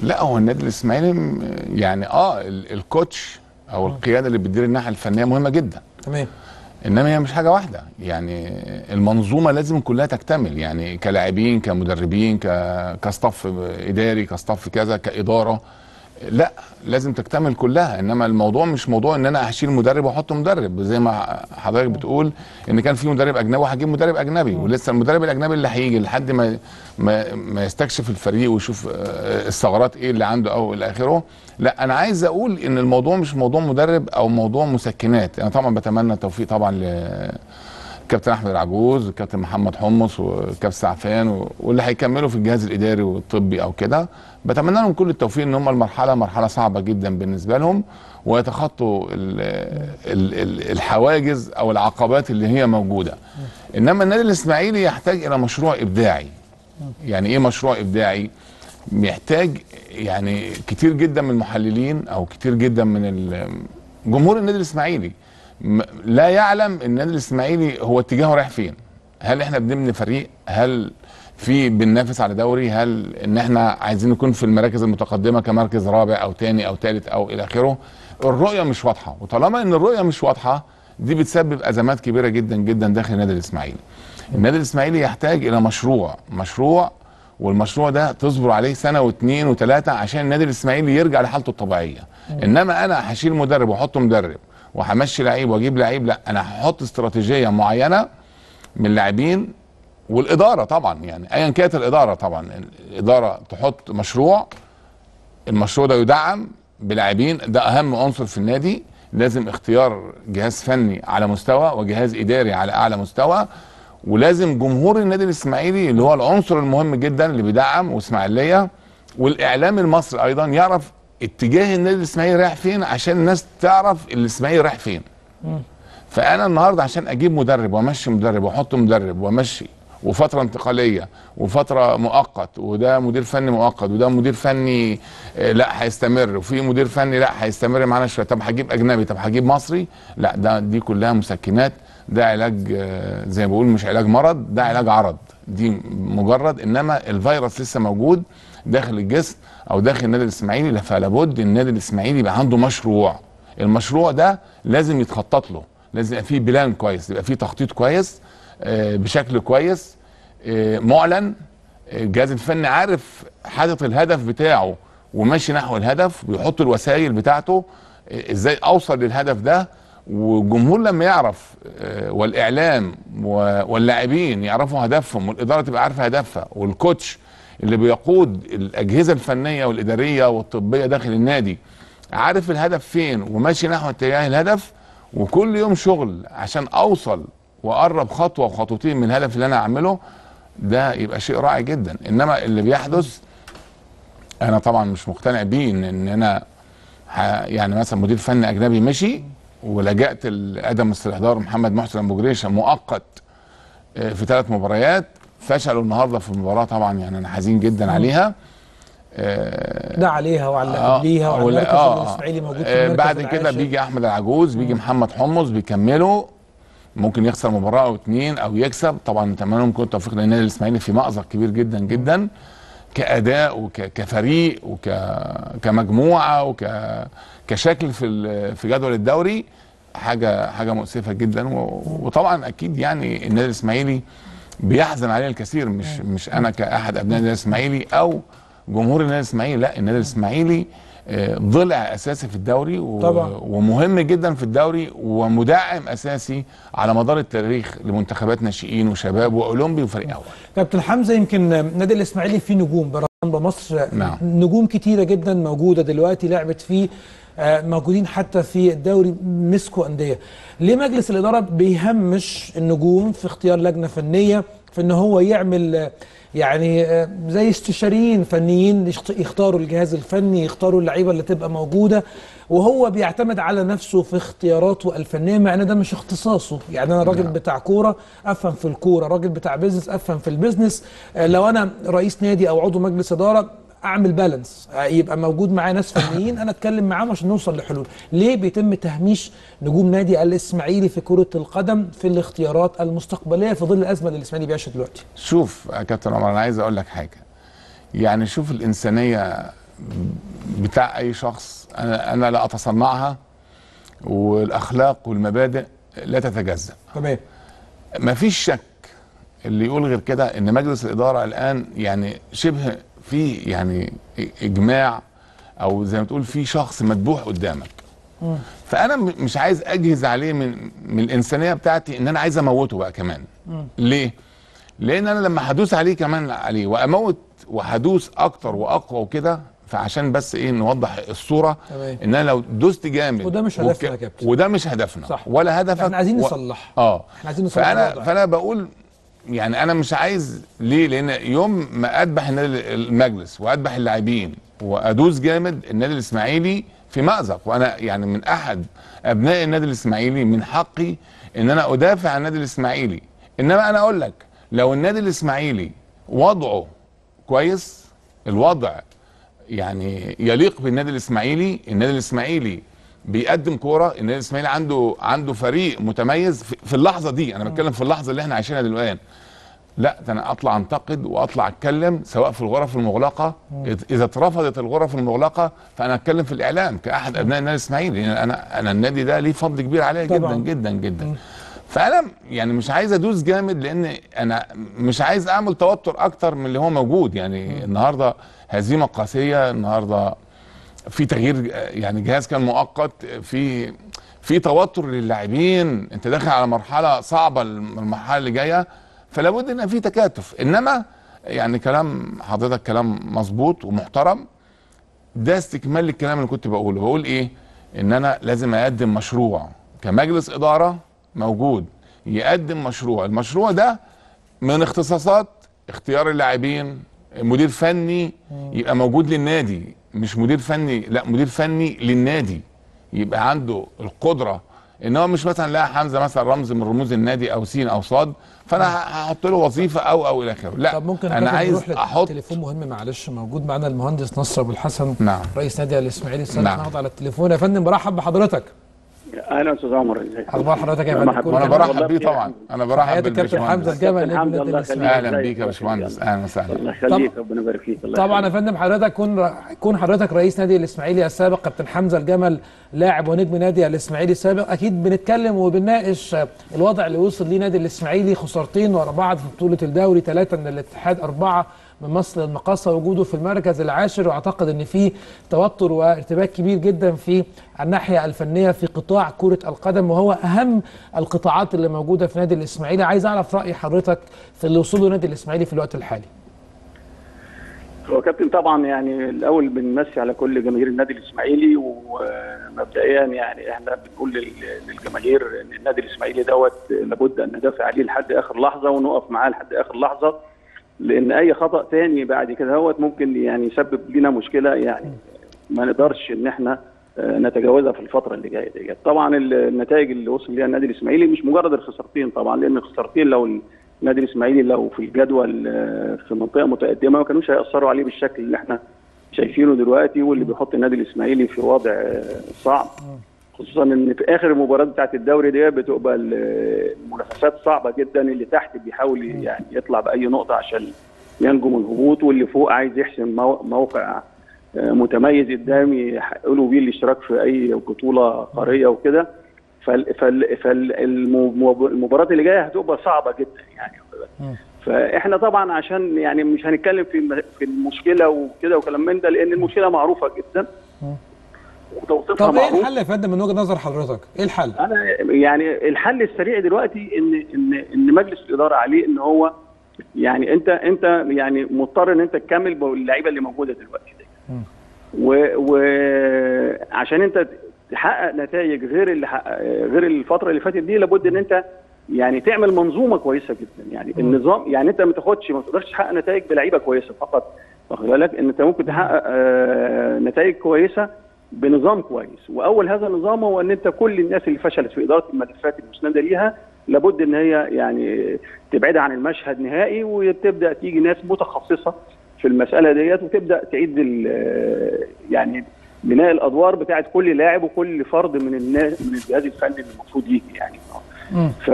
لا هو النادي الاسماعيلي يعني اه الكوتش أو القيادة اللي بتدير الناحية الفنية مهمة جدا. تمام. انما هي مش حاجه واحده يعني، المنظومه لازم كلها تكتمل يعني، كلاعبين كمدربين كاستاف اداري كاستاف كذا كاداره، لا لازم تكتمل كلها. انما الموضوع مش موضوع ان انا هشيل مدرب واحط مدرب زي ما حضرتك بتقول ان كان في مدرب اجنبي وهجيب مدرب اجنبي، ولسه المدرب الاجنبي اللي هيجي لحد ما ما, ما يستكشف الفريق ويشوف الثغرات ايه اللي عنده او الى اخره. لا انا عايز اقول ان الموضوع مش موضوع مدرب او موضوع مسكنات. انا طبعا بتمنى التوفيق طبعا لكابتن احمد العجوز وكابتن محمد حمص وكابتن سعفان واللي هيكملوا في الجهاز الاداري والطبي او كده، بتمنى لهم كل التوفيق ان هم المرحله مرحله صعبه جدا بالنسبه لهم ويتخطوا الحواجز او العقبات اللي هي موجوده. انما النادي الاسماعيلي يحتاج الى مشروع ابداعي. يعني ايه مشروع ابداعي؟ محتاج يعني كتير جدا من المحللين او كتير جدا من جمهور النادي الاسماعيلي لا يعلم النادي الاسماعيلي هو اتجاهه رايح فين. هل احنا بنبني فريق؟ هل في بننافس على دوري؟ هل ان احنا عايزين نكون في المراكز المتقدمه كمركز رابع او ثاني او ثالث او الى اخره؟ الرؤيه مش واضحه، وطالما ان الرؤيه مش واضحه دي بتسبب ازمات كبيره جدا جدا داخل النادي الاسماعيلي. النادي الاسماعيلي يحتاج الى مشروع، مشروع والمشروع ده تصبر عليه سنه واثنين وثلاثه عشان النادي الاسماعيلي يرجع لحالته الطبيعيه. انما انا هشيل مدرب واحط مدرب وهمشي لعيب واجيب لعيب، لا انا هحط استراتيجيه معينه من اللاعبين والاداره طبعا، يعني ايا كانت الاداره طبعا، الاداره تحط مشروع، المشروع ده يدعم بلاعبين، ده اهم عنصر في النادي. لازم اختيار جهاز فني على مستوى وجهاز اداري على اعلى مستوى، ولازم جمهور النادي الاسماعيلي اللي هو العنصر المهم جدا اللي بيدعم واسماعيليه، والاعلام المصري ايضا يعرف اتجاه النادي الاسماعيلي رايح فين عشان الناس تعرف الاسماعيلي رايح فين. فانا النهارده عشان اجيب مدرب وامشي مدرب واحط مدرب وامشي وفتره انتقاليه وفتره مؤقت، وده مدير فني مؤقت وده مدير فني لا هيستمر، وفي مدير فني لا هيستمر معانا شويه، طب هجيب اجنبي طب هجيب مصري، لا ده دي كلها مسكنات. ده علاج زي ما بقول مش علاج مرض، ده علاج عرض، دي مجرد انما الفيروس لسه موجود داخل الجسم او داخل النادي الاسماعيلي، فلابد النادي الاسماعيلي يبقى عنده مشروع. المشروع ده لازم يتخطط له، لازم يبقى فيه بلان كويس، يبقى فيه تخطيط كويس بشكل كويس معلن، الجهاز الفني عارف حاطط الهدف بتاعه وماشي نحو الهدف ويحط الوسائل بتاعته ازاي اوصل للهدف ده، والجمهور لما يعرف والاعلام واللاعبين يعرفوا هدفهم والاداره تبقى عارفه هدفها والكوتش اللي بيقود الاجهزه الفنيه والاداريه والطبيه داخل النادي عارف الهدف فين وماشي نحو اتجاه الهدف، وكل يوم شغل عشان اوصل واقرب خطوه وخطوتين من الهدف اللي انا اعمله، ده يبقى شيء رائع جدا. انما اللي بيحدث انا طبعا مش مقتنع بيه ان انا يعني مثلا مدير فني اجنبي مشي ولجأت لادم الاستحضار محمد محسن ابو جريشه مؤقت في ثلاث مباريات، فشلوا النهارده في المباراه طبعا، يعني انا حزين جدا عليها. ده عليها وعلى اللي قبليها وعلى المركز الاسماعيلي موجود في المركز. بعد كده بيجي احمد العجوز بيجي محمد حمص بيكملوا ممكن يخسر مباراه او اتنين او يكسب. طبعا نتمنى لهم كل التوفيق للنادي الاسماعيلي في مأزق كبير جدا جدا كاداء وكفريق وكمجموعه وكشكل في في جدول الدوري. حاجه حاجه مؤسفه جدا، وطبعا اكيد يعني النادي الاسماعيلي بيحزن عليه الكثير، مش مش انا كاحد ابناء النادي الاسماعيلي او جمهور النادي الاسماعيلي، لا النادي الاسماعيلي ضلع اساسي في الدوري ومهم جدا في الدوري ومدعم اساسي على مدار التاريخ لمنتخبات ناشئين وشباب واولمبي وفريق اول. كابتن حمزه، يمكن النادي الاسماعيلي فيه نجوم برامبا مصر، نعم. نجوم كتيره جدا موجوده دلوقتي لعبت فيه، موجودين حتى في الدوري مسكوا انديه. ليه مجلس الاداره بيهمش النجوم في اختيار لجنه فنيه، في ان هو يعمل يعني زي استشاريين فنيين يختاروا الجهاز الفني، يختاروا اللعيبه اللي تبقى موجوده، وهو بيعتمد على نفسه في اختياراته الفنيه مع ان ده مش اختصاصه؟ يعني انا راجل بتاع كوره افهم في الكوره، راجل بتاع بيزنس افهم في البيزنس. لو انا رئيس نادي او عضو مجلس اداره اعمل بالانس، يبقى موجود معايا ناس فنيين انا اتكلم معاهم عشان نوصل لحلول. ليه بيتم تهميش نجوم نادي الاسماعيلي في كرة القدم في الاختيارات المستقبليه في ظل الازمه اللي الاسماعيلي بيعيشها دلوقتي؟ شوف يا كابتن عمر، انا عايز اقول لك حاجه، يعني شوف الانسانيه بتاع اي شخص، انا انا لا اتصنعها، والاخلاق والمبادئ لا تتجزأ. تمام، مفيش شك اللي يقول غير كده ان مجلس الاداره الان يعني شبه في يعني اجماع، او زي ما تقول في شخص مدبوح قدامك. مم. فانا مش عايز اجهز عليه من من الانسانيه بتاعتي ان انا عايز اموته بقى كمان. مم. ليه؟ لان انا لما هدوس عليه كمان عليه واموت وهدوس اكتر واقوى وكده، فعشان بس ايه نوضح الصوره. طبعا. ان انا لو دوست جامد، وده مش هدفنا يا كابتن، وده مش هدفنا، صح. ولا هدفك، احنا عايزين نصلح. و... اه احنا عايزين نصلح. فانا فانا بقول يعني انا مش عايز. ليه؟ لان يوم ما اذبح النادي المجلس واذبح اللاعبين وادوس جامد، النادي الاسماعيلي في مأزق، وانا يعني من احد ابناء النادي الاسماعيلي من حقي ان انا ادافع عن النادي الاسماعيلي. انما انا اقول لك لو النادي الاسماعيلي وضعه كويس، الوضع يعني يليق بالنادي الاسماعيلي، النادي الاسماعيلي بيقدم كوره، النادي الاسماعيلي عنده عنده فريق متميز في اللحظه دي، انا بتكلم في اللحظه اللي احنا عايشينها دلوقتي. لا ده انا اطلع انتقد واطلع اتكلم سواء في الغرف المغلقه، اذا اترفضت الغرف المغلقه فانا اتكلم في الاعلام كاحد ابناء النادي الاسماعيلي، لان انا انا النادي ده ليه فضل كبير عليا جدا جدا جدا. فانا يعني مش عايز ادوس جامد، لان انا مش عايز اعمل توتر اكتر من اللي هو موجود. يعني النهارده هزيمه قاسيه، النهارده في تغيير يعني جهاز كان مؤقت، في في توتر للاعبين، انت داخل على مرحله صعبه المرحله اللي جايه، فلا بد ان في تكاتف. انما يعني كلام حضرتك كلام مظبوط ومحترم، ده استكمال للكلام اللي كنت بقوله. بقول ايه؟ ان انا لازم اقدم مشروع كمجلس اداره موجود، يقدم مشروع، المشروع ده من اختصاصات اختيار اللاعبين، مدير فني يبقى موجود للنادي، مش مدير فني، لا مدير فني للنادي يبقى عنده القدره ان هو مش مثلا لا حمزه مثلا رمز من رموز النادي او سين او صاد فانا هحط له وظيفه او او الى اخره، لا. طب ممكن انا عايز احط تليفون مهم، معلش، موجود معانا المهندس نصر ابو الحسن، نعم، رئيس نادي الاسماعيلي السابق، نعم. نقعد على التليفون يا فندم، برحب بحضرتك. اهلا استاذ عمر، ازيك؟ اخبار حضرتك يا فندم؟ انا برحب بيه طبعا، انا برحب بالكابتن حمزه الجمل. اهلا بيك يا باشمهندس، اهلا وسهلا. الله يخليك، ربنا يبارك فيك. طبعا يا فندم حضرتك كون كون حضرتك رئيس نادي الاسماعيلي السابق، كابتن حمزه الجمل لاعب ونجم نادي الاسماعيلي السابق، اكيد بنتكلم وبنناقش الوضع اللي وصل ليه نادي الاسماعيلي، خسارتين ورا بعض في بطوله الدوري، ثلاثه من الاتحاد، اربعه من مصر المقاصة، وجوده في المركز العاشر، واعتقد ان في توتر وارتباك كبير جدا في الناحيه الفنيه في قطاع كره القدم، وهو اهم القطاعات اللي موجوده في نادي الاسماعيلي. عايز اعرف راي حضرتك في اللي وصله نادي الاسماعيلي في الوقت الحالي. هو كابتن طبعا يعني الاول بنمسي على كل جماهير النادي الاسماعيلي، ومبدئيا يعني احنا بنقول للجماهير ان النادي الاسماعيلي دوت لابد ان ندافع عليه لحد اخر لحظه ونقف معاه لحد اخر لحظه، لان اي خطا تاني بعد كده هوت ممكن يعني يسبب لنا مشكله يعني ما نقدرش ان احنا نتجاوزها في الفتره اللي جايه ديت. طبعا النتائج اللي وصل ليها النادي الاسماعيلي مش مجرد الخسارتين طبعا، لان الخسارتين لو النادي الاسماعيلي لو في الجدول في منطقه متقدمه ما كانوش هيأثروا عليه بالشكل اللي احنا شايفينه دلوقتي، واللي بيحط النادي الاسماعيلي في وضع صعب. خصوصا ان في اخر المباراه بتاعت الدوري دي بتبقى المنافسات صعبه جدا، اللي تحت بيحاول يعني يطلع باي نقطه عشان ينجو من الهبوط، واللي فوق عايز يحسم موقع متميز قدام يحققوا بيه الاشتراك في اي بطوله قاريه وكده. فالمباراه اللي جايه هتبقى صعبه جدا يعني. فاحنا طبعا عشان يعني مش هنتكلم في في المشكله وكده وكلام من ده، لان المشكله معروفه جدا وتوصيفها معروف. طب ايه الحل يا فندم من وجهه نظر حضرتك؟ ايه الحل؟ انا يعني الحل السريع دلوقتي ان ان ان مجلس الاداره عليه ان هو يعني انت انت يعني مضطر ان انت تكمل باللعيبه اللي موجوده دلوقتي دي، وعشان انت تحقق نتائج غير اللي غير الفتره اللي فاتت دي لابد ان انت يعني تعمل منظومه كويسه جدا يعني. مم. النظام يعني انت ما تاخدش ما تقدرش تحقق نتائج بلعيبه كويسه فقط، واخد بالك؟ ان انت ممكن تحقق آه نتائج كويسه بنظام كويس، واول هذا النظام هو ان انت كل الناس اللي فشلت في اداره الملفات المسنده ليها لابد ان هي يعني تبعدها عن المشهد نهائي، وتبدا تيجي ناس متخصصه في المساله ديت، وتبدا تعيد يعني بناء الادوار بتاعه كل لاعب وكل فرد من الناس من الجهاز الفني اللي المفروض يجي يعني. ف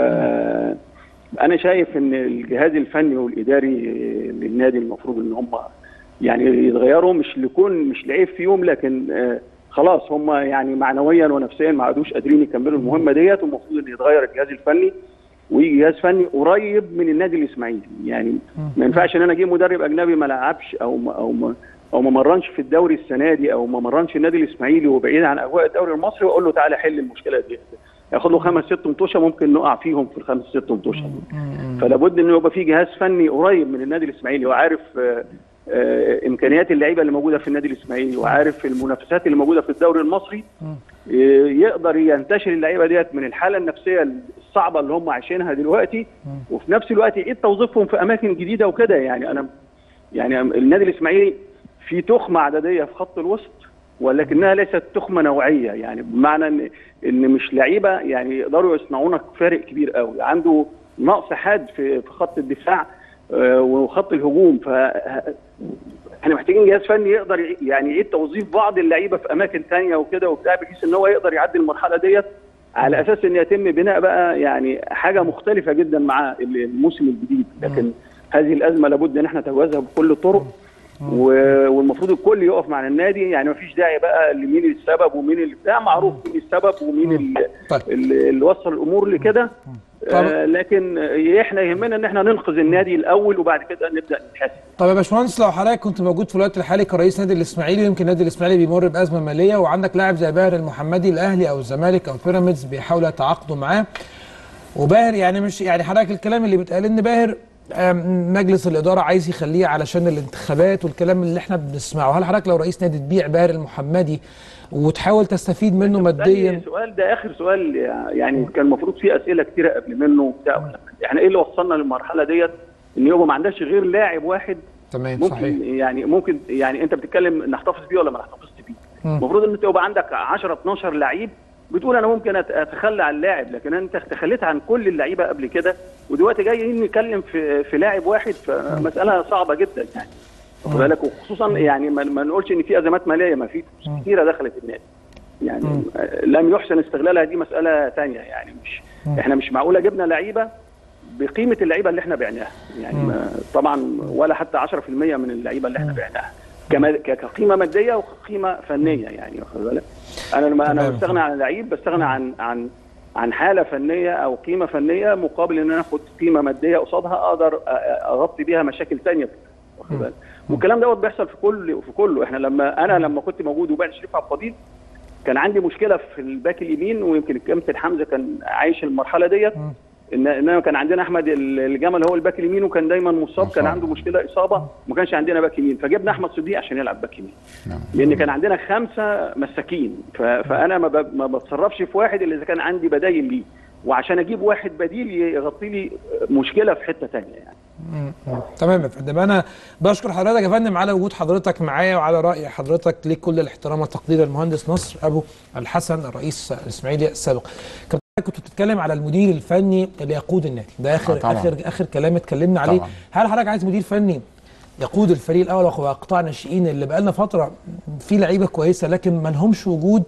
انا شايف ان الجهاز الفني والاداري للنادي المفروض ان هم يعني يتغيروا، مش لكون مش لعيب فيهم، لكن خلاص هم يعني معنويا ونفسيا ما عادوش قادرين يكملوا المهمه ديت، والمفروض ان يتغير الجهاز الفني ويجي جهاز فني قريب من النادي الاسماعيلي يعني. ما ينفعش ان انا اجيب مدرب اجنبي ما لعبش او ما او ما او ما مرنش في الدوري السنه دي او ما مرنش النادي الاسماعيلي وبعيد عن اجواء الدوري المصري واقول له تعالى حل المشكله دي، ياخد له خمس ست مطوشه ممكن نقع فيهم في الخمس ست مطوشه. فلابد ان يبقى في جهاز فني قريب من النادي الاسماعيلي وعارف آآ آآ امكانيات اللعيبه اللي موجوده في النادي الاسماعيلي وعارف المنافسات اللي موجوده في الدوري المصري، يقدر ينتشر اللعيبه ديت من الحاله النفسيه الصعبه اللي هم عايشينها دلوقتي، وفي نفس الوقت ايه توظيفهم في اماكن جديده وكده يعني. انا يعني النادي الاسماعيلي في تخمه عدديه في خط الوسط ولكنها ليست تخمه نوعيه يعني، بمعنى ان ان مش لعيبه يعني يقدروا يصنعوا لك فارق كبير قوي، عنده نقص حاد في في خط الدفاع وخط الهجوم. ف احنا محتاجين جهاز فني يقدر يعني يعيد توظيف بعض اللعيبه في اماكن ثانيه وكده وبتاع، بحيث ان هو يقدر يعدي المرحله ديت على اساس ان يتم بناء بقى يعني حاجه مختلفه جدا مع الموسم الجديد. لكن هذه الازمه لابد ان احنا نتجاوزها بكل الطرق، والمفروض الكل يقف مع النادي يعني. مفيش داعي بقى لمين السبب ومين اللي بتاع، معروف مين السبب ومين اللي, اللي وصل الامور لكده. آه لكن احنا يهمنا ان احنا ننقذ النادي الاول وبعد كده نبدا نتحاسب. طب يا باشمهندس، لو حضرتك كنت موجود في الوقت الحالي كرئيس نادي الاسماعيلي، يمكن نادي الاسماعيلي بيمر بازمه ماليه وعندك لاعب زي باهر المحمدي، الاهلي او الزمالك او بيراميدز بيحاولوا يتعاقدوا معاه، وباهر يعني مش يعني حضرتك الكلام اللي بيتقال ان باهر مجلس الاداره عايز يخليه علشان الانتخابات والكلام اللي احنا بنسمعه. هل حضرتك لو رئيس نادي تبيع باهر المحمدي وتحاول تستفيد منه ماديا؟ السؤال ده اخر سؤال يعني، كان المفروض في اسئله كتيره قبل منه وبتاع. احنا ايه اللي وصلنا للمرحله ديت ان يبقى ما عندناش غير لاعب واحد تمام ممكن صحيح. يعني ممكن يعني انت بتتكلم نحتفظ بيه ولا ما نحتفظش بيه؟ المفروض ان تبقى عندك عشرة اتناشر لعيب بتقول انا ممكن اتخلى عن لاعب، لكن انت تخليت عن كل اللعيبه قبل كده ودلوقتي جايين نتكلم في في لاعب واحد، فمساله صعبه جدا يعني، واخد بالك؟ وخصوصا يعني ما نقولش ان في ازمات ماليه، ما في فلوس كتيره دخلت النادي يعني لم يحسن استغلالها، دي مساله ثانيه يعني. مش احنا مش معقوله جبنا لعيبه بقيمه اللعيبه اللي احنا بعناها يعني، طبعا ولا حتى عشرة في المية من اللعيبه اللي احنا بعناها كقيمه ماديه وقيمه فنيه يعني، واخد بالك؟ انا لما انا بستغنى عن لعيب بستغنى عن عن عن حاله فنيه او قيمه فنيه مقابل ان انا اخد قيمه ماديه قصادها اقدر اغطي بيها مشاكل ثانيه، واخد بالك؟ والكلام دوت بيحصل في كل في كله. احنا لما انا لما كنت موجود وبعد شريف عبد القدير كان عندي مشكله في الباك اليمين، ويمكن الكابتن حمزه كان عايش المرحله ديت، ان انا كان عندنا احمد الجمل هو الباك اليمين وكان دايما مصاب، كان عنده مشكله اصابه وما كانش عندنا باك يمين، فجبنا احمد صديق عشان يلعب باك يمين لان كان عندنا خمسه مساكين. فانا ما بتصرفش في واحد الا اذا كان عندي بدايل ليه، وعشان اجيب واحد بديل يغطي لي مشكله في حته ثانيه يعني. تمام يا فندم، انا بشكر حضرتك يا فندم على وجود حضرتك معايا وعلى راي حضرتك، ليك كل الاحترام والتقدير. المهندس نصر ابو الحسن الرئيس الاسماعيلي السابق، كنت بتتكلم على المدير الفني اللي يقود النادي، ده اخر آه اخر اخر كلام اتكلمنا عليه. طبعاً. هل حضرتك عايز مدير فني يقود الفريق الاول وقطاع ناشئين اللي بقالنا فتره فيه لعيبه كويسه لكن ما لهمش وجود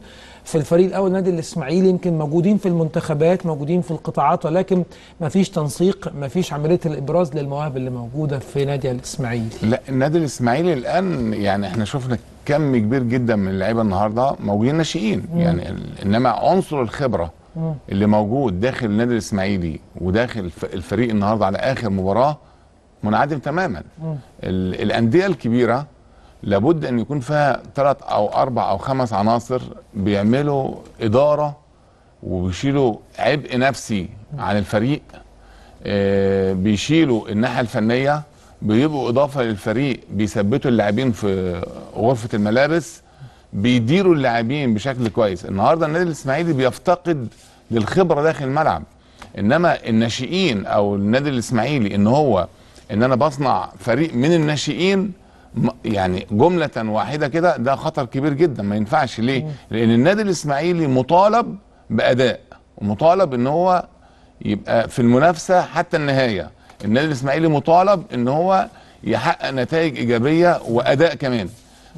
في الفريق الاول نادي الاسماعيلي، يمكن موجودين في المنتخبات، موجودين في القطاعات، ولكن ما فيش تنسيق، ما فيش عمليه الابراز للمواهب اللي موجوده في نادي الاسماعيلي. لا، النادي الاسماعيلي الان يعني احنا شفنا كم كبير جدا من اللعيبه النهارده موجودين ناشئين، يعني انما عنصر الخبره اللي موجود داخل النادي الاسماعيلي وداخل الفريق النهارده على اخر مباراه منعدم تماما. الانديه الكبيره لابد ان يكون فيها ثلاث او اربع او خمس عناصر بيعملوا اداره وبيشيلوا عبء نفسي عن الفريق، بيشيلوا الناحيه الفنيه، بيبقوا اضافه للفريق، بيثبتوا اللاعبين في غرفه الملابس، بيديروا اللاعبين بشكل كويس. النهارده النادي الاسماعيلي بيفتقد للخبره داخل الملعب، انما الناشئين او النادي الاسماعيلي ان هو ان انا بصنع فريق من الناشئين يعني جمله واحده كده، ده خطر كبير جدا، ما ينفعش. ليه؟ لان النادي الاسماعيلي مطالب باداء ومطالب ان هو يبقى في المنافسه حتى النهايه. النادي الاسماعيلي مطالب ان هو يحقق نتائج ايجابيه واداء كمان.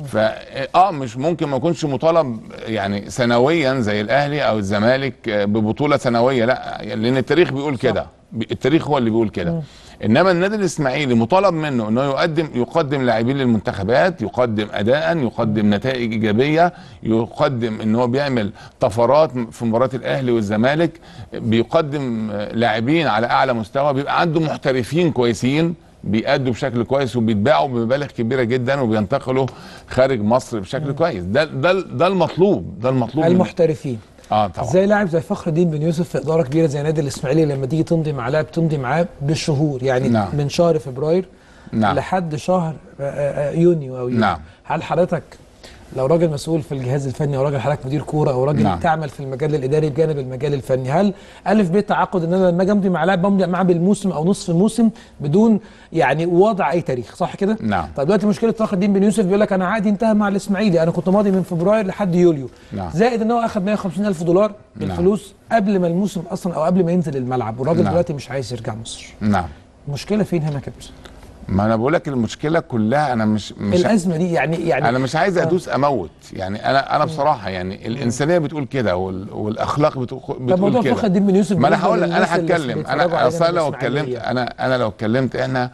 فا اه مش ممكن ما يكونش مطالب يعني سنويا زي الاهلي او الزمالك ببطوله سنويه، لا، لان التاريخ بيقول كده، التاريخ هو اللي بيقول كده. انما النادي الاسماعيلي مطالب منه انه يقدم يقدم لاعبين للمنتخبات، يقدم اداء، يقدم نتائج ايجابيه، يقدم ان هو بيعمل طفرات في مباريات الاهلي والزمالك، بيقدم لاعبين على اعلى مستوى، بيبقى عنده محترفين كويسين بيأدوا بشكل كويس وبيتباعوا بمبالغ كبيره جدا وبينتقلوا خارج مصر بشكل كويس. ده ده ده المطلوب، ده المطلوب المحترفين. اه طبعا، زي لاعب زي فخر الدين بن يوسف في اداره كبيره زي نادي الاسماعيلي، لما تيجي تمضي مع لاعب بتمضي معاه بالشهور، يعني نعم. من شهر فبراير نعم. لحد شهر يونيو او يونيو. نعم. هل حضرتك لو راجل مسؤول في الجهاز الفني او راجل حضرتك مدير كوره او راجل نعم. تعمل في المجال الاداري بجانب المجال الفني، هل الف بيت تعاقد ان انا لما امضي مع لاعب بمضي معاه بالموسم او نصف الموسم بدون يعني وضع اي تاريخ، صح كده؟ نعم. طب دلوقتي مشكله فخر الدين بن يوسف بيقول لك انا عادي انتهى مع الاسماعيلي، انا كنت ماضي من فبراير لحد يوليو. نعم. زائد ان هو اخذ مئة وخمسين ألف دولار من الفلوس نعم. قبل ما الموسم اصلا او قبل ما ينزل الملعب، والراجل نعم. دلوقتي مش عايز يرجع مصر. نعم. المشكله فين هنا كابتن؟ ما انا بقول لك المشكله كلها، انا مش, مش الازمه دي يعني يعني انا مش عايز ادوس اموت، يعني انا انا بصراحه يعني الانسانيه بتقول كده والاخلاق بتقول كده. طب موضوع فخر الدين بن يوسف، ما انا هقول انا هتكلم انا اصلا لو اتكلمت انا انا لو اتكلمت احنا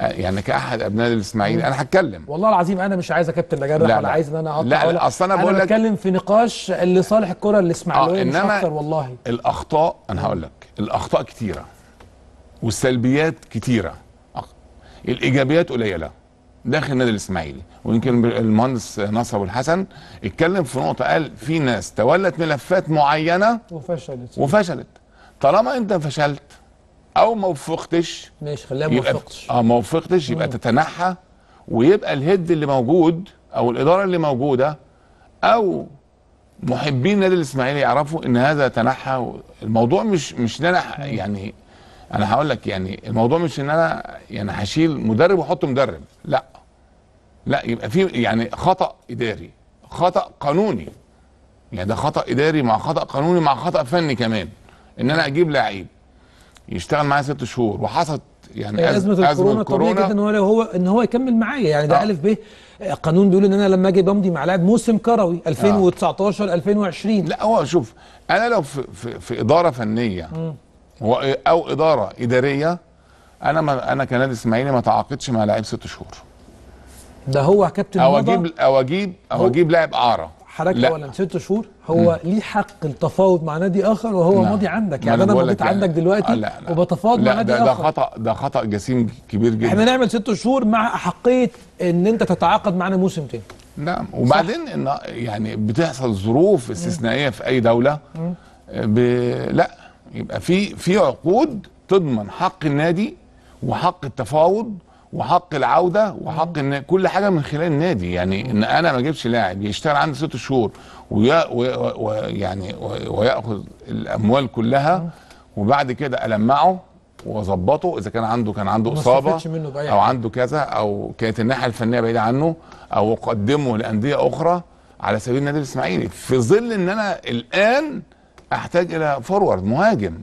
يعني كاحد ابناء الاسماعيلي انا هتكلم. والله العظيم انا مش عايز يا كابتن اجرح ولا عايز ان انا اقطع، لا لا اصل انا بقول لك انا بتكلم في نقاش اللي صالح الكره الاسماعيليه مش اكتر. والله الاخطاء انا هقول لك الاخطاء كتيره والسلبيات كتيره، الايجابيات قليله داخل النادي الاسماعيلي. ويمكن المهندس نصر ابو الحسن اتكلم في نقطه، قال في ناس تولت ملفات معينه وفشلت وفشلت. طالما انت فشلت او ما وفقتش، ماشي خليها ما وفقتش، اه ما وفقتش يبقى تتنحى، ويبقى الهيد اللي موجود او الاداره اللي موجوده او محبين النادي الاسماعيلي يعرفوا ان هذا تنحى. الموضوع مش مش ننح يعني، أنا هقول لك يعني الموضوع مش إن أنا يعني هشيل مدرب وأحط مدرب، لا لا، يبقى في يعني خطأ إداري، خطأ قانوني، يعني ده خطأ إداري مع خطأ قانوني مع خطأ فني كمان. إن أنا أجيب لعيب يشتغل معايا ست شهور وحصلت يعني أزمة الكورونا، طبيعي جدا إن هو إن هو يكمل معايا، يعني ده آه. ألف ب قانون بيقول إن أنا لما أجي بمضي مع لاعب موسم كروي ألفين وتسعتاشر آه. ألفين وعشرين. لا هو شوف أنا لو في, في, في إدارة فنية م. أو إدارة إدارية، أنا ما أنا كنادي إسماعيلي ما تعاقدش مع لاعب ست شهور. ده هو كابتن أو أجيب أو أجيب أو أجيب لاعب إعارة. حضرتك أولا ست شهور هو ليه حق التفاوض مع نادي آخر وهو ماضي عندك، يعني أنا مضيت عندك دلوقتي وبتفاوض مع نادي آخر. ده خطأ، ده خطأ جسيم كبير جدا. إحنا نعمل ست شهور مع أحقية إن أنت تتعاقد معنا موسم تاني. نعم، وبعدين إن يعني بتحصل ظروف استثنائية في أي دولة لا، يبقى في في عقود تضمن حق النادي وحق التفاوض وحق العوده وحق النا... كل حاجه من خلال النادي. يعني ان انا ما اجيبش لاعب يشتغل عندي ست شهور ويا... ويعني و... و... وياخذ الاموال كلها وبعد كده المعه واظبطه اذا كان عنده كان عنده اصابه او عنده كذا او كانت الناحيه الفنيه بعيده عنه، او اقدمه لانديه اخرى على سبيل النادي الاسماعيلي، في ظل ان انا الان احتاج الى فورورد مهاجم.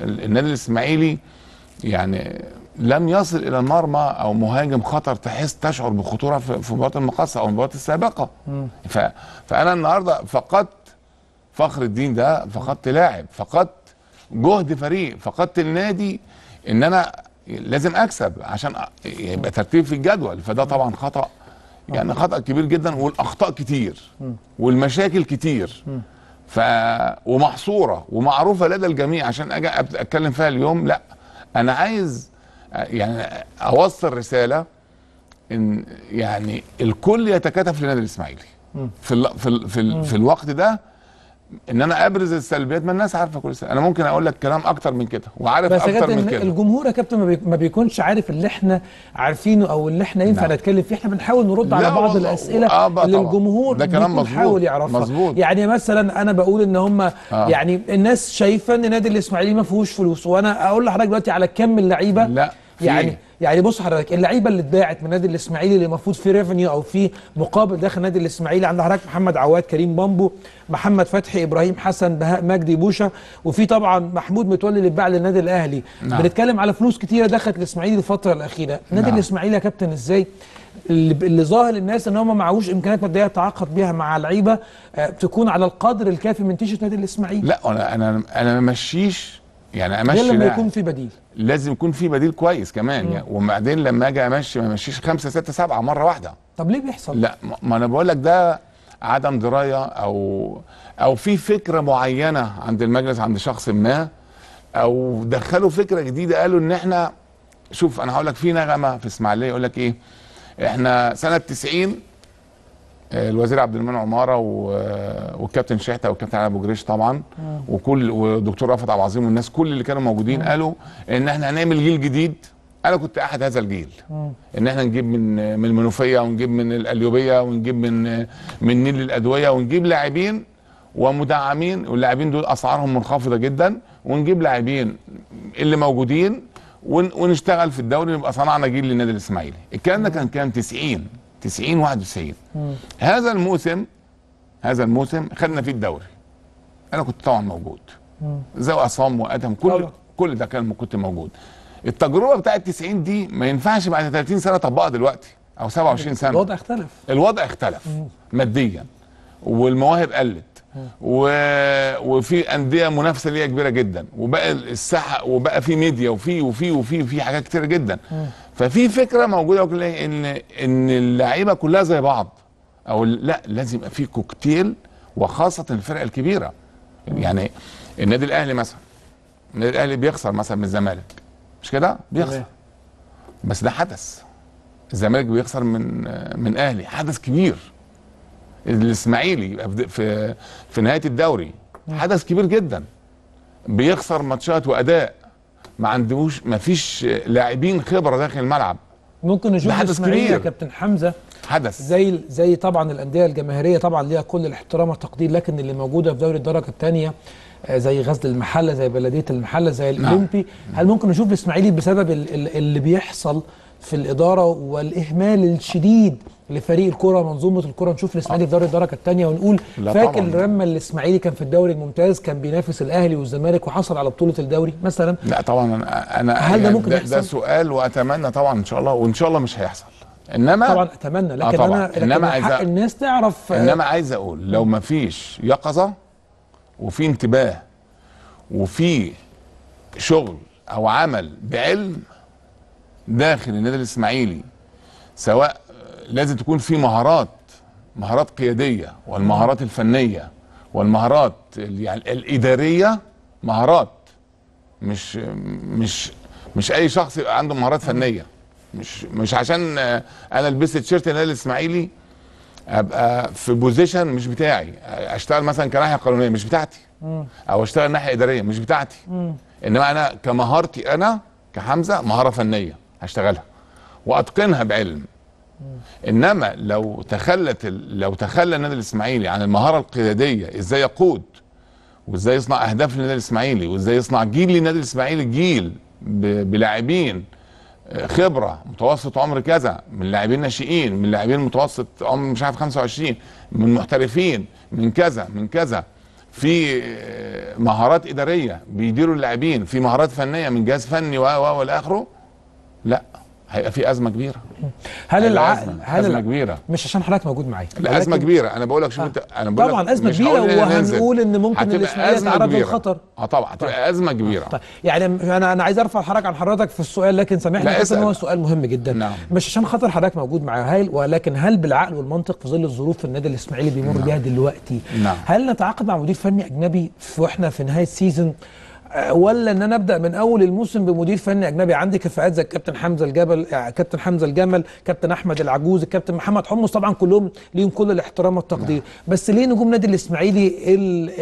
النادي الاسماعيلي يعني لم يصل الى المرمى او مهاجم خطر تحس تشعر بخطوره في مباراه المقصه او المباراه السابقه. ف... فانا النهارده فقدت فخر الدين ده فقدت لاعب، فقدت جهد فريق، فقدت النادي ان انا لازم اكسب عشان يبقى ترتيب في الجدول. فده طبعا خطأ، يعني خطأ كبير جدا، والاخطاء كتير والمشاكل كتير ف ومحصوره ومعروفه لدى الجميع. عشان اجي اتكلم فيها اليوم لا، انا عايز يعني اوصل رساله ان يعني الكل يتكاتف لنادي الاسماعيلي في ال في ال في, ال في الوقت ده، ان انا ابرز السلبيات. ما الناس عارفه كل سنة. انا ممكن اقول لك كلام اكتر من كده وعارف اكتر من كده، بس الجمهور يا كابتن ما بيكونش عارف اللي احنا عارفينه او اللي احنا ينفع نتكلم فيه. احنا بنحاول نرد على بعض الاسئله آه اللي الجمهور بيحاول يعرفها. مزبوط. يعني مثلا انا بقول ان هم آه. يعني الناس شايفه ان نادي الاسماعيلي ما فيهوش فلوس، وانا اقول لحضرتك دلوقتي على كم اللعيبه. لا يعني يعني بص حضرتك، اللعيبه اللي اتباعت من نادي الاسماعيلي اللي المفروض في ريفينيو او في مقابل داخل نادي الاسماعيلي، عند حضرتك محمد عواد، كريم بامبو، محمد فتحي، ابراهيم حسن، بهاء مجدي، بوشة، وفي طبعا محمود متولي اللي اتباع للنادي الاهلي. نعم. بنتكلم على فلوس كتيره دخلت الاسماعيلي الفتره الاخيره. نادي نعم. الاسماعيلي يا كابتن ازاي اللي ظاهر للناس ان هم معهوش امكانيات ماديه يتعاقد بيها مع لعيبه تكون على القدر الكافي من تيشيرت نادي الاسماعيلي؟ لا انا انا انا ما ممشيش، يعني امشي غير لما يكون في بديل، لازم يكون في بديل كويس كمان يعني. وبعدين لما اجي امشي ما امشيش خمسه سته سبعه مره واحده. طب ليه بيحصل؟ لا ما انا بقول لك ده عدم درايه او او في فكره معينه عند المجلس، عند شخص ما، او دخلوا فكره جديده. قالوا ان احنا، شوف انا هقول لك، في نغمه في اسماعيليه يقول لك ايه، احنا سنه تسعين الوزير عبد المنعم عماره والكابتن شحته والكابتن علي ابو جريش طبعا مم. وكل والدكتور رفعت عبد العظيم والناس كل اللي كانوا موجودين مم. قالوا ان احنا هنعمل جيل جديد. انا كنت احد هذا الجيل، مم. ان احنا نجيب من من المنوفيه ونجيب من القليوبيه ونجيب من من نيل الادويه، ونجيب لاعبين ومدعمين، واللاعبين دول اسعارهم منخفضه جدا، ونجيب لاعبين اللي موجودين ونشتغل في الدوري، نبقى صنعنا جيل للنادي الاسماعيلي. الكلام ده كان كام؟ تسعين تسعين واحد وتسعين. هذا الموسم هذا الموسم خدنا فيه الدوري. انا كنت طبعا موجود، زي عصام وادهم، كل أوه. كل ده كان كنت موجود. التجربه بتاعه تسعين دي ما ينفعش بعد ثلاثين سنه اطبقها دلوقتي او سبعة وعشرين سنه. الوضع اختلف الوضع اختلف مم. ماديا، والمواهب قلت، و... وفي انديه منافسه ليها كبيره جدا، وبقى الساحه، وبقى في ميديا، وفي وفي وفي في حاجات كتير جدا. مم. ففي فكره موجوده ان ان اللعيبه كلها زي بعض، او لا، لازم يبقى في كوكتيل، وخاصه الفرق الكبيره. يعني النادي الاهلي مثلا، النادي الاهلي بيخسر مثلا من الزمالك، مش كده؟ بيخسر، بس ده حدث. الزمالك بيخسر من من اهلي، حدث كبير. الاسماعيلي يبقى في في نهايه الدوري، حدث كبير جدا، بيخسر ماتشات واداء، ما عندوش، ما فيش لاعبين خبره داخل الملعب. ممكن نشوف الاسماعيلي يا كابتن حمزه حدث زي زي طبعا الانديه الجماهيريه، طبعا ليها كل الاحترام والتقدير، لكن اللي موجوده في دوري الدرجه الثانيه زي غزل المحله، زي بلديه المحله، زي الاولمبي. نعم. هل ممكن نشوف الاسماعيلي بسبب اللي بيحصل في الاداره والاهمال الشديد لفريق الكره، منظومه الكره، نشوف الاسماعيلي في دوري الدرجه الثانيه ونقول فاكر لما الاسماعيلي كان في الدوري الممتاز كان بينافس الاهلي والزمالك وحصل على بطوله الدوري مثلا؟ لا طبعا انا هل ده ممكن يحصل؟ ده سؤال، واتمنى طبعا ان شاء الله، وان شاء الله مش هيحصل. انما طبعا اتمنى، لكن آه طبعاً. انا انما عايز حق الناس تعرف. انما عايز اقول لو ما فيش يقظه وفي انتباه وفي شغل او عمل بعلم داخل النادي الاسماعيلي، سواء لازم تكون في مهارات، مهارات قياديه، والمهارات الفنيه، والمهارات يعني الاداريه، مهارات مش مش مش اي شخص يبقى عنده مهارات فنيه. مش مش عشان انا لبست تيشيرت النادي الاسماعيلي ابقى في بوزيشن مش بتاعي، اشتغل مثلا كناحيه قانونيه مش بتاعتي، او اشتغل ناحيه اداريه مش بتاعتي. انما انا كمهارتي، انا كحمزه مهاره فنيه هشتغلها واتقنها بعلم. انما لو تخلت لو تخلى النادي الاسماعيلي عن المهاره القياديه، ازاي يقود، وازاي يصنع اهداف للنادي الاسماعيلي، وازاي يصنع جيل للنادي الاسماعيلي، جيل بلاعبين خبره متوسط عمر كذا، من لاعبين ناشئين، من لاعبين متوسط عمر مش عارف خمسة وعشرين، من محترفين، من كذا من كذا، في مهارات اداريه بيديروا اللاعبين، في مهارات فنيه من جهاز فني و و والى اخره. لا هيبقى في ازمه كبيره. هل العقل أزمة, هل أزمة كبيره؟ مش عشان حضرتك موجود معايا. لا ازمه كبيره انا بقول لك. شوف انت انا بقول طبعا ازمه كبيره وهنقول ان ممكن الاسماعيليه تعرض للخطر. اه طبعا هتبقى ازمه كبيره. طيب يعني انا انا عايز ارفع الحراك عن حضرتك في السؤال لكن سامحني بس ان هو سؤال مهم جدا. نعم. مش عشان خاطر حضرتك موجود معايا ولكن هل بالعقل والمنطق في ظل الظروف النادي الاسماعيلي بيمر نعم. بيها دلوقتي نعم. هل نتعاقد مع مدير فني اجنبي واحنا في نهايه السيزون ولا ان انا ابدا من اول الموسم بمدير فني اجنبي؟ عندي كفاءات زي الكابتن حمزه الجبل، كابتن حمزه الجمل، كابتن احمد العجوز، الكابتن محمد حمص، طبعا كلهم ليهم كل الاحترام والتقدير، بس ليه نجوم نادي الاسماعيلي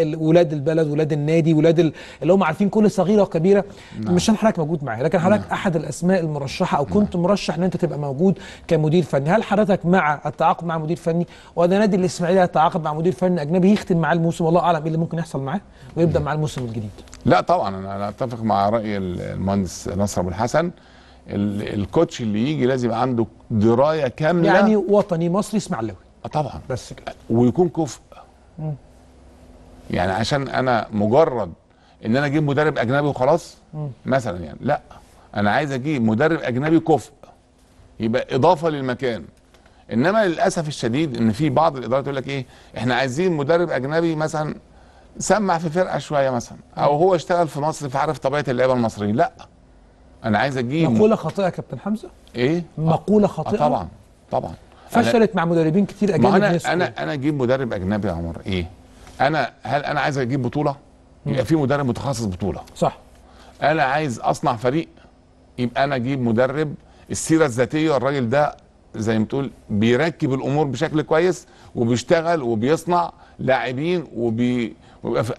ال... ولاد البلد، ولاد النادي، ولاد ال... اللي هم عارفين كل صغيره وكبيره. نعم. مش حضرتك موجود معايا لكن حضرتك نعم. احد الاسماء المرشحه او كنت نعم. مرشح ان انت تبقى موجود كمدير فني. هل حضرتك مع التعاقد مع مدير فني ولا نادي الاسماعيلي هيتعاقد مع مدير فني اجنبي يختم معاه الموسم والله اعلم ايه اللي ممكن يحصل معاه ويبدا مع الموسم الجديد؟ لا طبعا انا اتفق مع راي المهندس نصر ابو الحسن. الكوتش اللي يجي لازم يبقى عنده درايه كامله يعني وطني مصري اسماعيلاوي طبعا بس كده ويكون كفء. مم. يعني عشان انا مجرد ان انا اجيب مدرب اجنبي وخلاص مم. مثلا يعني لا انا عايز اجيب مدرب اجنبي كفء يبقى اضافه للمكان. انما للاسف الشديد ان في بعض الادارات تقول لك ايه احنا عايزين مدرب اجنبي مثلا سمع في فرقه شويه مثلا او هو اشتغل في مصر فعرف طبيعه اللعيبه المصريين. لا انا عايز اجيب مقوله خاطئه يا كابتن حمزه. ايه مقوله خاطئه؟ طبعا طبعا فشلت مع مدربين كتير اجانب. انا انا انا اجيب مدرب اجنبي يا عمر ايه؟ انا هل انا عايز اجيب بطوله يبقى في مدرب متخصص بطوله صح. انا عايز اصنع فريق يبقى انا اجيب مدرب السيره الذاتيه الراجل ده زي ما تقول بيركب الامور بشكل كويس وبيشتغل وبيصنع لاعبين وبي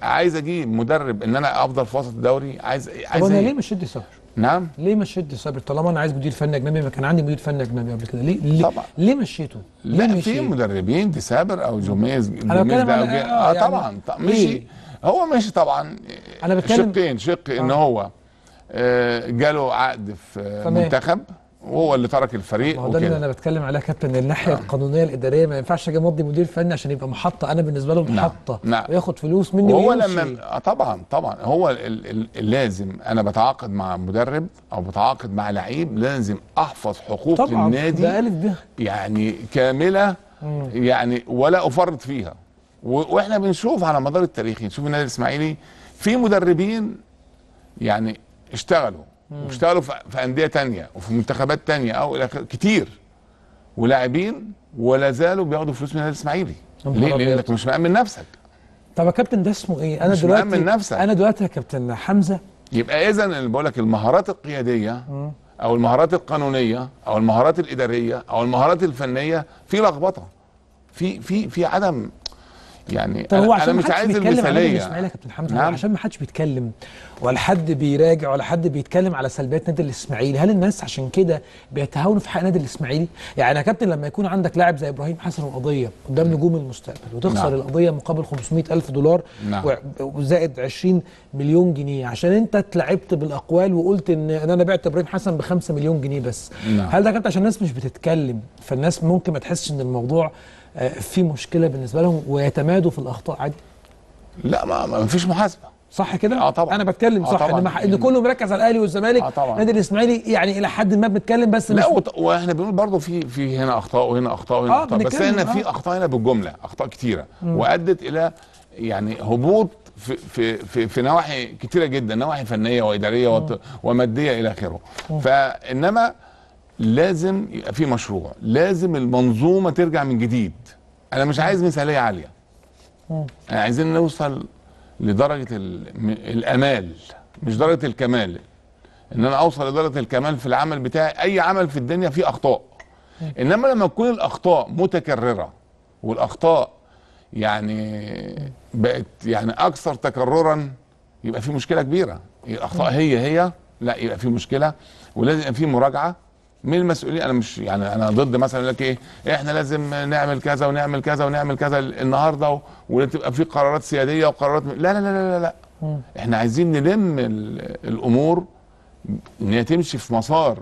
عايز اجيب مدرب ان انا افضل في وسط الدوري. عايز عايز طب انا ليه مش شدي صبر؟ نعم ليه مش شدي صبر؟ طالما انا عايز مدير فني اجنبي ما كان عندي مدير فني اجنبي قبل كده ليه؟ ليه طبعا ليه مشيته؟ ليه لا في مدربين ديسابر او جوميز انا بتكلم على اه, آه طبعا يعني مشي هو مشي طبعا. انا بتكلم شقين شق آه. ان هو آه جاله عقد في طبعا. منتخب وهو اللي ترك الفريق وكده. ده اللي انا بتكلم عليها كابتن الناحيه نعم. القانونيه الاداريه ما ينفعش اجي امضي مدير فني عشان يبقى محطه انا بالنسبه له محطه نعم. نعم. وياخد فلوس مني وهو لما طبعا طبعا هو ال ال ال لازم انا بتعاقد مع مدرب او بتعاقد مع لعيب لازم احفظ حقوق طبعاً. النادي ده ألف ب يعني كامله مم. يعني ولا افرط فيها واحنا بنشوف على مدار التاريخ نشوف النادي الاسماعيلي في مدربين يعني اشتغلوا واشتغلوا في انديه تانية وفي منتخبات تانية او الى كتير ولاعبين ولا زالوا بياخدوا فلوس من النادي الاسماعيلي. ليه؟ لانك مش مأمن نفسك. طب يا كابتن ده اسمه ايه؟ انا مش دلوقتي مأمن نفسك. انا دلوقتي يا كابتن حمزه يبقى اذا اللي بقول لك المهارات القياديه او المهارات القانونيه او المهارات الاداريه او المهارات الفنيه في لخبطه في في في عدم يعني انا, أنا مش عايز المثاليه يا كابتن حمزه نعم. عشان ما حدش بيتكلم ولا حد بيراجع ولا حد بيتكلم على سلبيات نادي الاسماعيلي. هل الناس عشان كده بيتهاونوا في حق نادي الاسماعيلي؟ يعني يا كابتن لما يكون عندك لاعب زي ابراهيم حسن قضيه قدام نجوم المستقبل وتخسر نعم. القضيه مقابل خمسمائة ألف دولار نعم. وزائد عشرين مليون جنيه عشان انت اتلعبت بالاقوال وقلت ان انا بعت ابراهيم حسن ب خمسة مليون جنيه بس نعم. هل ده كابتن عشان الناس مش بتتكلم فالناس ممكن ما تحسش ان الموضوع في مشكله بالنسبه لهم ويتمادوا في الاخطاء عادي؟ لا ما, ما فيش محاسبه صح كده؟ اه طبعا انا بتكلم صح ان مح... ان كله مركز على الاهلي والزمالك آه نادي الاسماعيلي يعني الى حد ما بنتكلم بس لا مش... واحنا بنقول برضه في في هنا اخطاء وهنا اخطاء وهنا آه اخطاء بس احنا آه. في اخطاء هنا بالجمله اخطاء كتيره مم. وادت الى يعني هبوط في في في, في نواحي كتيره جدا نواحي فنيه واداريه وط... وماديه الى اخره. فانما لازم يبقى في مشروع لازم المنظومه ترجع من جديد. انا مش عايز مثاليه عاليه انا عايزين نوصل لدرجه الامال مش درجه الكمال ان انا اوصل لدرجه الكمال في العمل بتاعي. اي عمل في الدنيا فيه اخطاء انما لما تكون الاخطاء متكرره والاخطاء يعني بقت يعني اكثر تكررا يبقى في مشكله كبيره. الاخطاء هي هي لا يبقى في مشكله ولازم يبقى في مراجعه من المسؤولين. انا مش يعني انا ضد مثلا يقول لك ايه احنا لازم نعمل كذا ونعمل كذا ونعمل كذا النهارده وتبقى في قرارات سياديه وقرارات لا لا لا لا لا احنا عايزين نلم الامور ان هي تمشي في مسار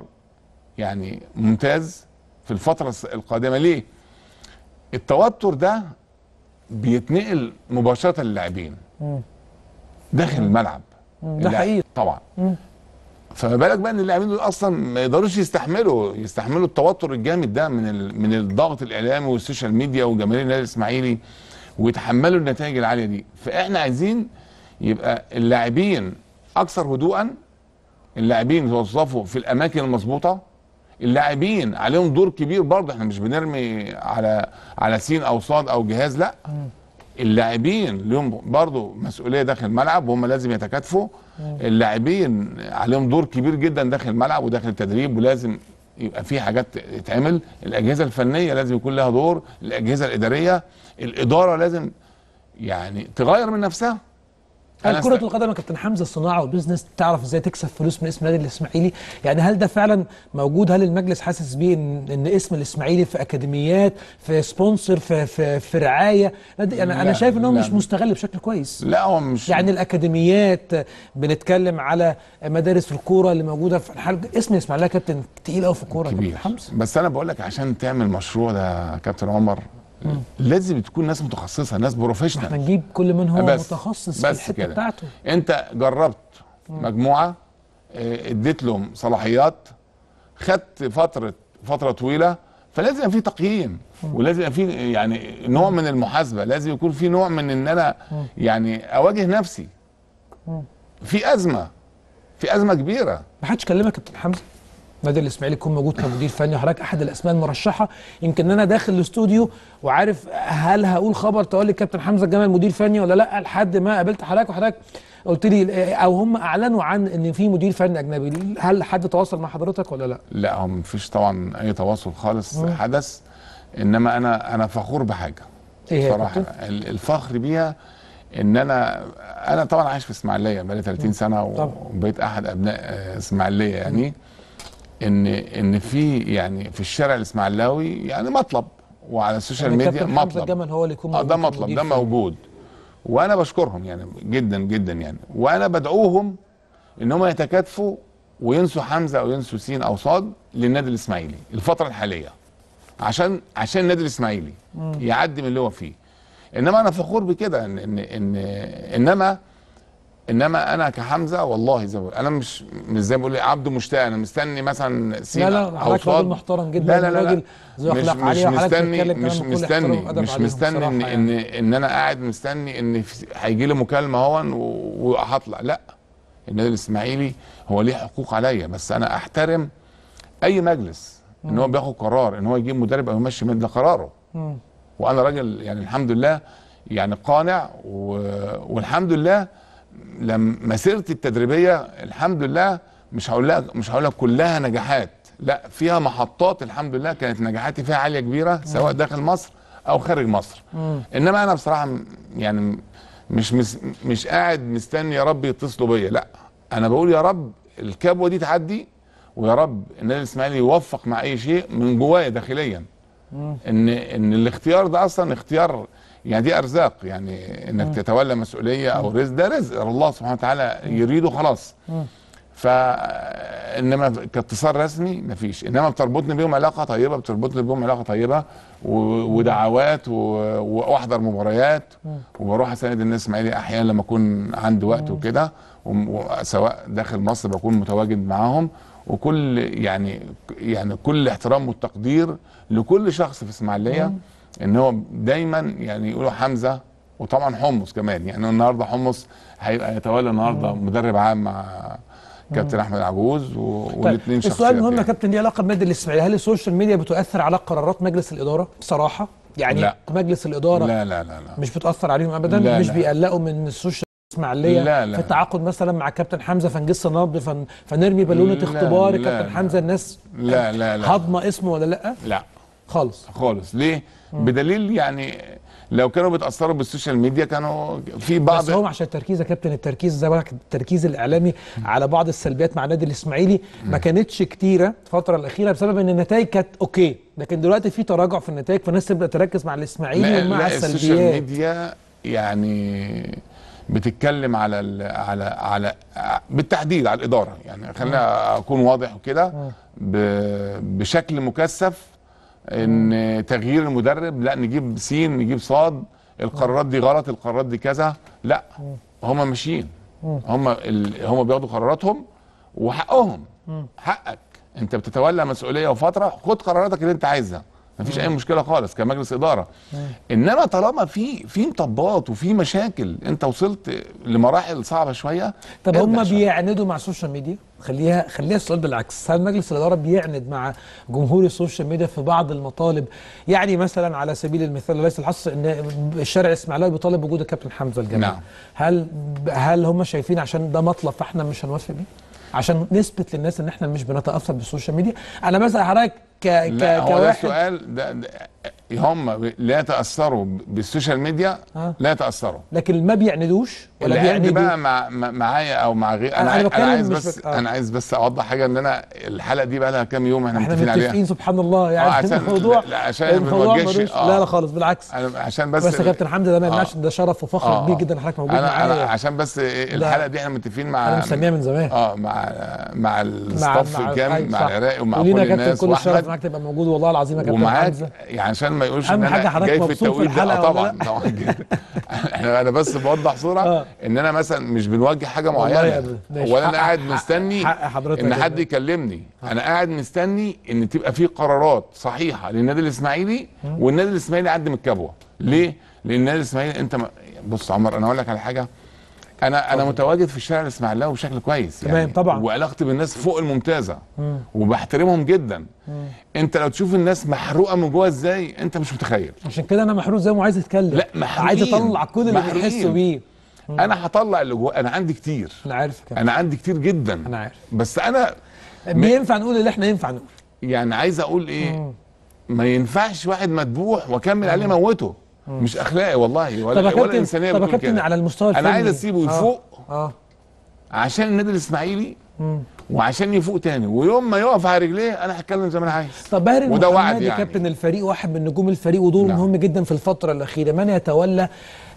يعني ممتاز في الفتره القادمه. ليه؟ التوتر ده بيتنقل مباشره للاعبين داخل الملعب ده حقيقي طبعا فما بالك بقى ان اللاعبين دول اصلا ما يقدروش يستحملوا يستحملوا التوتر الجامد ده من ال... من الضغط الاعلامي والسوشيال ميديا وجماهير النادي الاسماعيلي ويتحملوا النتائج العاليه دي. فاحنا عايزين يبقى اللاعبين اكثر هدوءا، اللاعبين يتوظفوا في الاماكن المظبوطه، اللاعبين عليهم دور كبير برضه، احنا مش بنرمي على على سين او صاد او جهاز، لا اللاعبين لهم برضه مسؤوليه داخل الملعب وهم لازم يتكاتفوا. اللاعبين عليهم دور كبير جدا داخل الملعب وداخل التدريب ولازم يبقى في حاجات تتعمل. الاجهزه الفنيه لازم يكون لها دور، الاجهزه الاداريه، الاداره لازم يعني تغير من نفسها. هل كرة القدم يا كابتن حمزة الصناعة والبيزنس تعرف ازاي تكسب فلوس من اسم النادي الاسماعيلي؟ يعني هل ده فعلا موجود؟ هل المجلس حاسس بيه ان, إن اسم الاسماعيلي في اكاديميات، في سبونسر، في في, في رعاية؟ انا انا شايف ان هو مش مستغل بشكل كويس. لا هو مش يعني الاكاديميات، بنتكلم على مدارس الكورة اللي موجودة في الحلقة. اسم الاسماعيلي يا كابتن تقيل قوي في الكورة يا كابتن حمزة. بس انا بقول لك عشان تعمل مشروع ده يا كابتن عمر لازم تكون ناس متخصصه، ناس بروفيشنال. احنا نجيب كل من هو بس متخصص بس في الحته كده بتاعته. انت جربت مجموعه، اديت لهم صلاحيات، خدت فتره فتره طويله، فلازم يبقى في تقييم ولازم يبقى في يعني نوع من المحاسبه، لازم يكون في نوع من ان انا يعني اواجه نفسي. في ازمه، في ازمه كبيره. ما حدش كلمك يا كابتن حمزه النادي الاسماعيلي يكون موجود كمدير فني وحضرتك احد الاسماء المرشحه؟ يمكن انا داخل الاستوديو وعارف هل هقول خبر تقول لي كابتن حمزه الجمال مدير فني ولا لا، لحد ما قابلت حضرتك وحضرتك قلت لي او هم اعلنوا عن ان في مدير فني اجنبي. هل حد تواصل مع حضرتك ولا لا؟ لا هو مفيش طبعا اي تواصل خالص مم. حدث. انما انا انا فخور بحاجه إيه بصراحه الفخر بيها ان انا انا طبعا عايش في اسماعيليه بقالي ثلاثين سنه وبقيت احد ابناء اسماعيليه. يعني مم. ان ان في يعني في الشارع الاسماعيلاوي يعني مطلب، وعلى السوشيال يعني ميديا مطلب. حمزة الجمل هو اللي يكون اه ده مطلب، ده موجود وانا بشكرهم يعني جدا جدا يعني، وانا بدعوهم ان هم يتكاتفوا وينسوا حمزه او ينسوا سين او صاد للنادي الاسماعيلي الفتره الحاليه، عشان عشان النادي الاسماعيلي يعدي من اللي هو فيه. انما انا فخور بكده ان ان, إن انما انما انا كحمزه والله زي ما بقول انا مش مش زي ما بقول عبد مشتاق انا مستني مثلا سين او صاد. لا لا راجل محترم جدا، راجل ذو اخلاق عاليه، مش مستني مش مستني مش مستني ان ان ان انا قاعد مستني ان هيجي لي مكالمه اهون وهطلع. لا النادي الاسماعيلي هو ليه حقوق عليا، بس انا احترم اي مجلس ان هو بياخد قرار ان هو يجيب مدرب او يمشي من قراره. وانا راجل يعني الحمد لله يعني قانع، والحمد لله لما مسيرتي التدريبيه الحمد لله مش هقول لك مش هقول لك كلها نجاحات، لا فيها محطات الحمد لله كانت نجاحاتي فيها عاليه كبيره سواء داخل مصر او خارج مصر. انما انا بصراحه يعني مش مش, مش قاعد مستني يا رب يتصلوا بيا، لا انا بقول يا رب الكبوه دي تعدي ويا رب النادي الاسماعيلي يوفق مع اي شيء من جوايا داخليا. ان ان الاختيار ده اصلا اختيار يعني دي ارزاق، يعني انك مم. تتولى مسؤوليه او رزق، ده رزق الله سبحانه وتعالى يريده خلاص. فانما كاتصال رسمي مفيش، انما بتربطني بيهم علاقه طيبه، بتربطني بيهم علاقه طيبه و... ودعوات و... واحضر مباريات مم. وبروح اساند النادي الاسماعيلي احيانا لما اكون عندي وقت وكده، وسواء داخل مصر بكون متواجد معاهم. وكل يعني يعني كل احترام والتقدير لكل شخص في اسماعيليه ان هو دايما يعني يقولوا حمزه، وطبعا حمص كمان يعني النهارده حمص هيبقى يتولى النهارده مدرب عام مع كابتن احمد العجوز والاثنين شخصيات. السؤال المهم يا كابتن ليه علاقه بنادي الاسماعيلي، هل السوشيال ميديا بتؤثر على قرارات مجلس الاداره بصراحه؟ يعني لا. مجلس الاداره لا لا لا لا مش بتاثر عليهم ابدا، لا مش لا. بيقلقوا من السوشيال اسماعيليه في التعاقد مثلا مع كابتن حمزه فنجس صناب فن... فنرمي بالونه اختبار كابتن حمزه الناس لا لا لا هضمه اسمه ولا لا؟ لا خالص خالص. ليه؟ مم. بدليل يعني لو كانوا بيتاثروا بالسوشيال ميديا كانوا في بعض، بس هم عشان التركيز يا كابتن التركيز زي ما قلت التركيز الاعلامي مم. على بعض السلبيات مع النادي الاسماعيلي ما كانتش كتيره الفتره الاخيره بسبب ان النتائج كانت اوكي، لكن دلوقتي في تراجع في النتائج فالناس تبدا تركز مع الاسماعيلي ومع السلبيات. السوشيال ميديا يعني بتتكلم على ال على على بالتحديد على الاداره، يعني خلينا اكون واضح وكده بشكل مكثف ان تغيير المدرب، لا نجيب سين نجيب صاد، القرارات دي غلط القرارات دي كذا. لا هم ماشيين هم هم بياخدوا قراراتهم وحقهم حقك انت بتتولى مسؤوليه وفتره، خد قراراتك اللي انت عايزها، مفيش اي مشكله خالص كمجلس اداره. انما طالما في في مطبات وفي مشاكل، انت وصلت لمراحل صعبه شويه. طب هم بيعندوا مع السوشيال ميديا؟ خليها خليها السؤال بالعكس، هل مجلس الاداره بيعند مع جمهور السوشيال ميديا في بعض المطالب؟ يعني مثلا على سبيل المثال وليس الحصر ان الشارع الاسماعيلي بيطالب بوجود الكابتن حمزه الجمال. نعم. هل هل هم شايفين عشان ده مطلب فاحنا مش هنوافق بيه؟ عشان نثبت للناس ان احنا مش بنتاثر بالسوشيال ميديا؟ انا بسال حضرتك ك لا ك هو ده السؤال ده, ده هم لا يتاثروا بالسوشيال ميديا. آه. لا يتاثروا، لكن ما بيعندوش ولا بيعندوا بقى مع معايا او مع غير. انا انا, أنا عايز بس بك... آه. انا عايز بس اوضح حاجه، ان انا الحلقه دي بقى لها كام يوم احنا متفقين عليها، احنا متفقين سبحان الله يعني. آه الموضوع لا, لا عشان ما بنوجهش آه. لا لا خالص بالعكس، انا عشان بس بس يا كابتن حمزه ده ما يمنعش، ده شرف وفخر كبير جدا حضرتك موجود معايا. انا عشان بس الحلقه دي احنا متفقين مع انا مسميها من زمان اه مع مع الستاف الجامد مع العراقي ومع كل الناس. واحمد معاك تبقى موجود والله العظيم يا كابتن حمزه، يعني عشان ما يقولش ان انا جاي في التوقيت ده. طبعا طبعا جدا. انا بس بوضح صوره ان انا مثلا مش بنوجه حاجه معينه، ولا انا قاعد مستني ان حد يكلمني، انا قاعد مستني ان تبقى في قرارات صحيحه للنادي الاسماعيلي، والنادي الاسماعيلي يقدم الكبوه. ليه؟ لان النادي الاسماعيلي انت م... بص عمر، انا اقول لك على حاجه، انا انا متواجد في الشارع الاسماعيلاوي بشكل كويس يعني، طبعا، وعلاقتي بالناس فوق الممتازه وبحترمهم جدا. مم. انت لو تشوف الناس محروقه من جوه ازاي انت مش متخيل. عشان كده انا محروق زي ما عايز اتكلم، لا محروقين، عايز اطلع كل اللي بيحسوا بيه. انا هطلع اللي جوه، انا عندي كتير، انا عارف كده، انا عندي كتير جدا، انا عارف، بس انا م... ينفع نقول اللي احنا ينفع نقول، يعني عايز اقول ايه. مم. ما ينفعش واحد مذبوح واكمل عليه موته، مش اخلاقي والله ولا ولا انسانيه. طب يا كابتن على المستوى الفني انا عايز اسيبه يفوق. آه. آه. عشان النادي الاسماعيلي وعشان يفوق تاني، ويوم ما يقف على رجليه انا هتكلم زي ما انا عايز. طب باهر المحمدي يعني كابتن الفريق واحد من نجوم الفريق ودوره نعم. مهم جدا في الفتره الاخيره، من يتولى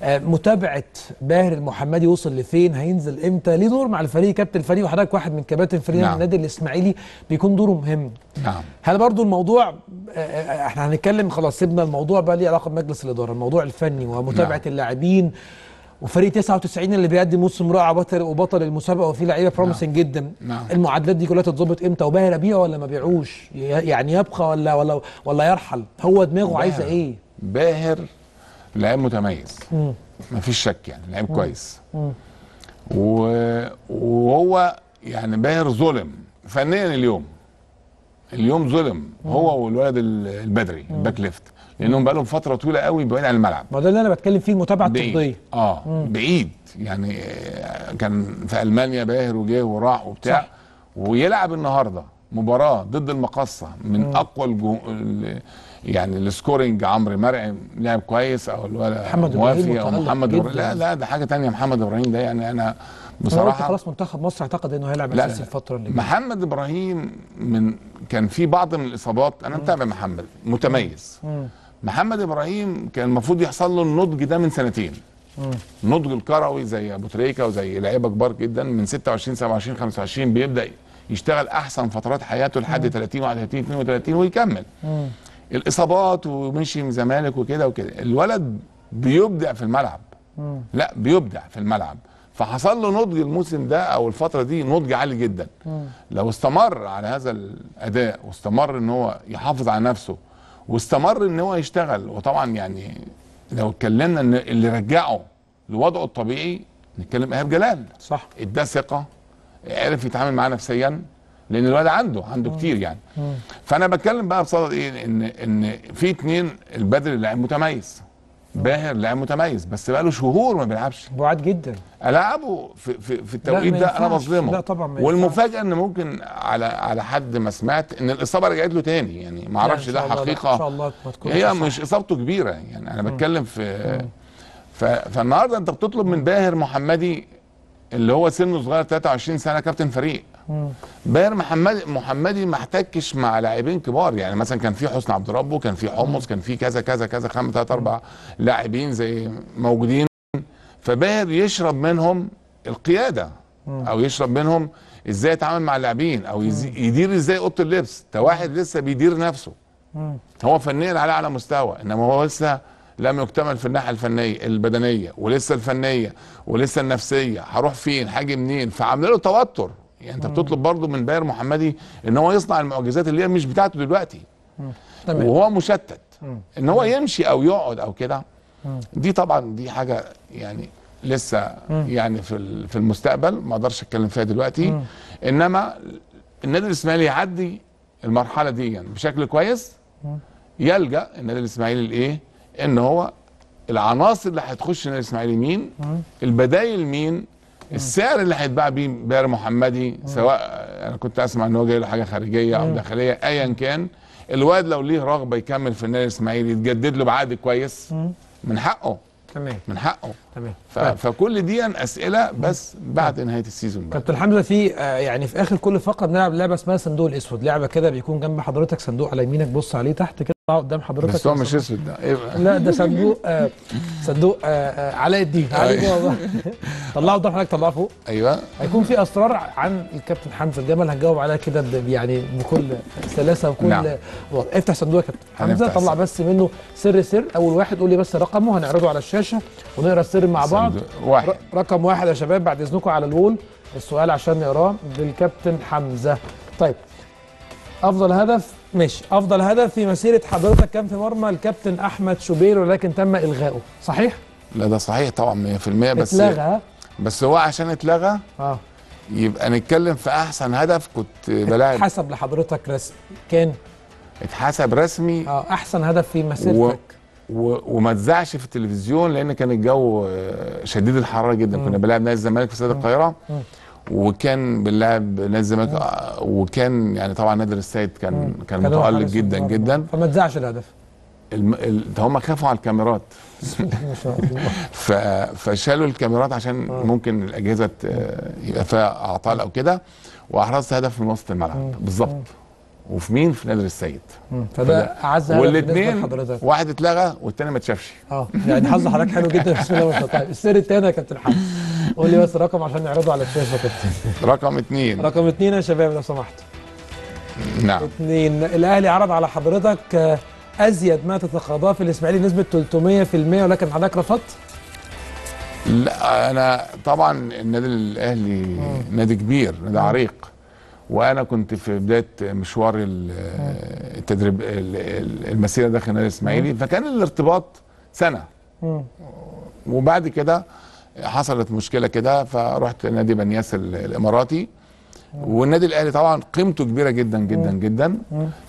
متابعه باهر المحمدي وصل لفين، هينزل امتى، ليه دور مع الفريق كابتن الفريق، وحضرتك واحد من كباتن فريق نعم. النادي الاسماعيلي بيكون دوره مهم. نعم. هل برضو الموضوع احنا هنتكلم خلاص سيبنا الموضوع بقى ليه علاقه بمجلس الاداره، الموضوع الفني ومتابعه نعم. اللاعبين وفريق تسعة وتسعين اللي بيقدم موسم رائع وبطل وبطل المسابقه وفيه لعيبه بروميسنج جدا، نعم. المعادلات دي كلها تتظبط امتى؟ وباهر ابيعه ولا ما بيعوش؟ يعني يبقى ولا ولا ولا يرحل؟ هو دماغه عايزه ايه؟ باهر لعيب متميز مفيش شك يعني، لعيب كويس مم. وهو يعني باهر ظلم فنيا اليوم، اليوم ظلم مم. هو والولد البدري الباك ليفت، لانهم بقى لهم فتره طويله قوي بعيد عن الملعب. ما ده اللي انا بتكلم فيه، المتابعه الطبيه اه مم. بعيد يعني، كان في المانيا باهر وجه وراح وبتاع صح. ويلعب النهارده مباراه ضد المقصه من مم. اقوى الجو... يعني السكورينج، عمرو مرعي لعب كويس او محمد ابراهيم او محمد ابراهيم لا لا ده حاجه ثانيه. محمد ابراهيم ده يعني انا بصراحه خلاص منتخب مصر اعتقد انه هيلعب اساسي الفتره اللي جايه. محمد ابراهيم من كان في بعض من الاصابات، انا متابع محمد متميز. مم. محمد ابراهيم كان المفروض يحصل له النضج ده من سنتين، النضج الكروي زي ابو تريكه وزي لعيبه كبار جدا من ستة وعشرين سبعة وعشرين خمسة وعشرين بيبدا يشتغل احسن فترات حياته لحد ثلاثين واحد وثلاثين اثنين وثلاثين ويكمل. مم. الاصابات ومشي من زمالك وكده وكده، الولد بيبدع في الملعب. مم. لا بيبدع في الملعب، فحصل له نضج الموسم ده او الفتره دي نضج عالي جدا. مم. لو استمر على هذا الاداء واستمر ان هو يحافظ على نفسه واستمر ان هو يشتغل، وطبعا يعني لو اتكلمنا ان اللي رجعه لوضعه الطبيعي نتكلم ايهاب جلال صح، اداه ثقه، عرف يتعامل معاه نفسيا، لان الولد عنده عنده مم. كتير يعني. مم. فانا بتكلم بقى بصدد ايه، ان ان في اتنين، البدري لاعب متميز، باهر لاعب متميز، بس بقى له شهور ما بيلعبش، بعاد جدا العبه في في, في التوقيت ده انا بظلمه. لا طبعا ما ينفعش. والمفاجاه ان ممكن على على حد ما سمعت ان الاصابه رجعت له تاني، يعني ما اعرفش ده حقيقه ان شاء الله ما تكونش، هي مش اصابته كبيره يعني، انا بتكلم في فالنهارده انت بتطلب من باهر محمدي اللي هو سنه صغير ثلاثة وعشرين سنه كابتن فريق. مم. باهر محمدي محمدي ما احتكش مع لاعبين كبار، يعني مثلا كان في حسن عبد ربه، كان في حمص، كان في كذا كذا كذا، خمسة ثلاثة أربعة لاعبين زي موجودين، فباهر يشرب منهم القياده. مم. او يشرب منهم ازاي يتعامل مع اللاعبين، او يدير ازاي اوضه اللبس، ده واحد لسه بيدير نفسه. مم. هو فنيا على اعلى مستوى، انما هو لسه لم يكتمل في الناحيه الفنيه البدنيه، ولسه الفنيه ولسه النفسيه، هروح فين، هاجي منين، فعامله له توتر يعني انت بتطلب برضه من باهر المحمدي ان هو يصنع المعجزات اللي هي مش بتاعته دلوقتي تمام وهو مشتت ان هو يمشي او يقعد او كده. دي طبعا دي حاجه يعني لسه يعني في في المستقبل ما اقدرش اتكلم فيها دلوقتي، انما النادي الاسماعيلي يعدي المرحله دي يعني بشكل كويس يلجا النادي الاسماعيلي لايه؟ ان هو العناصر اللي هتخش النادي الاسماعيلي مين؟ البدايل مين؟ السعر اللي هيتباع بيه باهر محمدي سواء انا كنت اسمع ان هو جاي له حاجه خارجيه او داخليه ايا كان، الواد لو ليه رغبه يكمل في النادي الاسماعيلي يتجدد له بعقد كويس من حقه تمام من حقه تمام. فكل دي اسئله بس بعد نهايه السيزون. كابتن حمزه في يعني في اخر كل فقره بنلعب لعبه اسمها صندوق الاسود، لعبه كده بيكون جنب حضرتك صندوق على يمينك بص عليه تحت كده قدام حضرتك بس هو مش اسود ده ايه بقى؟ لا ده صندوق آه صندوق آه علاء الدين عليه والله طلعه قدام حضرتك طلعه فوق ايوه هيكون في اسرار عن الكابتن حمزه الجمل هنجاوب عليها كده يعني بكل سلاسه وكل نعم. افتح صندوق يا كابتن حمزه طلع بس منه سر سر اول واحد قول لي بس رقمه هنعرضه على الشاشه ونقرا السر مع بعض واحد. رقم واحد يا شباب بعد اذنكم على الوول السؤال عشان نقراه بالكابتن حمزه. طيب افضل هدف ماشي افضل هدف في مسيره حضرتك كان في مرمى الكابتن احمد شوبير ولكن تم الغائه صحيح؟ لا ده صحيح طبعا مية في المية بس اتلغى بس هو عشان اتلغى اه يبقى نتكلم في احسن هدف كنت بلاعب اتحسب لحضرتك رسمي كان اتحسب رسمي اه احسن هدف في مسيرتك و... و... وما اتذاعش في التلفزيون لان كان الجو شديد الحراره جدا. مم. كنا بنلعب نادي الزمالك في استاد القاهره وكان بنلعب نادي الزمالك وكان يعني طبعا نادر السيد كان مم. كان متألق جدا مرة. جدا فما تزعش الهدف الم... ال... ده هم خافوا على الكاميرات ما شاء الله ف... فشالوا الكاميرات عشان مم. ممكن الاجهزه يبقى فيها اعطال او كده واحرزت هدف من وسط الملعب بالظبط وفي مين؟ في نادر السيد. فده اعز هدف والاثنين واحد اتلغى والثاني ما اتشافش اه يعني حظ حضرتك حلو جدا بسم الله ما شاء الله. طيب السر الثاني يا كابتن حمزه قول لي بس رقم عشان نعرضه على الشاشه يا كابتن. رقم اثنين رقم اثنين يا شباب لو سمحتوا. نعم اثنين الاهلي عرض على حضرتك ازيد ما تتقاضاه في الاسماعيلي بنسبه ثلاثمية في المية ولكن حضرتك رفضت؟ لا انا طبعا النادي الاهلي مم. نادي كبير نادي عريق وانا كنت في بدايه مشوار التدريب المسيره داخل النادي الاسماعيلي فكان الارتباط سنه مم. وبعد كده حصلت مشكله كده فرحت نادي بنياس الاماراتي والنادي الاهلي طبعا قيمته كبيره جدا جدا جدا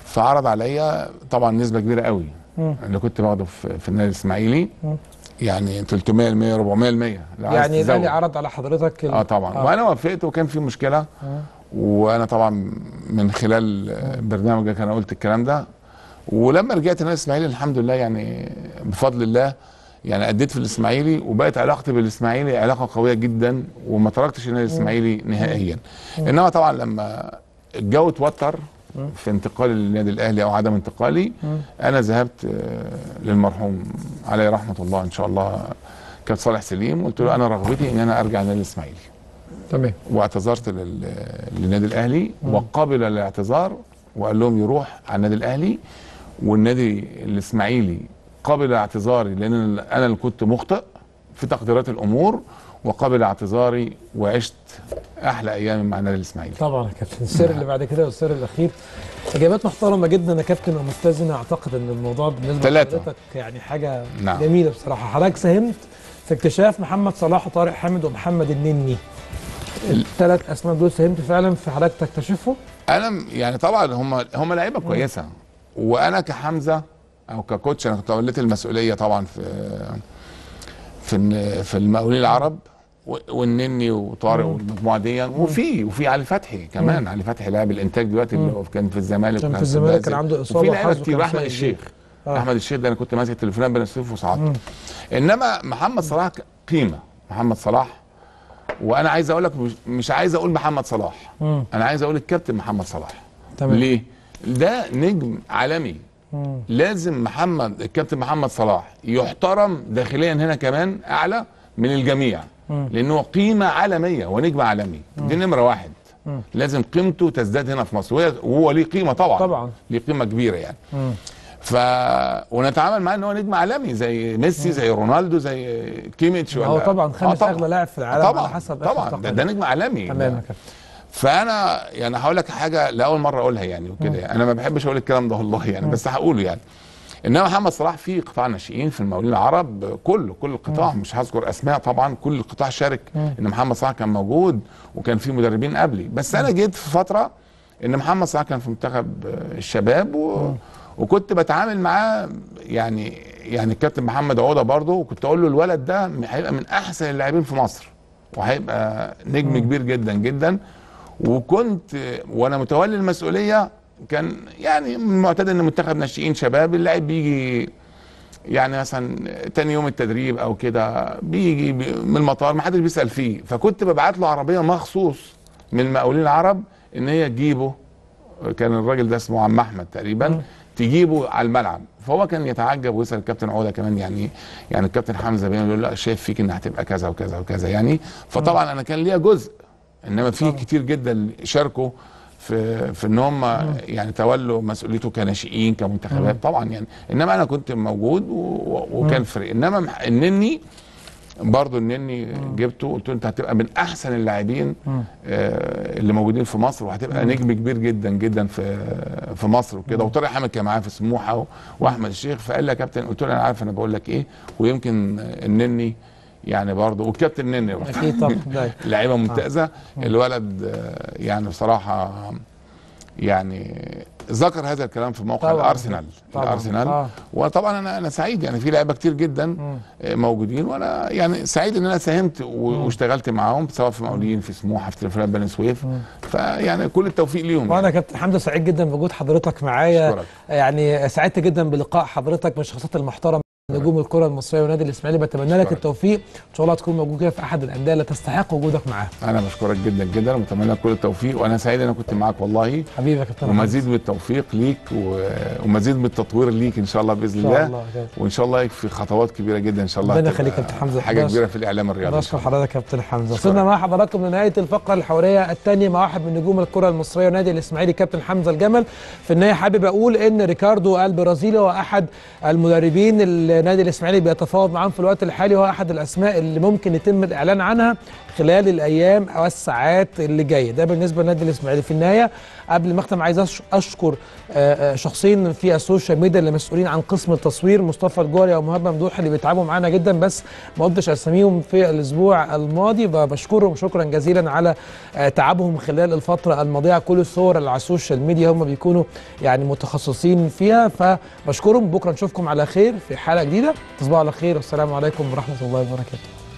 فعرض عليا طبعا نسبه كبيره قوي اللي كنت باخده في النادي الاسماعيلي يعني ثلاثمية في المية أربعمية في المية يعني الاهلي عرض على حضرتك ال... اه طبعا آه. وانا وافقت وكان في مشكله آه. وانا طبعا من خلال برنامجك انا قلت الكلام ده ولما رجعت النادي الاسماعيلي الحمد لله يعني بفضل الله يعني اديت في الاسماعيلي وبقت علاقتي بالاسماعيلي علاقه قويه جدا وما تركتش النادي الاسماعيلي نهائيا. انما طبعا لما الجو اتوتر في انتقالي للنادي الاهلي او عدم انتقالي انا ذهبت للمرحوم عليه رحمه الله ان شاء الله كابتن صالح سليم قلت له انا رغبتي ان انا ارجع للنادي الاسماعيلي. تمام. واعتذرت للنادي الاهلي وقبل الاعتذار وقال لهم يروح على النادي الاهلي والنادي الاسماعيلي قبل اعتذاري لان انا اللي كنت مخطئ في تقديرات الامور وقبل اعتذاري وعشت احلى ايام مع النادي الاسماعيلي. طبعا يا كابتن السر اللي بعد كده والسر الاخير اجابات محترمه جدا يا كابتن ومتزنه اعتقد ان الموضوع بالنسبه لحضرتك يعني حاجه نعم. جميله بصراحه. حضرتك ساهمت في اكتشاف محمد صلاح وطارق حامد ومحمد النني. الثلاث اسماء دول ساهمت فعلا في حضرتك تكتشفهم؟ انا يعني طبعا هم هم لعيبه كويسه وانا كحمزه او ككوتش انا كنت وليت المسؤوليه طبعا في في في المقاولين العرب والنني وطارق والمجموعه دي وفي وفي علي فتحي كمان مم. علي فتحي لاعب الانتاج دلوقتي اللي كان في الزمالك كان في الزمالك كان عنده اصابه وفي لعيبه كتير احمد الشيخ آه. احمد الشيخ ده انا كنت ماسك تليفونات بين الصيف وصعدته. انما محمد صلاح قيمه محمد صلاح وانا عايز اقول لك مش عايز اقول محمد صلاح مم. انا عايز اقول الكابتن محمد صلاح. تمام. ليه؟ ده نجم عالمي مم. لازم محمد الكابتن محمد صلاح يحترم داخليا هنا كمان اعلى من الجميع مم. لانه قيمه عالميه ونجم عالمي مم. دي نمره واحد مم. لازم قيمته تزداد هنا في مصر وهو ليه قيمه طبعا طبعا ليه قيمه كبيره يعني مم. ف ونتعامل معاه ان هو نجم عالمي زي ميسي زي رونالدو زي كيميتش ولا هو طبعا خامس اغلى لاعب في العالم طبعا على حسب طبعا ده, ده نجم عالمي تمام. فانا يعني هقول لك حاجه لاول مره اقولها يعني وكده يعني. انا ما بحبش اقول الكلام ده والله يعني، بس هقوله يعني. انما محمد صلاح في قطاع ناشئين في المقاولين العرب كله، كل القطاع، مش هذكر اسماء طبعا، كل القطاع شارك ان محمد صلاح كان موجود، وكان في مدربين قبلي. بس انا جيت في فتره ان محمد صلاح كان في منتخب الشباب و... وكنت بتعامل معاه يعني، يعني الكابتن محمد عوده برضه، وكنت اقول له الولد ده هيبقى من احسن اللاعبين في مصر، وهيبقى نجم مم. كبير جدا جدا. وكنت وانا متولي المسؤوليه كان يعني معتاد ان منتخب ناشئين شباب اللاعب بيجي يعني مثلا تاني يوم التدريب او كده، بيجي من المطار ما حدش بيسال فيه، فكنت ببعت له عربيه مخصوص من المقاولين العرب ان هي تجيبه، كان الراجل ده اسمه عم احمد تقريبا، مم. تجيبه على الملعب. فهو كان يتعجب ويسال الكابتن عوده كمان يعني، يعني الكابتن حمزه بيقول له لا شايف فيك ان هتبقى كذا وكذا وكذا يعني. فطبعا انا كان ليا جزء، انما في كتير جدا شاركوا في في ان هم يعني تولوا مسؤوليته كناشئين كمنتخبات طبعا يعني، انما انا كنت موجود وكان فريق. انما النني برضه، النني جبته قلت له انت هتبقى من احسن اللاعبين اللي موجودين في مصر، وهتبقى نجم كبير جدا جدا في في مصر وكده. وطارق حامد كان معاه في سموحه واحمد الشيخ، فقال لي يا كابتن، قلت له انا عارف انا بقول لك ايه، ويمكن النني يعني برضه، والكابتن نني اكيد طبعا لعيبه ممتازه. الولد يعني بصراحه يعني ذكر هذا الكلام في موقع طبعًا. الارسنال طبعًا. الارسنال طبعًا. وطبعا انا انا سعيد يعني، في لعيبه كتير جدا مم. موجودين، وانا يعني سعيد ان انا ساهمت واشتغلت معاهم، سواء في مقاولين، في سموحه، في تلفزيون بني سويف، فيعني كل التوفيق ليهم. وانا كابتن حمزه سعيد جدا بوجود حضرتك معايا يعني، سعدت جدا بلقاء حضرتك من الشخصيات المحترمه نجوم الكره المصريه ونادي الاسماعيلي. بتمنى لك التوفيق، ان شاء الله تكون موجود كده في احد الانديه اللي تستحق وجودك معاها. انا بشكرك جدا جدا وبتمنى لك كل التوفيق، وانا سعيد ان انا كنت معاك والله حبيبي يا كابتن، ومزيد من التوفيق ليك ومزيد من التطوير ليك ان شاء الله باذن الله، الله وان شاء الله في خطوات كبيره جدا ان شاء الله. ربنا يخليك يا كابتن حمزه، حاجه كبيره في الاعلام الرياضي. بشكر حضرتك يا كابتن حمزه. وصلنا مع حضراتكم لنهايه الفقره الحواريه الثانيه مع واحد من نجوم الكره المصريه ونادي الاسماعيلي كابتن حمزه الجمل. في النهايه حابب اقول ان ريكاردو البرازيلي هو احد المدربين اللي نادي الاسماعيلي بيتفاوض معاهم في الوقت الحالي، وهو احد الاسماء اللي ممكن يتم الاعلان عنها خلال الايام او الساعات اللي جايه. ده بالنسبه لنادي الاسماعيلي. في النهايه قبل ما اختم عايز اشكر شخصين في السوشيال ميديا اللي مسؤولين عن قسم التصوير، مصطفى الجوري ومهاب ممدوح، اللي بيتعبوا معانا جدا بس ما قلتش اساميهم في الاسبوع الماضي، فبشكرهم شكرا جزيلا على تعبهم خلال الفتره الماضيه. كل الصور اللي على السوشيال ميديا هم بيكونوا يعني متخصصين فيها، فبشكرهم. بكره نشوفكم على خير في حلقة جديدة، تصبحوا على خير، والسلام عليكم ورحمة الله وبركاته.